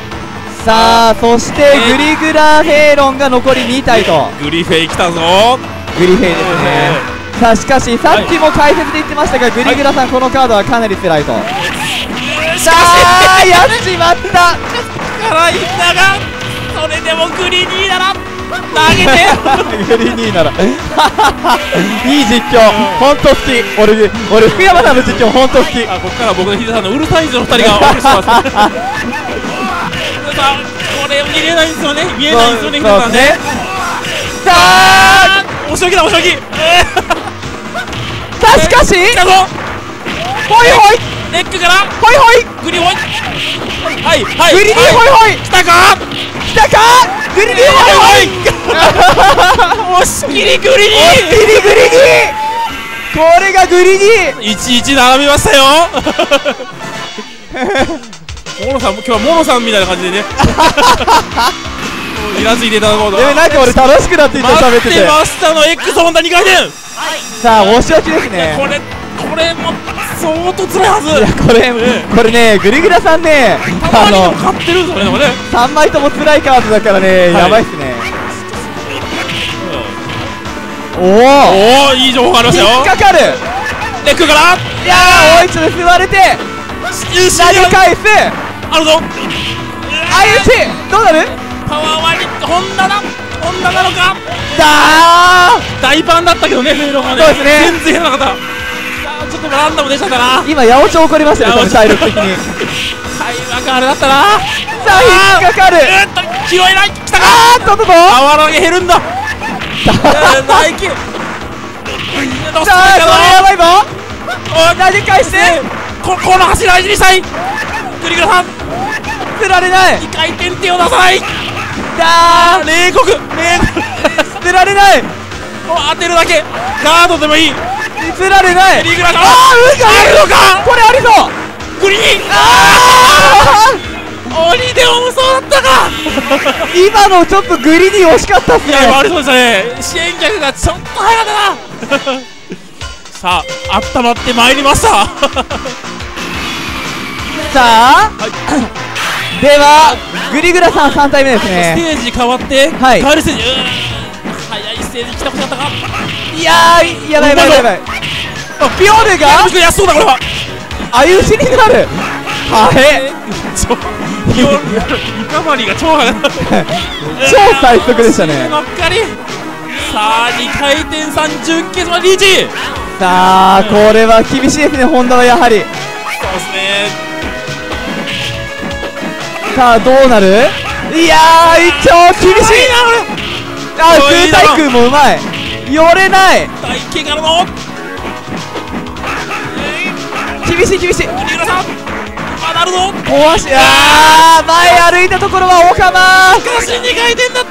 さあそしてグリグラヘイロンが残りにたいと、グリフェイ来たぞ。グリフェイですね。さあしかしさっきも解説で言ってましたが、グリグラさんこのカードはかなり辛いと。さあやっちまった。辛いんだがそれでもグリニーなら投げてグリニーならいい実況本当好き。俺俺福山さんの実況本当好き。あここから僕のヒデさんのウルサイズのふたりがお送りしますこれ見れないんですよね、見えないんですよね、皆さんね。さあ、おしおきだ、おしおき。さあ、しかし、ほいほい、ネックから、ほいほい、グリホイ、はい、はい、グリディホイホイ、来たか、来たか、グリディホイホイ、おしきりグリディ、おしきりグリディ、これがグリディ、いちいち並びましたよ。モロさん、今日はモロさんみたいな感じでねイラついていただこうと。でもなんか俺楽しくなっていた、喋ってて。待ってましたの X ホンダにかいてん、さあ押し置きですね。これこれも相当つらいはず。いやこれこれね、グリグラさんね、あのさんまいともつらいカードだからね、やばいっすね。おおいい情報ありましたよ。引っかかるレックから、いやーおいちょっと吸われて投げ返す。あるぞ。あい打ちどうなる。パワーはホンダだ、ホンダなのか。だー大パンだったけどね、そうですね、全然減らなかった。ちょっとランダムでしたから今八百長起こりましたね、その体力的に。体力あれだったな。さあ引っかかる、拾えない、来たかー、ちょっとパワー投げ減るんだ。さあそれやばいぞ。投げ返してこの柱大事にしたいグリグラさん。釣られない、にかいてん手を出さない。だー冷酷冷釣られない、もう当てるだけガードでもいい。釣られないグリグラさん、あー運があるのか、これありそう。グリーンあー鬼で重そうだったか今のちょっとグリに惜しかったっすね。いやありそうでしたね、支援客がちょっと早かったなさああったまってまいりましたさあ、はい、ではグリグラさんさんたいめですね。ステージ変わって、はい、変わるステージ、早いステージ来たことだったか。いやーやばいやばいやばい。ピオールが安そうだ、これはあゆしになる。はえピオールリカバリーが超速い超最速でしたね。ばっかりさあにかいてんさんじゅっけいまでリーチ。さあこれは厳しいですね、ホンダはやはり。そうですね。さあどうなる。いやー一応厳しいな。あっ空対空もうまい。寄れない、大怪我の厳しい厳しい。まだあるぞ、壊し、あー前歩いたところはオカマー、昔にかいてんだっ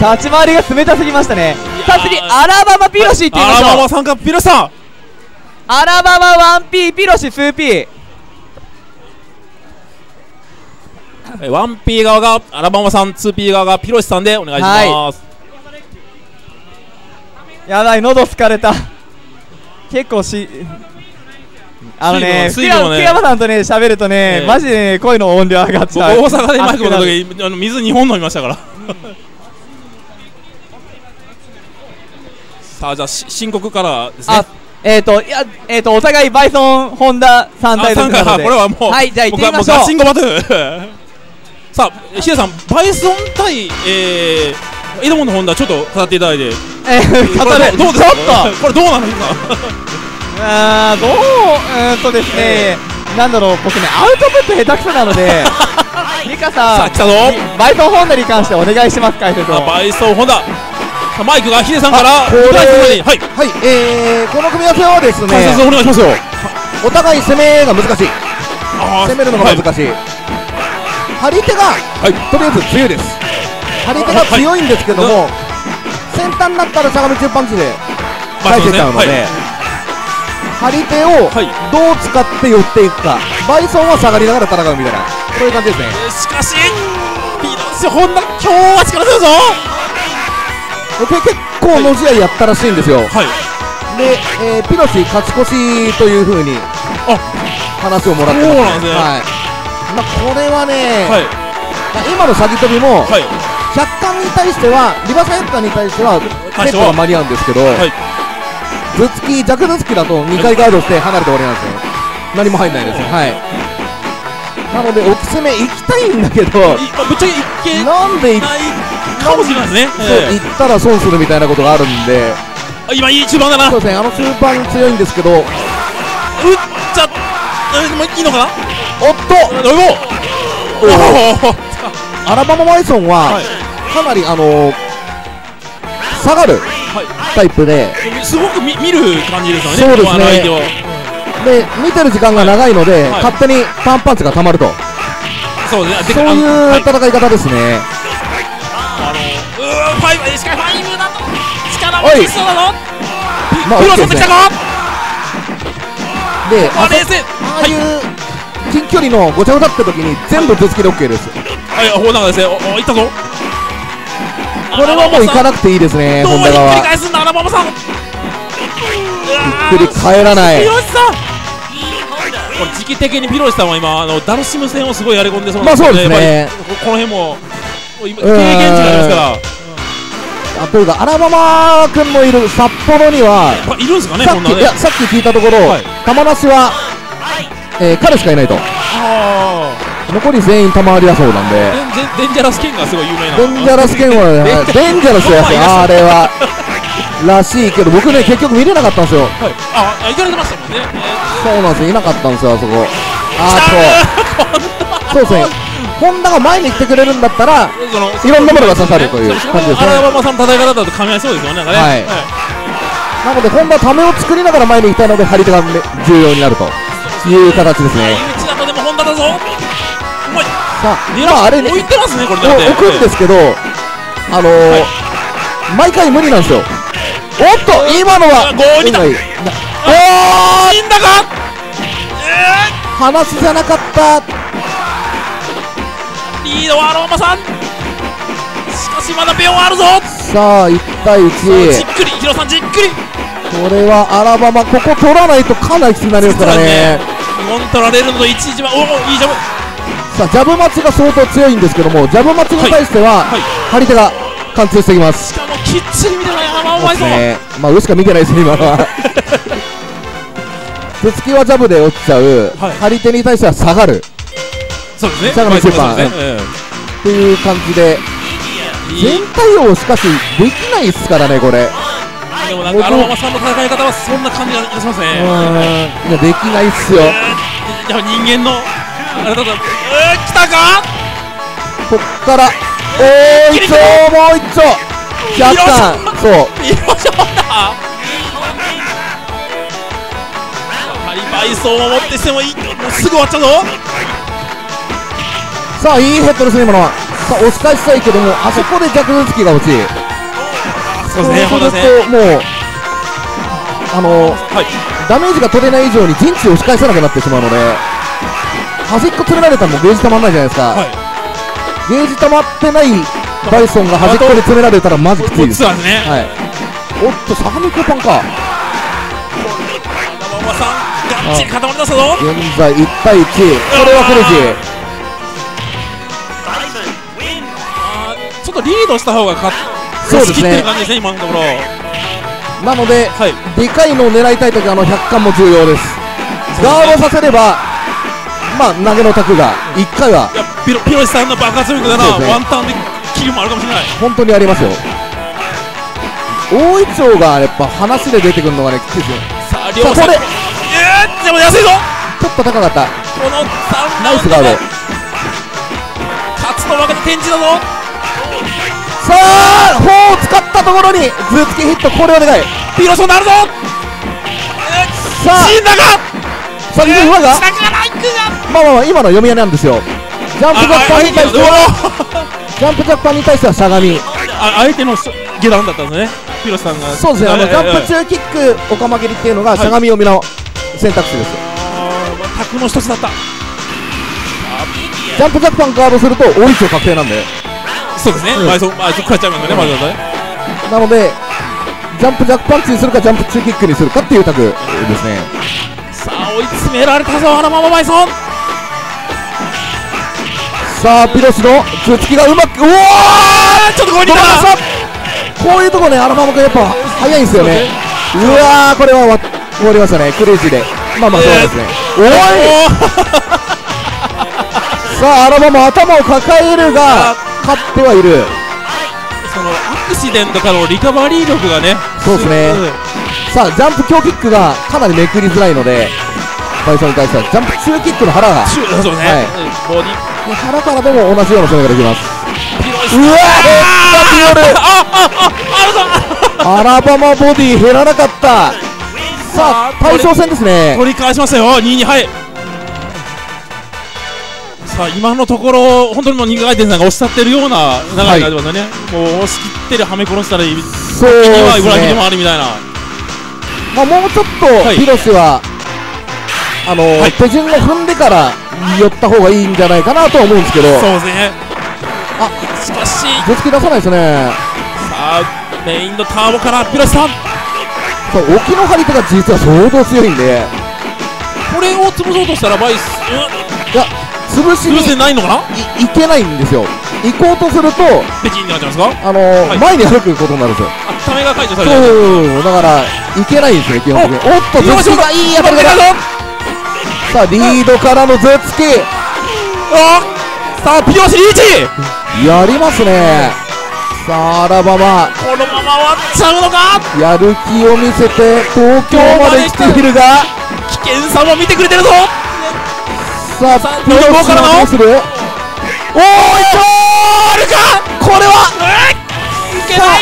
た。立ち回りが冷たすぎましたね。さあ次アラバマピロシって言いましょう。アラバマさんかピロシさん、アラバマ ワンピー ピロシ ツーピー。ワンピー 側がアラバマさん、ツーピー 側がピロシさんでお願いします。はい、やばい喉疲れた結構しあのね福山さんとね喋るとね、えー、マジで、ね、声の音量上がっちゃう。大阪でマイク持った時あの水にほん飲みましたから、うん、さあじゃあ申告からですね。えっと、いや、えっと、お互いバイソン、ホンダ、三回なので、これはもう、はい、じゃあ行ってみましょう。ガチンコバトル。さあ、ヒデさん、バイソン対、えー、エドモンのホンダ、ちょっと語っていただいて。えー、語る。どうですか？これどうなの今。ああ、どう、うんとですね、なんだろう、僕ね、アウトプット下手くそなので、リカさん、バイソンホンダに関してお願いします、解説を。バイソンホンダ。マイクがヒデさんから、この組み合わせはですね、解説お願いしますよ。お互い攻めが難しい、攻めるのが難しい、張り手がとりあえず強いです、張り手が強いんですけども、先端になったらしゃがみ中パンチで返していっちゃうので、張り手をどう使って寄っていくか、バイソンは下がりながら戦うみたいな、そういう感じですね。しかし、本田、今日は力強いぞ。結構の試合やったらしいんですよ、はい、で、えー、ピノシ勝ち越しというふうに話をもらってますね。はい、まあ、これはね、はい、まあ今のサギ飛びも、はい、百貫に対してはリバーサイドに対してはセットが間に合うんですけど、はい、頭突き弱頭突きだとにかいガードして離れて終わりなんですよ、何も入んないです、はい、なのでおき攻め行きたいんだけど、ぶっちゃけいけなんでいかもしれないですね。そう、行ったら損するみたいなことがあるんで、今いい中盤だな。そうですね、あの中盤強いんですけど、打っちゃっ、いいのかな。おっと、アラバマバイソンはかなりあの下がるタイプですごく見る感じですよね。そうですね、で見てる時間が長いので勝手にターンパンチがたまると、そういう戦い方ですね。おい、まあ、うわ、で、ああいう近距離のごちゃごちゃって時に全部頭突きで OK です。はい、ほうなんですね。お、いったぞ。これはもう行かなくていいですね。本田側。ひっくり返すんだ、アラバマさん。ひっくり返らない。ピロシさん。これ時期的にピロシさんは今あのダルシム戦をすごいやり込んでそうなんですよね。まあそうですね。この辺も経験値がありますから。あというか、アラバマ君もいる札幌には、いるんですかね、さっき、いや、さっき聞いたところ、玉なしは彼しかいないと、残り全員玉割りだそうなんで、デンジャラスケンがすごい有名な、デンジャラスケンは、デンジャラスや、あれは、らしいけど、僕ね、結局見れなかったんですよ、ああ、行かれてましたもんね、そうなんですよ、いなかったんですよ、あそこ、ああ、そうですね。ホンダが前に来てくれるんだったらいろんなものが刺さるという感じですね。アラバマさんの戦い方だと噛み合いそうですよね。なのでホンダはためを作りながら前に行きたいので張り手が重要になるという形ですね。さあ、あれ置いてますね、これ置くんですけど、あの毎回無理なんですよ。おっと、今のはごにだ、おー、いいんだか、話じゃなかったリードはアローマさん、しかしまだ秒あるぞ。さあ、いちたいいち、じっくりヒロさん、じっくり、これはアラバマ、ここ取らないとかなりきつくなりますからね。よん取られるのといちいちは、おお、いいジャブ。さあ、ジャブ待ちが相当強いんですけども、ジャブ待ちに対しては張り手が貫通してきます。しかもきっちり見てない、アラバマさんね、まあ上しか見てないですね今は。頭突きはジャブで落ちちゃう、張り手に対しては下がる、そうですね、っていう感じで全体をしかしできないですからね、これ。でもなんかアロマさんの戦い方はそんな感じがしますね。いや、できないっすよ、やっぱ人間のあれだと。うー、来たか、こっからおー、一丁もう一丁、百貫、そうバイソンを持ってしてもいい、すぐ終わっちゃうぞ。さあ、いいヘッドですね今のは。さあ、押し返したいけども、あそこで逆頭突きが欲しい。そうするともうあのダメージが取れない以上に陣地を押し返さなくなってしまうので、端っこ取れられたらもうゲージたまらないじゃないですか。ゲージたまってないバイソンが端っこで詰められたらまずきついです。おっと、サガミコパンか、現在いちたいいち、これは苦しい。ちょっとリードした方が勝つ、そうですね、仕切ってる感じですね今のところ。なので、はい、でかいのを狙いたいときはあのひゃっかんも重要です。ガードさせれば、まあ、投げのタクがいっかいは、ピロシさんの爆発力だな、ワンターンでキルもあるかもしれない、本当にありますよ。大井町がやっぱ話で出てくるのがね、きついですよ。さあ、両方で、えー、でも安いぞ、ちょっと高かった、このナイスガード、勝つと負けた展示だぞ。さあ、フォーを使ったところに頭突きヒット、これはでかい、ピロシになるぞ、さあ、死んだか、さあ、上が、まあまあまあ、今の読み合いなんですよ、ジャンプジャッパーに対しては、ジャンプジャッパーに対してはしゃがみ、相手の下段だったんですね。さんがそうですね、あのジャンプ中キック、おかま蹴りっていうのがしゃがみ読みの選択肢ですよ。タクの一つだった、ジャンプジャッパンガードすると、大一を確定なんで、そうですね、前そこからちゃいますね、前そこね。なので、ジャンプジャックパンチにするか、ジャンプ中キックにするかっていうタクですね。さあ、追い詰められたぞ、あのまま前そさあ、ピロシの頭突きがうまく、うわー、ちょっとここにいた。こういうとこね、アラマモがやっぱ速いんですよね。うわー、これは終わりましたね、クレイジーで。まあまあ、そうですね。おいさあ、アラマモ頭を抱えるが、勝ってはいる。そのアクシデントからのリカバリー力がね、そうですね。さあ、ジャンプ強キックがかなりめくりづらいので、バイソンに対しては、ジャンプ中キックの腹が、腹からでも同じような攻めができます。うわアラバマボディ減らなかった。さあ対象戦ですね、取り返しましたよ、にに、はい。さあ今のところ本当にもうにかい転さんが押し去ってるような流れになってますね、はい、もう押し切ってる、はめ殺したり、そうですね、裏切りもあるみたいな、まあもうちょっとピロシは、はい、あの、はい、手順を踏んでから寄った方がいいんじゃないかなとは思うんですけど、そうですね、あ、しかし頭突き出さないですね。さあメインのターボからピロシさん、そう沖の張り手が実は相当強いんで、これを潰そうとしたらバイス、うん、いや潰しに潰せないのかな、 い, いけないんですよ。行こうとするとできんなっちゃうんですか、あのーはい、前に歩くことになるんですよ。あ、ためが解除される、そうだからいけないんですよ基本的に。おっと頭突きがいい当たりだ。さあリードからの頭突き、あっ、さあピロシリーチやりますね。さあアラバマこのまま終わっちゃうのか、やる気を見せて東京まで来ているが、危険さも見てくれてるぞ。さあピロシからのおーい、ゴールか、これは、うん、いけない。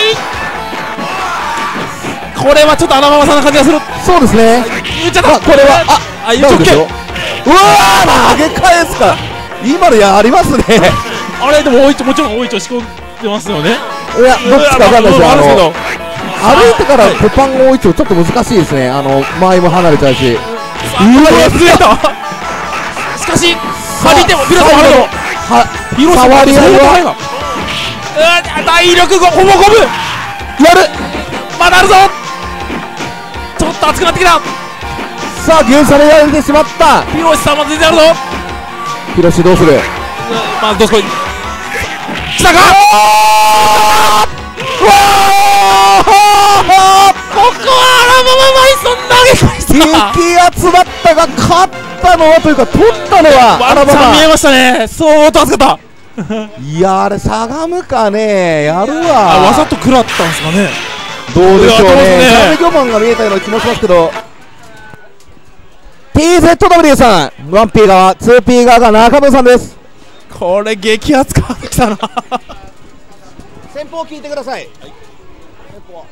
これはちょっとアラバマさんの感じがする。そうですね、言っちゃった。これはあっ、直球、うわー、投げ返すか、今のやりますね。あれでも、もちろん大井町仕込んでますよね。いや、どっちか分かんないですよ。歩いてからペパン大井町ちょっと難しいですね。あの前も離れちゃうし、うわっ、しかし張り手もピロシも張るの、触り合いは体力がほぼ五分やる、まだあるぞ、ちょっと熱くなってきた。さあ牛舎でやられてしまった。ピロシさんも全然あるぞ。ピロシどうする、まあどうする、来たか、ここはアラバマバイソン投げ返した。激集まったが勝ったのはというか取ったのはアラバマ、見えましたね、相当熱かった。いやあれしゃがむかね、やるわ、わざと食らったんですかね、どうでしょうね、魚マンが見えたような気もしますけど、 ティーゼットダブリュー さん ワンピー 側 ツーピー 側が中野さんです。これ激アツかってきたな。先方を聞いてください。先方は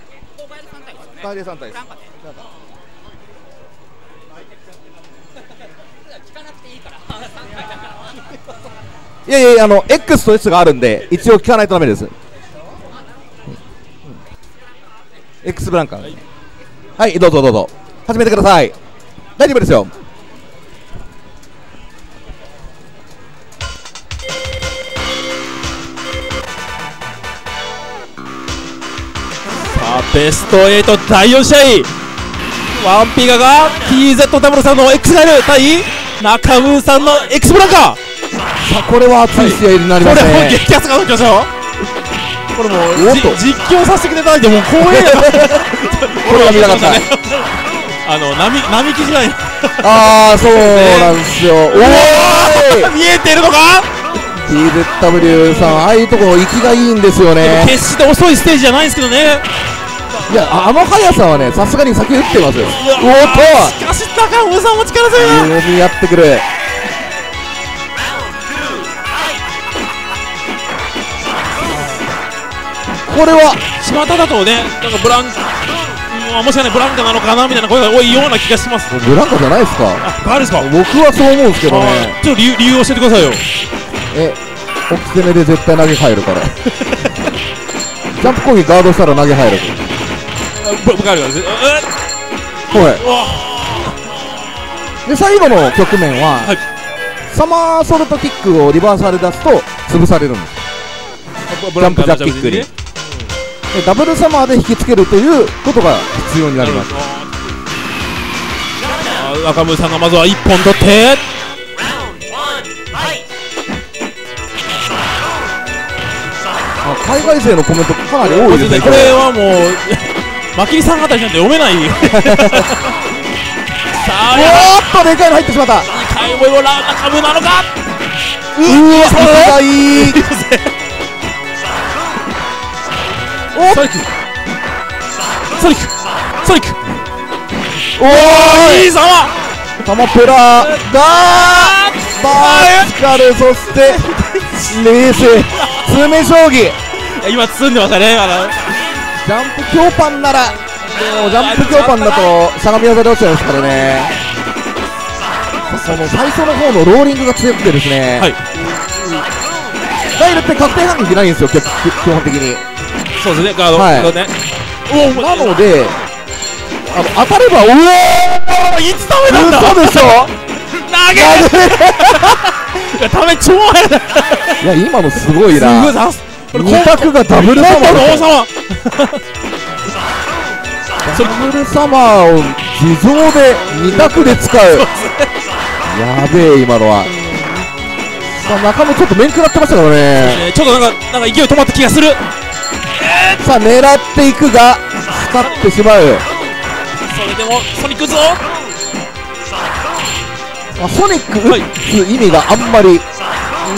バイデさん対ですよね。いやいやいや、あの X と S があるんで一応聞かないとダメです。X ブランカ、はい、はい、どうぞどうぞ始めてください。大丈夫ですよ。ベストはちだいよん試合、ワンピガが ティーゼットダブリュー さんの X ガイル対中村さんの X ブランカー。さあこれは熱い試合になりますね。これ激アツが起きましたよ。これもう実況させてくれたんでもう光栄だこれが見たかったあの並木時代ああそうなんですよおお見えてるのか ティーゼットダブリュー さんああいうところ息がいいんですよね決して遅いステージじゃないですけどねいやあの速さはねさすがに先打ってますよおっとしかし高尾さんも力強いな読み合ってくるこれは島田だとね、なんかブラン、もしかねブランカなのかなみたいな声が多いような気がします。ブランカじゃないですか。あ、あれですか。僕はそう思うんですけどね。ちょっと理由、理由を教えてくださいよ。え、ホップ攻めで絶対投げ入るから。ジャンプ攻撃ガードしたら投げ入る。僕あるからです。はい。で最後の局面は、はい、サマーソルトキックをリバーサル出すと潰されるんです。ジャンプジャッキックに。ダブルサマーで引きつけるということが必要になります。赤武さんがまずはいっぽん取って海外勢のコメントかなり多いですね。これはもうマキリさんあたりなんて読めない。おっとでかいの入ってしまった。にかいもよら赤武なのか。うわさすがいい。ソリックソリックソリックおーいいぞタマペラーがーバーチカルそして冷静詰め将棋今包んでましたねジャンプ強パンならもうジャンプ強パンだと相模技で落ちちゃいますからねその最初の方のローリングが強くてですねダイルって確定反撃ないんですよ基本的にそうですね、ガード、ね、なので、あの当たれば、うおー、いつ食べたんだ、嘘でしょ、投げる、ため、超速い、いや、今のすごいな、に択がダブルサマー、ダブルサマーを自動でに択で使う、やべえ、今のは、中野、ちょっと面食らってましたからね、ちょっとなんか、なんか勢い止まった気がする。さあ狙っていくが光ってしまうそれでもソニック打つぞソニック打つ意味があんまり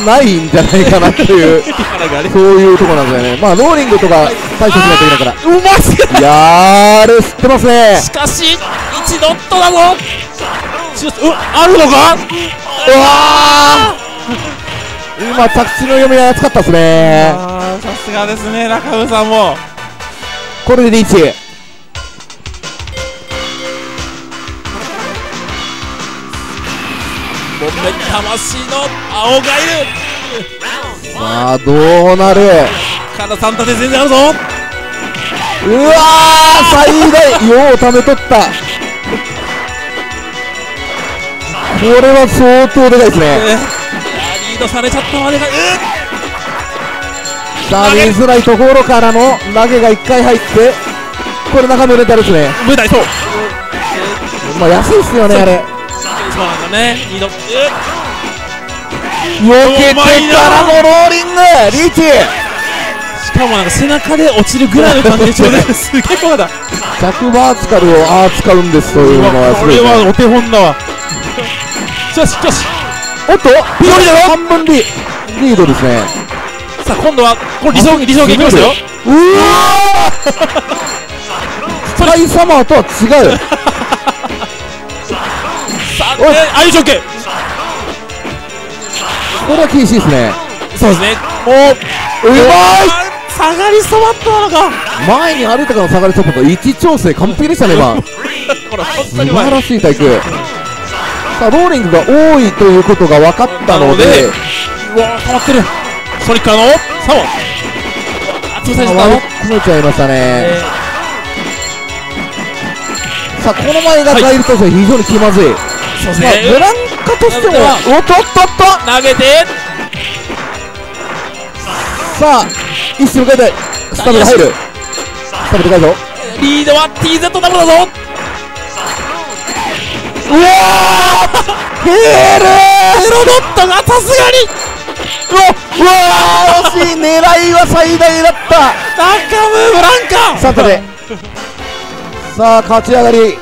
ないんじゃないかなっていうそういうとこなんですよねまあローリングとか対処しないといけないからうますぎるやーれ知ってますねしかしいちドットだぞうわあるのかうわー今着地の読みが厚かったですねさすがですね、中尾さんもこれでリーチ魂の青がいるさあ、どうなるからさん立て全然あるぞうわー、最大ようためとったこれは相当でかいですねリードされちゃったまでかいうっさあ見づらいところからの投げがいっかい入ってこれ中野レンタルですね無駄そうまあ安いっすよねあれそうなんだねにどよけてからのローリングリーチしかもなんか背中で落ちるぐらいの感じでしょうねすげえまだジャクバーツカルをああ使うんですというのはこれはお手本だわよしよしおっとピロリだろ半分リードですねさあ今度はこれ理想形いきますようわスカイサマーとは違うさあああいう条件これは厳しいですねそうですねおうまい下がりそばったのか前に歩いたからの下がりそばと位置調整完璧でしたね今素晴らしい対空さあローリングが多いということが分かったのでうわ溜まってるソニックからのサモン詰めちゃいましたね、えー、さあこの前がガイル投手非常に気まずいそうですねブランカとしてもおっとっとっと投げてさあ一瞬向かいたいスタブが入るスタブでかいぞリードは ティーゼットダブリュー だぞうわーヘルヘロドットがさすがにわー、惜しい。狙いは最大だった。中村ブランカ、さあこれさあ勝ち上がり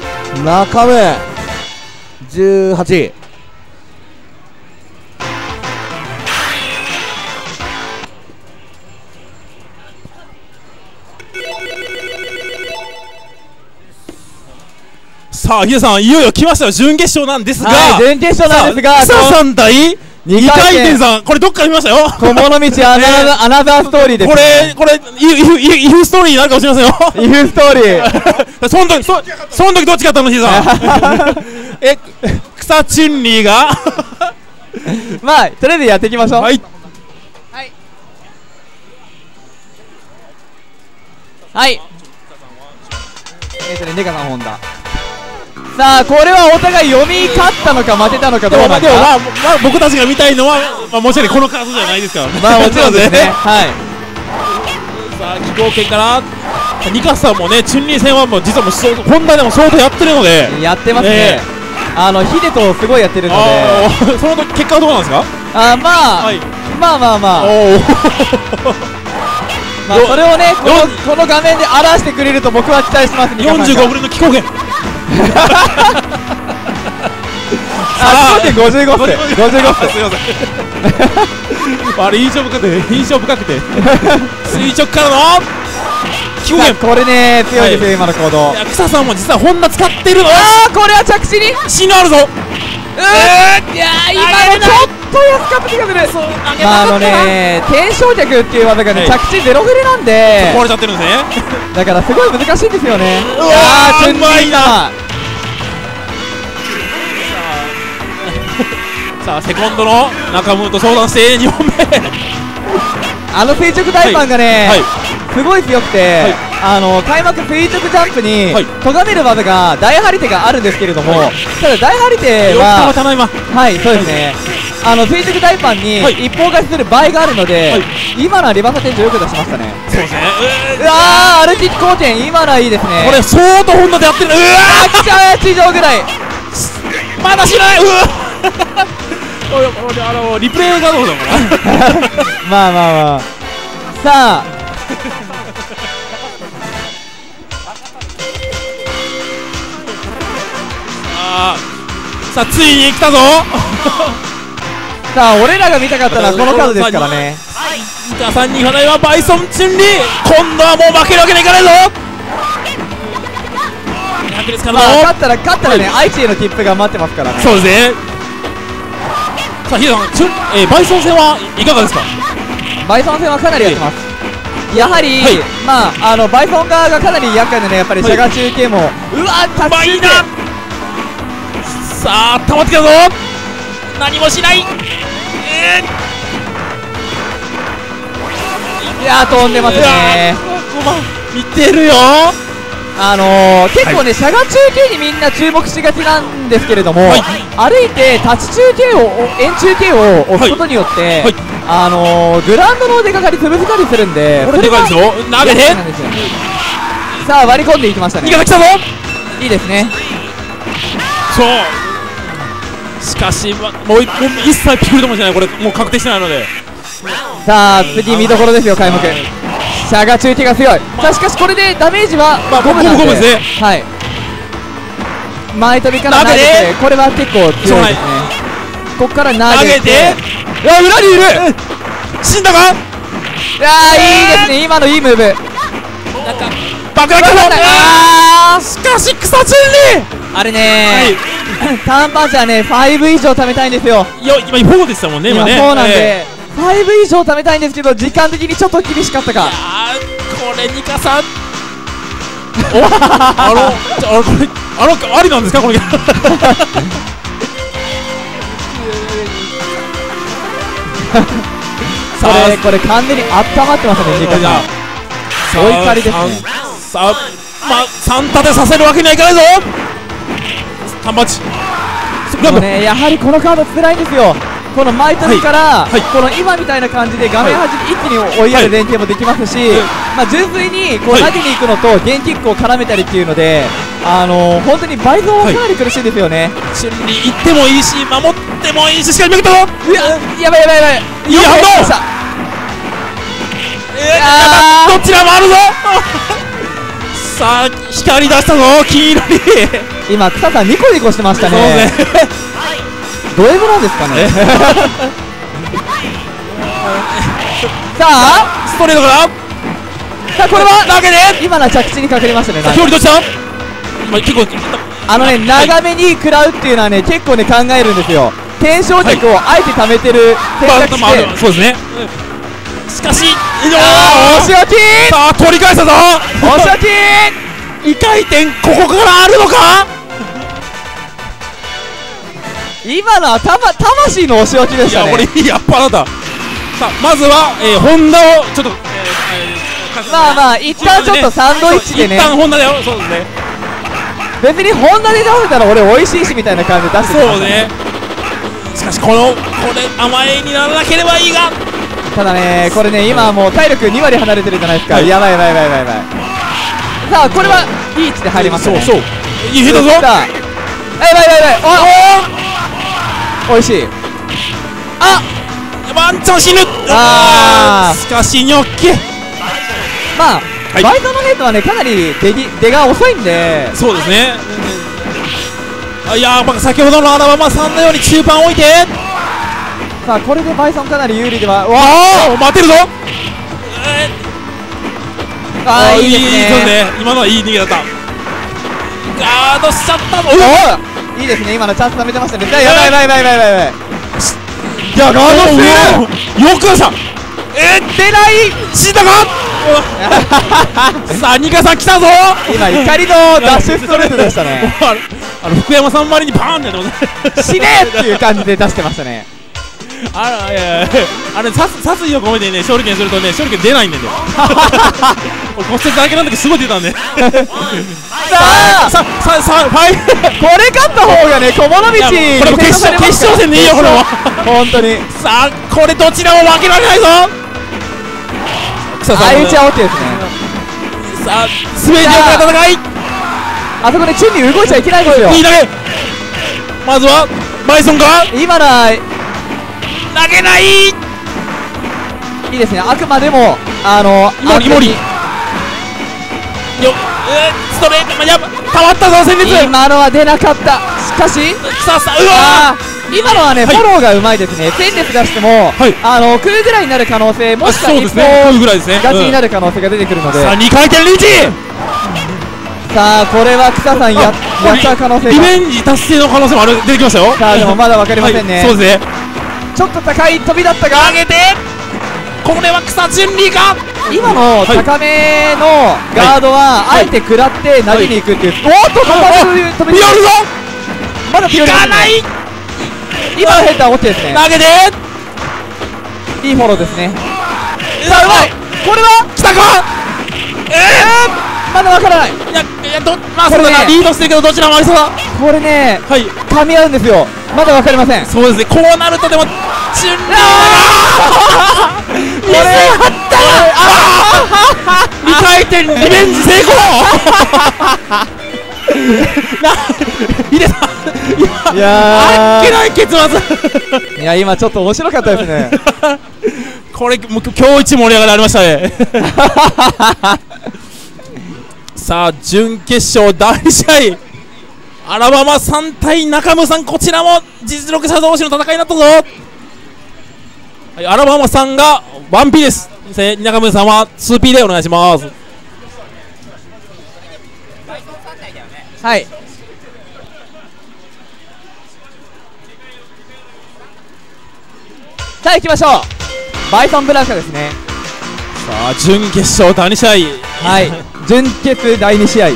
中村じゅうはち。さあヒデさん、いよいよ来ましたよ、準決勝なんですが、はい、準決勝なんですが、クサさん対にかい転さん、これどっか見ましたよ、この道アナ、えー、アナザーストーリーです、これ、これイフ、イフストーリーになるかもしれませんよ、イフストーリー、そん時、そん時どっち勝ったの、ヒデさん、え、クサチュンリーが、まあ、とりあえずやっていきましょう。はいはい、はい、えーとね、ネカさん本田。さあこれはお互い読み勝ったのか負けたのかどうなのか。でもまあまあ僕たちが見たいのはまあもちろんこのカードじゃないですから。まあもちろんですね。はい。さあ気候圏からニカさんもねチュンリー戦はもう実はもう本題でも相当やってるので。やってますね。あのヒデとすごいやってるので。その時結果はどうなんですか。あまあまあまあまあ。まあそれをねこの画面で表してくれると僕は期待してます。よんじゅうごふんの気候圏。あ、ごてんごじゅうごふん、ごじゅうごふん、すみません。あれ印象深くて、印象深くて。垂直からの。これね、強いですよ今の行動。クサさんも実はホンダ使ってるの。ああ、これは着地に。芯があるぞ。うん、いや、今のちょっと安かった気がする。そう、あのね、天正脚っていう技がね、着地ゼロ振りなんで。壊れちゃってるんですね。だから、すごい難しいんですよね。ああ、うまいな。さあセコンドの中村と相談してにほんめあの垂直ダイパンがね、はいはい、すごい強くて、はい、あの開幕垂直ジャンプにとがめる技が大張り手があるんですけれども、はい、ただ大張り手ははいそうですね、あの垂直ダイパンに一方勝ちする場合があるので、はい、今のはリバーサ天井よく出しましたね。そうですね、うわーアルティック後転今のはいいですね。これ相当本田でやってる。うわー来ちゃう地上ぐらいまだしない。うわあのリプレイがどうだもんな。まあまあまあさあさあついに来たぞ。さあ俺らが見たかったのはこのカードですからね。じゃあさんにん払いはバイソンチュンリー、今度はもう負けるわけにいかないぞ。勝ったら勝ったらね愛知への切符が待ってますからね。そうですね。さあヒデさん、チュン、えー、バイソン戦はいかがですか。バイソン戦はかなりやってます。やはり、はい、まああのバイソン側がかなり厄介でね、やっぱりシャガ中継も、はいうわータッチだ。さあ溜まってきたぞ。何もしない。えー、いやー飛んでますね。見てるよ。あのー、結構ね、シャガ中継にみんな注目しがちなんですけれども、はい、歩いて立ち中継を、円中継を押すことによって、はいはい、あのー、グラウンドの出かかり潰せたりするんで、これでかいですよ、投げて、さあ、割り込んでいきましたね、来たぞ、いいですね、そう、しかし、もう一本、一切ピクルともしない、これ、もう確定してないので、さあ、次、見どころですよ、開幕。シャガ中継が強い、まあ、しかしこれでダメージはゴムなんで、はい、前飛びから投げて、これは結構強いですね。ここから投げて、いや裏にいる、死んだか、いやーいいですね、今のいいムーブ、なんか爆弾が、あー、しかし、クサチュンリー、あれねー、ターンパンチはね、ご以上貯めたいんですよ、いや、今、よんでしたもんね、今ね。そうなんでご以上貯めたいんですけど時間的にちょっと厳しかったか。あこれニカさんおあのちょあのこれあのありなんですかこれ。これこれ完全に温まってますねニカさん。お怒りですね。さあま三立てさせるわけにはいかないぞ。三八。もうねやはりこのカードつらいんですよ。この前飛びから、はいはい、この今みたいな感じで画面端に一気に追いやる連携もできますし、まあ純粋にこう投げに行くのとゲンキックを絡めたりっていうので、あのー、本当に倍増はかなり苦しいですよね。チュンリー行ってもいいし守ってでもいいし、しかし抜けたぞ。やばいやばいやばい。いい反応。どちらもあるぞ。さあ光り出したぞ黄色に。今草さんニコニコしてましたね。ド M なんですかね。さあストレートから。さあこれは投げで今の着地にかけれましたね。距離どっちだ。まあ結構。あのね、長めに食らうっていうのはね、結構ね、考えるんですよ。転生軸をあえて溜めてる選択して、そうですね。しかし、押し落ち。さあ、取り返したぞ。押し落ち。異回転、ここからあるのか。今のはたま、魂の押し落ちでしたね。いや、俺、やっぱなんだ。さあ、まずは、えー、ホンダを、ちょっと。まあまあ、一旦ちょっとサンドイッチでね。一旦ホンダだよ。そうですね。別にホンダで倒せたら俺美味しいしみたいな感じで出してそうね。しかしこのこれ甘えにならなければいいが、ただねこれね今もう体力に割離れてるじゃないですか。やばいやばいやばいやばい。さあこれはいい位置で入りましたね。そうそういいヒットぞ。やばいやばいやばい。おおおいしい。あワンチャン死ぬ。ああしかしニョッキまあはい、バイトのヘッドはねかなり出ぎ出が遅いんで、そうですね、うん、いやー、まあ、先ほどのアラバマさんのように中盤置いて、さあこれでバイソンかなり有利では、わー待てるぞ、えー、あーいいですね、いいですね、今のはいい逃げだった、ガードしちゃったの、いいですね、今のチャンス貯めてましたね、やばいやばいやばいやばいやばい、いやガードしてる、よく出した、えー、出ない、シータがさあニカさん来たぞ。今怒りのダッシュストレートでしたね。あの福山さん周りにバーンってね死ねーっていう感じで出してましたね。あらいやいやあれ殺意を込めてね勝利権するとね勝利権出ないんだよ。俺骨折だけなんだけどすごい出たんで。さあさあさあこれ勝った方がね小物道これも決勝戦でいいよこれは本当に。さあこれどちらも負けられないぞ。さあ、相打ちは OK ですね。さあ、スウェーデンの戦い。あそこでチュンに動いちゃいけないですよ。いい投げ。まずはバイソンから。今のは投げない。いいですね。あくまでもあのモリモリ。よ、えー、ストレートまやば。変わったぞ戦術。今のは出なかった。しかし、さあさあうわー。今のはね、フォローがうまいですね。戦略出しても、あの食うぐらいになる可能性、もしくは一歩勝ちになる可能性が出てくるので、さあにかい転リーチ。さあこれは草さんやった可能性、リベンジ達成の可能性もある出てきましたよ。さあでもまだわかりませんね。そうですね。ちょっと高い飛びだったが上げて、これは草チュンリーか。今の高めのガードはあえて食らって投げに行くっていう。おっと飛び出るぞ。まだ行かない。今のヘッダー落ちですね。投げていいフォローですね。さあうまい。これは来たか。えーまだわからない。いやいやどまあそうだなリードしてるけどどちらもありそうだ。これねはい噛み合うんですよ。まだわかりません。そうですね。こうなるとでもチュンリーあーこれあったあーにかい転リベンジ成功。いやあっけない結末。いや今ちょっと面白かったですね。これもう今日一盛り上がりありましたね。さあ準決勝だいにしあいアラバマさん対中村さん、こちらも実力者同士の戦いになったぞ。はい、アラバマさんが ワンピー です。中村さんは ツーピー でお願いします。はい、さあ行きましょう。バイソンブランカですね。さあ準決勝だいにしあいはい準決だいにしあい。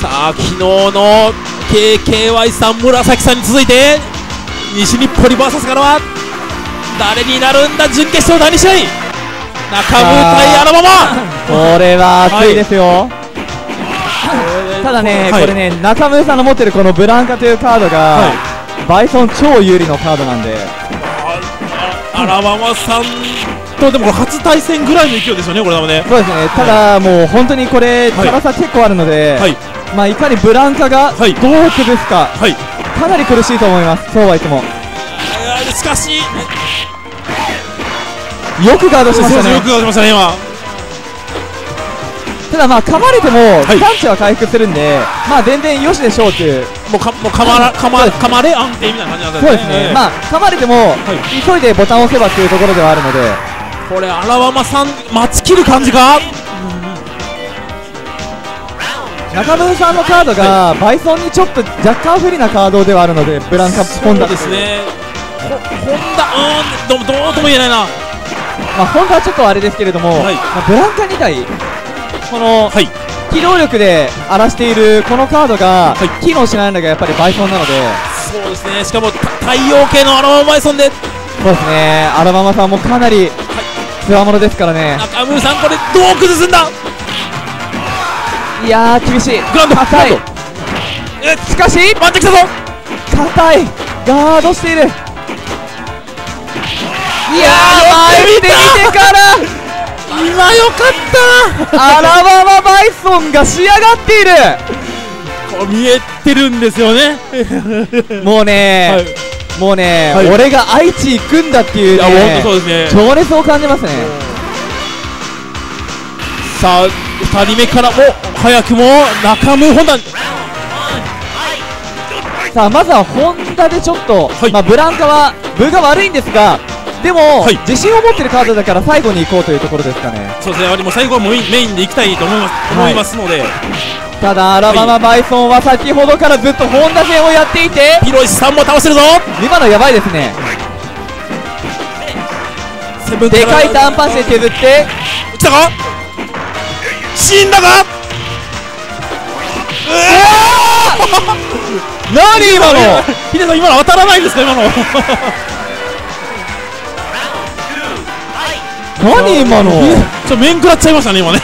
さあ昨日の ケーケーワイ さん紫さんに続いて西日暮里 ブイエス からは誰になるんだ。準決勝だいにしあい中村対アラバマ、これは熱いですよ。ただね、これね、中村さんの持ってるこのブランカというカードが、バイソン超有利のカードなんで、アラバマさんとでも初対戦ぐらいの勢いですよね、これはね。そうですね、ただもう本当にこれ、辛さ結構あるので、まあ、いかにブランカがどう崩すか、はいはい、かなり苦しいと思います、そうはいつも。難しい、よくガードしましたね、よくガードしましたね今。ただ、まあ噛まれてもパンチは回復するんで、まあ全然よしでしょうという、もう噛まれ安定みたいな感じなんですね。まあ噛まれても急いでボタンを押せばというところではあるので、これ、荒浜さん、待ちきる感じか。中村さんのカードがバイソンにちょっと若干不利なカードではあるので、ブランカ・ホンダですね。ホンダ、うーん、どうとも言えないな、ホンダはちょっとあれですけれども、ブランカにたい。この機動力で荒らしているこのカードが機能しないのがやっぱりバイソンなので、そうですね、しかも太陽系のアラママバイソンで、そうですね、アラママさんもかなりつわものですからね。中村さん、これどう崩すんだ。いやー、厳しい、グランド硬い、しかし回ってきたぞ、硬い、ガードしている、いやー、回ってみてから今よかったなアラバマバイソンが仕上がっているこう見えてるんですよねもうね、はい、もうね、はい、俺が愛知行くんだっていうね、情熱を感じますね。さあふたりめからも早くも中村本田、さあまずは本田でちょっと、はい、まあブランカは分が悪いんですが、でも、はい、自信を持っているカードだから最後に行こうというところですかね。そうですね、やはりもう最後はもうメインで行きたいと思います、はい、思いますので、ただ、アラバマバイソンは先ほどからずっと本田戦をやっていて、ヒロシさんも倒してるぞ、今のやばいですね、でかいターンパンチで削って、来たか、死んだか、うわー、何今の、ヒデさん、今の当たらないんですか、今の。何今の、ちょ面食らっちゃいましたね今ね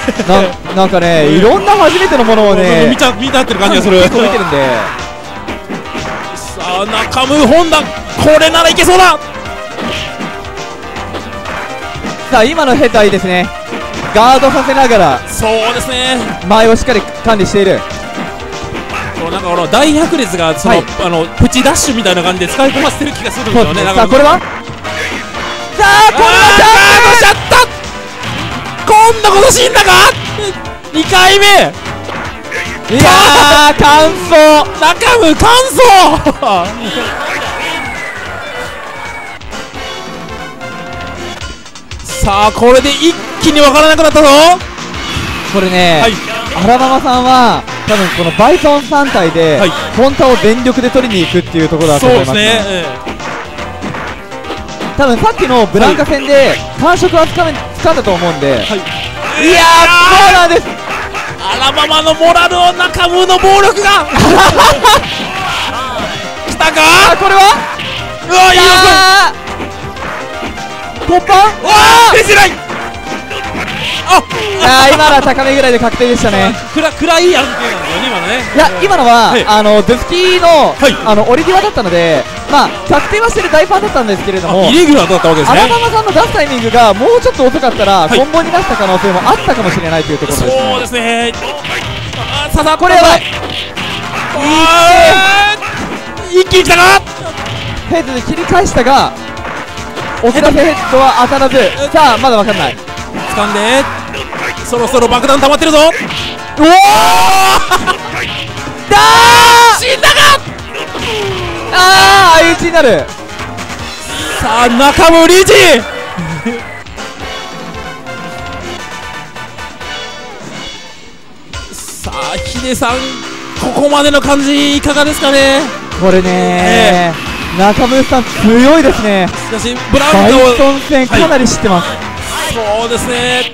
な, なんかね、いろんな初めてのものをね見ちゃ見たってる感じがする、結構見てるんでさあ中村本田、これならいけそうだ。さあ今のヘッドはいいですね、ガードさせながら、そうですね、前をしっかり管理している。なんかこの大白列がその、はい、あのプチダッシュみたいな感じで使いこなしてる気がするんですよね。さあこれはさあこれはしちゃった、今度こそ死んだかにかいめ、いやー完走、中村完走さあこれで一気に分からなくなったぞこれね、はい、アラバマさんは多分このバイソンさん体で、はい、本田を全力で取りに行くっていうところだと思いますね。そうですね、えー多分さっきのブランカ戦で感触はつかめ、つかんだと思うんで、はい、いやー、そうなんです、アラママのモラルを中村の暴力がきたかー、これはうわいいよ、突破、うわー出てない、ああ今のは高めぐらいで確定でしたね、暗いやんっていうのはね、いや今のはあのドゥスキーのあの折り際だったので、まあ確定はしてる大ファンだったんですけれども、イレギュラーだったわけですね。アラバマさんの出すタイミングがもうちょっと遅かったら、はい、コンボに出した可能性もあったかもしれないというところですね。そうですね。あさあこれやばい。一気に来たな。ヘッドで切り返したが、お知らせヘッドは当たらず。さあまだわかんない。掴んで。そろそろ爆弾溜まってるぞ。おお。だー。死んだか。ああ相打ちになる。さあ中村リーチさあヒデさん、ここまでの感じいかがですかね。これね、えー、中村さん強いですね。しかしブランカをバイソン戦かなり知ってます、はい、そうですね、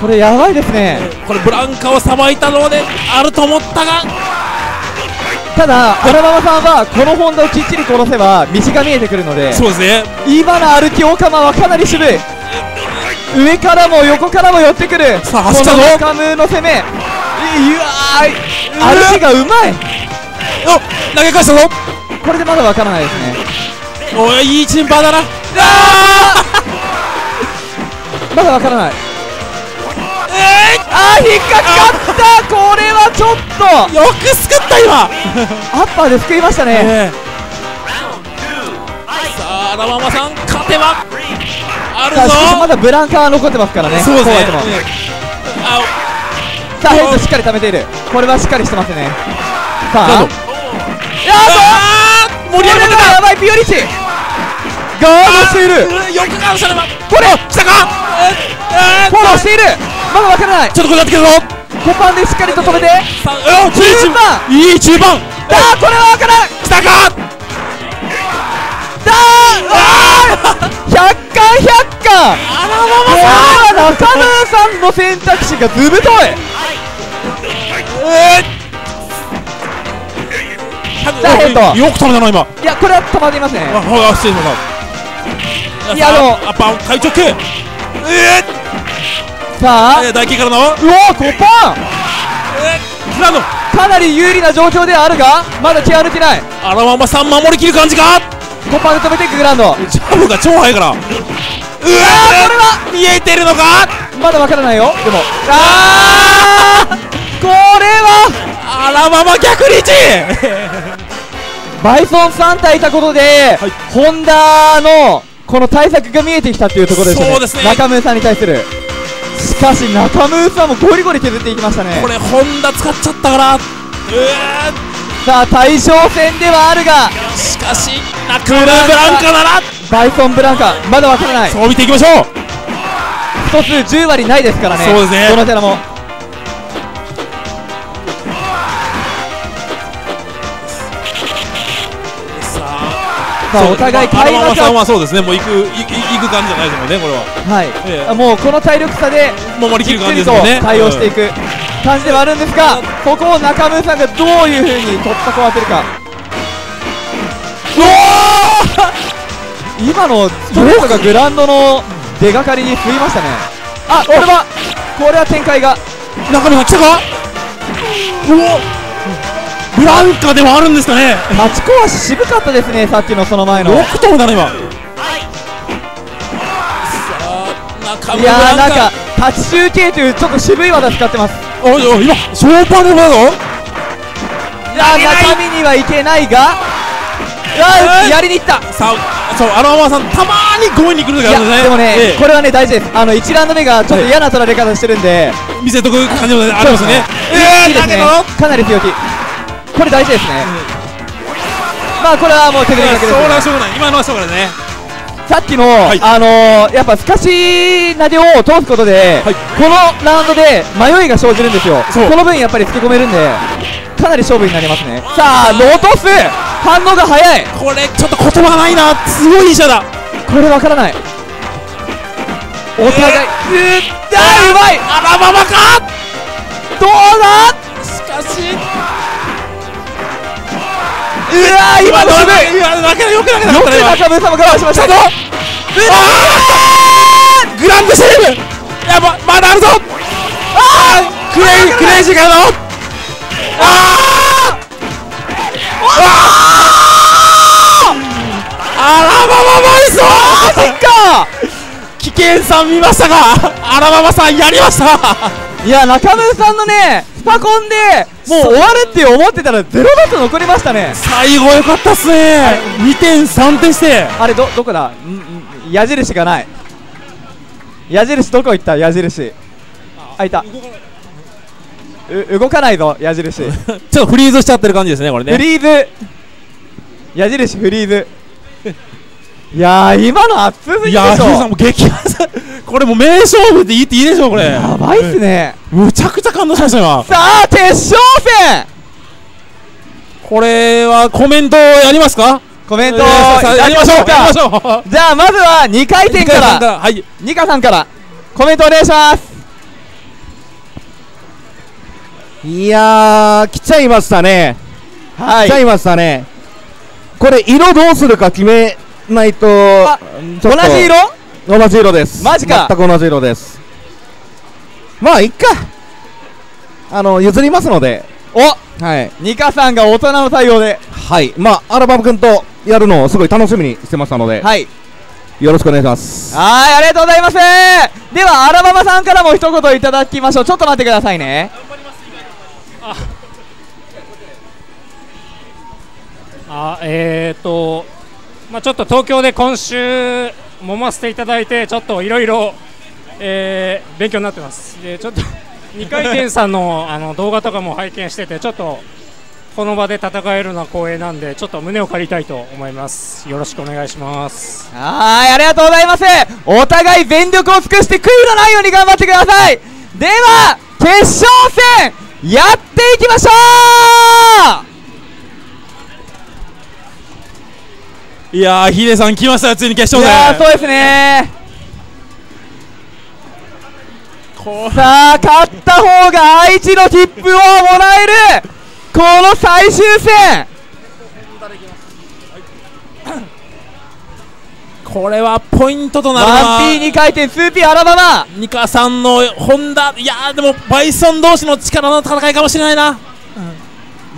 これやばいですね、これブランカをさばいたのであると思ったが、ただ、アラバマさんはこの本田をきっちり殺せば道が見えてくるので、そうですね、今の歩きオカマはかなり渋い、上からも横からも寄ってくる、さあ走ったぞ、中村の攻め、いやー、歩きがうまい、おっ、投げ返したぞ、これでまだわからないですね、おい、いいチンパだな、あーまだわからない、あー、引っかかった。これはちょっとよく救った今アッパーで救いましたね。さあラママさん勝てばあるぞ。まだブランカー残ってますからね。そうですね。さあヘッドしっかり溜めている。これはしっかりしてますね。さあ盛り上がった。やばいピオリッチガードしている。よくガードしたらこれ来たか。フォローしている。まだわからない。ちょっとこれなってくるぞ。コパンでしっかりと止めて。中盤いい中盤だ。これはわからない。来たかだ。ひゃっかんひゃっかん。あらままさん中村さんの選択肢がずぶとい。えっよく止めたな今。いやこれは止まっていますね。ああ失礼しました。いやあのアッパー体直球。えっさあ台形からのうわーコパンかなり有利な状況ではあるがまだ気は抜けない。あらままさん守りきる感じか。コパンで止めていくグラウンドジャブが超速いから。うわこれは見えてるのか。まだわからないよ。でもああこれはあらまま逆リーチバイソンさん体いたことで、はい、ホンダのこの対策が見えてきたというところですね。そうですね。中村さんに対する。しかし中村さんもゴリゴリ削っていきましたね。これホンダ使っちゃったから、えー、さあ対象戦ではあるがしかし中村ブランカならバイソンブランカまだ分からない。そう見ていきましょう。一つじゅう割ないですからね。そうですね。どのキャラもお互い体力差はそうですね。もういく感じじゃないですもんね。これははいもうこの体力差でじっくりと対応していく感じではあるんですがここを中村さんがどういうふうに突破を当てるか。今のストレートがグラウンドの出がかりに振りましたね。あこれはこれは展開が中村さん来たか。おおブランカではあるんですかね。立ち壊し渋かったですね。さっきのその前のろく頭だね今。いやーなんか立ち中継というちょっと渋い技使ってます。おいおい今ショーパンの技をいや中身にはいけないがやりにいった。さあそうアロマさんたまーに強引に来る時あるんですね。でもねこれはね大事です。あのいちラウンド目がちょっと嫌な取られ方してるんで見せとく感じもありますね。いいですね。かなり強気これ大事ですね。まあこれはもう手繰りかけですね。しょうがない今のはしょうがないね。さっきのあのやっぱすかし投げを通すことでこのラウンドで迷いが生じるんですよ。この分やっぱりつけ込めるんでかなり勝負になりますね。さあ落とす反応が早い。これちょっと言葉がないな。すごい医者だ。これわからない。お互いあうまい。あらままかどうだ。しかしうわー今の渋い。よく中村さんも我慢しました。グランドシェルブまだあるぞ。クレイクレイジーからのあらままマイソー危険さん見ましたか。あらままさんやりました。いや中村さんのねスパコンでもう終わるって思ってたらゼロバト残りましたね。最後良かったっすね。にてんさんてんしてあれどどこだ。矢印がない。矢印どこ行った。矢印あいた。う動かないぞ矢印ちょっとフリーズしちゃってる感じですねこれね。フリーズ矢印フリーズいやー今の熱すぎでしょ。いやーヒロさんも激熱これもう名勝負って言っていいでしょう。これやばいっすね。むちゃくちゃ感動しました今。さあ決勝戦これはコメントやりますか。コメントやりましょうか。じゃあまずはにかい戦からニカさんからコメントお願いします。いやー来ちゃいましたね。はい来ちゃいましたね。これ色どうするか決めないと同じ色同じ色です。マジか。全く同じ色です。まあいっか。あの譲りますので。おはい。ニカさんが大人の対応で。はい。まあアラバム君とやるのをすごい楽しみにしてましたので。はい。よろしくお願いします。はい、ありがとうございます。ではアラババさんからも一言いただきましょう。ちょっと待ってくださいね。あえーとまあ、ちょっと東京で今週揉ませていただいて、ちょっといろいろ勉強になってます。でちょっとにかい転さんのあの動画とかも拝見してて、ちょっとこの場で戦えるのは光栄なんで、ちょっと胸を借りたいと思います。よろしくお願いします。はい、ありがとうございます。お互い全力を尽くして悔いのないように頑張ってください。では決勝戦やっていきましょう。いやー、ヒデさん来ましたよ、ついに決勝戦。いやー、そうですね。さあ、勝った方が愛知の切符をもらえる、この最終戦。これはポイントとなるな。 ワンピーに 回転、ツーピー アラババ、ニカさんの本田。いやー、でもバイソン同士の力の戦いかもしれないな。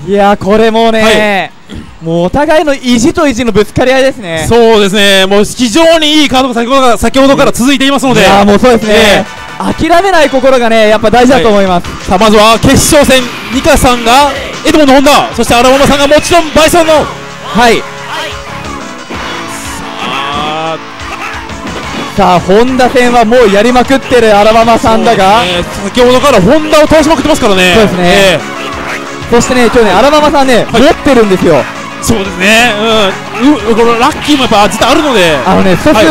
うん、いやー、これもうね、はい、もうお互いの意地と意地のぶつかり合いですね。そうですね、もう非常にいいカードが先ほどから、先ほどから続いていますので。いやー、もうそうですね。えー諦めない心がね、やっぱ大事だと思います。はい、さあまずは決勝戦、ニカさんがエドモンの本田、そしてアラモノさんがもちろんバイソンの。はい、さあ本田戦はもうやりまくってるアラバマさんだが、ね、先ほどから本田を倒しまくってますからね。そうですね、えー、そしてね、今日ねアラバマさんね、はい、持ってるんですよ。そうですね、うん、うこのラッキーもやっぱ実はあるので、あのね、一つ、はい、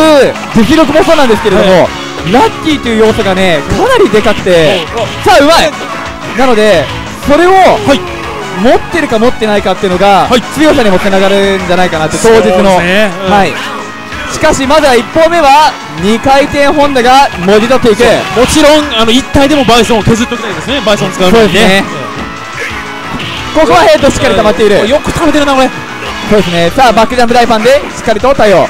実力もそうなんですけれども、はい、ラッキーという要素がねかなりでかくて、さあうまい、なのでそれを持ってるか持ってないかっていうのが強さにもつながるんじゃないかなって、当日の。しかしまずはいっぽんめはにかい転本田がもぎ取っていく。もちろんあの一体でもバイソンを削っておきたいですね。バイソン使うのにね。ここはヘッドしっかり溜まっている。よく溜めてるなこれ。そうですね、さあバックジャンプ大ファンでしっかりと対応。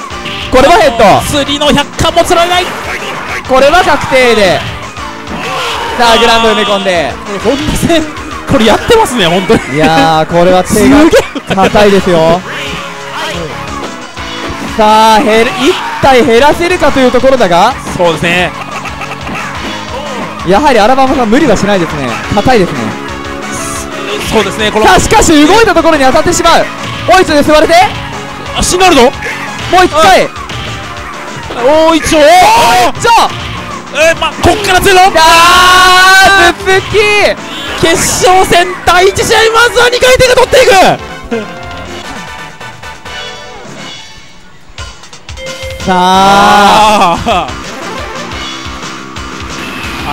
これはヘッド釣りのひゃっかんも釣られない。これは確定で、さあグラウンド埋め込んで本田戦、これやってますね本当に。いやー、これは手が硬いですよ。さあ減る、いち体減らせるかというところだが、そうですね、やはりアラバマさん無理はしないですね。硬いですね。そうですね、このさあしかし動いたところに当たってしまう。おいつで座れてシンガルドもういっかい、おー一丁、えー、ま、こっからゼロ。あー、鈴木決勝戦第いち試合、まずはにかい手が取っていく。さあ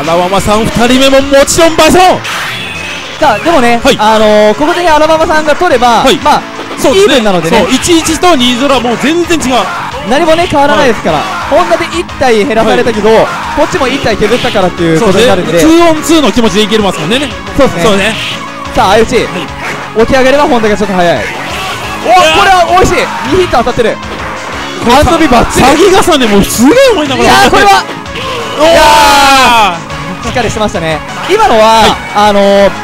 アラバマさんふたりめももちろんバイソン。さあでもね、はい、あのー、ここで、ね、アラバマさんが取れば、はい、まあそうですね、イーブンなのでね、いちいちとにたいゼロはもう全然違う、何もね変わらないですから。本田でいち体減らされたけど、こっちもいち体削ったからっていうことになるんで、ツーオンツーの気持ちでいけますもんね。そうですね。さあ相打ち起き上がれば本田がちょっと早い。おお、これは美味しい。にヒット当たってる。アントビバッチ詐欺傘でもすげえ重いなこれ。いやー、これはおおしっかりしてましたね。今のはあの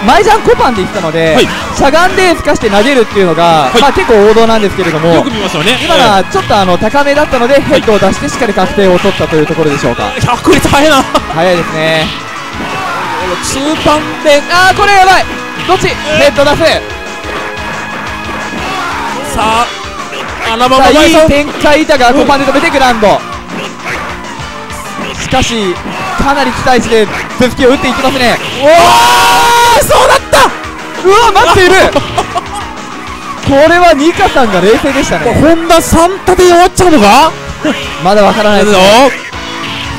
マイジャンコパンで言ったので、しゃがんで透かして投げるっていうのが、まあ結構王道なんですけれども、よく見ましたね。今のはちょっとあの高めだったので、ヘッドを出してしっかり確定を取ったというところでしょうか。これ大変な、早いですね。中盤で、ああこれやばい、どっちヘッド出す。さあアラバマバイソン、いい展開だがコパンで止めてグランド。しかしかなり期待して鈴木を打っていきますね。おお、そうだった。うわ、待っているこれはニカさんが冷静でしたね。本田さん立てで終わっちゃうのかまだわからないですよ。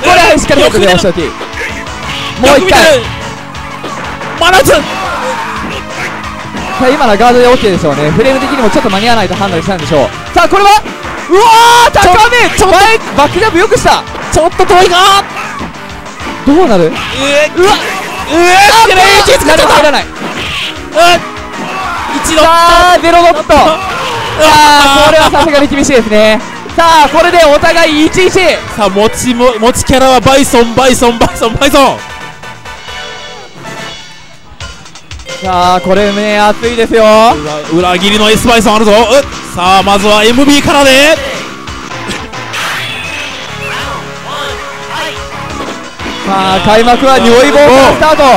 これはしっかり確定をしておき、もういっかいまだ打つ。今のはガードで OK でしょうね。フレーム的にもちょっと間に合わないと判断したんでしょう。さあこれはうわー、高め、ちょっとバックジャンプよくした。ちょっと遠いか、どうなる。うわっ、うわっ、気づかれた、入らない。一度ゼロドット。ああ、これはさすがに厳しいですね。さあこれでお互いいちいち。さあ持ちも持ちキャラはバイソン、バイソン、バイソン、バイソン。さあこれね、熱いですよ。裏切りの S バイソンあるぞ。さあまずは エムビー からで。さあ開幕は尿意棒からスタート。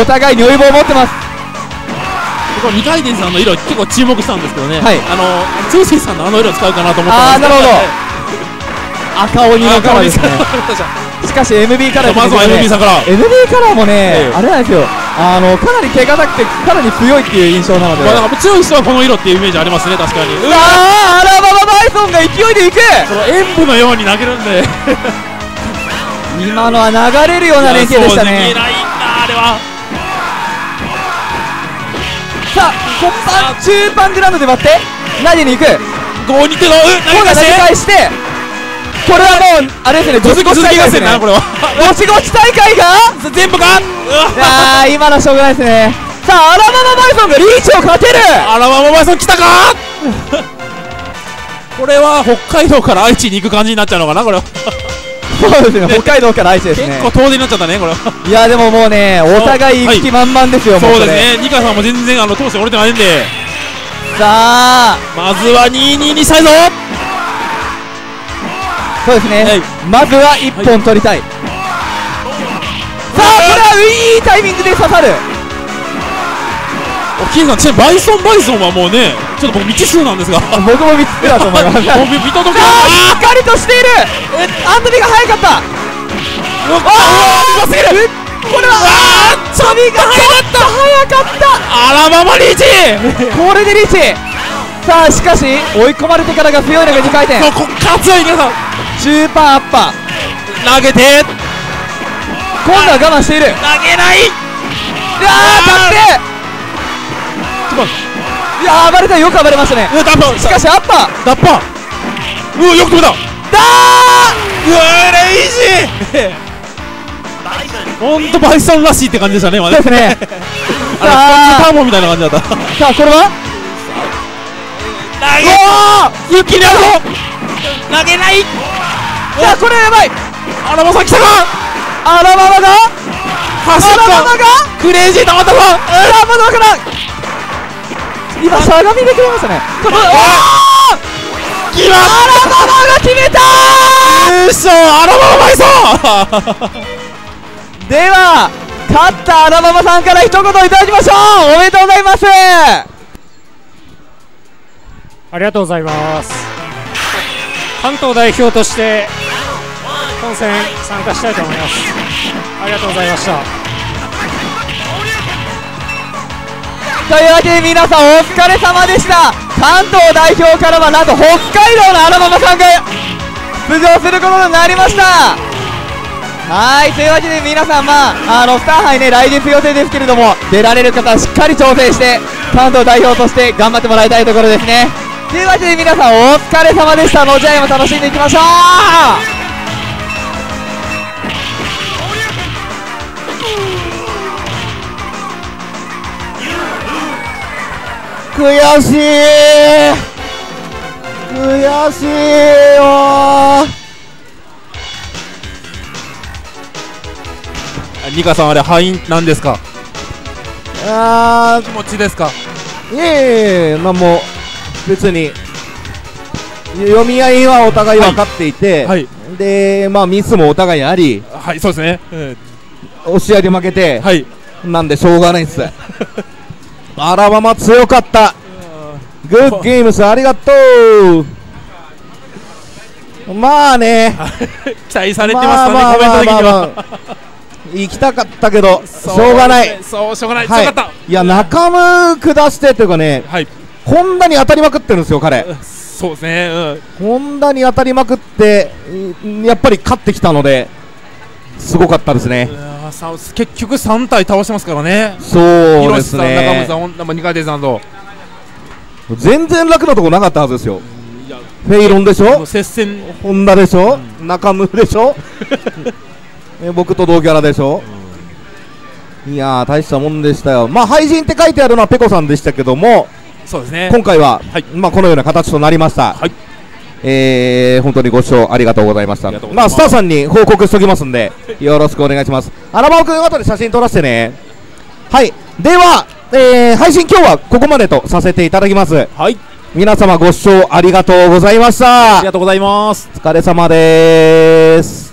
お互い尿意棒を持ってます。ここにかい転さんの色結構注目したんですけどね、はい、あの通信さんのあの色使うかなと思ったんですけど、あーなるほど、赤鬼のカラーですね。しかし エムビー カラーですね。まずは エムビー さんから エムビー カラーもね、あれなんですよ、あのかなり手堅くてかなり強いっていう印象なので、まあ、だから強い人はこの色っていうイメージありますね。確かに、うわー、アラバババイソンが勢いでいく、その演舞のように投げるんで今のは流れるような連携でしたね。あれはさあ本番中盤グラウンドで割って投げに行く、ごに手の投げ返して、これはもうあれですね、ゴシゴシ大会ですね。ゴシゴシ大会が全部か、あー今のしょうがないですね。さあアラママバイソンがリーチを勝てる。アラママバイソン来たかこれは北海道から愛知に行く感じになっちゃうのかな、これはそうですね、北海道から愛知ですね。結構遠出になっちゃったね、これはいやでももうね、お互い行く気満々ですよ。そうですね、ニカさんも全然あの投手折れてないんで、さあまずはにーにーにしたいぞ。そうですね、まずはいっぽん取りたい。さあこれはいいタイミングで刺さる。お金さん、ちなみにバイソンバイソンはもうね、ちょっと僕未知数なんですが、僕も未知数だと思います。さあしっかりとしている、アントニーが速かった。ああすぎる、これはアントニーが速かった速かった。あらままリーチ、これでリーチ。さあしかし追い込まれてからが強いのがにかい転、ここから強い皆さん、中パンアッパー投げて、今度は我慢している、投げない、ああ確定、いやー暴れた、よく暴れましたね。しかしアッパー、ダッパー、うわよく止めた、ダー、うわーレイジーほんとバイソンらしいって感じでしたね。そうですね、あのターボみたいな感じだった。さあこれは投げ、うおー雪にあるぞ、投げない。さあこれやばい、アラマさん来たか、アラママが走った、アラママがクレイジーたまったぞ、アラママから今しゃがみでくれましたね。おお決まった、アラママが決めたー、優勝アラママバイソンでは勝ったアラママさんから一言いただきましょう。おめでとうございます。ありがとうございます。関東代表として本戦参加したいと思います。ありがとうございました。というわけで皆さんお疲れ様でした。関東代表からはなんと北海道のアラママさんが出場することになりました。はい、というわけで皆さん、まあ、あのにはいね、来月予定ですけれども、出られる方はしっかり調整して関東代表として頑張ってもらいたいところですね。というわけで皆さんお疲れ様でした。の試合も楽しんでいきましょう。悔しい悔しいよー。ニカさんあれ敗因なんですか、あー気持ちですか。いえいえ、まあもう別に読み合いはお互い分かっていて、はいはい、でまあミスもお互いあり、はいそうですね、えー、押し合いで負けて、はい、なんでしょうがないですアラママ強かった、グッゲームスありがとう。まあね期待されてますからね、コメント的には行きたかったけどしょうがない。そうしょうがない、強かった。いや中村下してというかね、こんなに当たりまくってるんですよ彼。そうですね、こんなに当たりまくってやっぱり勝ってきたのですごかったですね。結局さん体倒してますからね。そうですね、中村さん、にかい転さんと全然楽なとこなかったはずですよ。フェイロンでしょ、接戦本田でしょ、うん、中村でしょ僕と同キャラでしょ、うん、いやー大したもんでしたよ。まあ敗人って書いてあるのはペコさんでしたけども、そうですね今回は、はい、まあこのような形となりました、はい、えー、本当にご視聴ありがとうございました。まあスターさんに報告しておきますんでよろしくお願いします。アラマオ君後で写真撮らせてね。はい、では、えー、配信今日はここまでとさせていただきます。はい、皆様ご視聴ありがとうございました。ありがとうございます。お疲れ様です。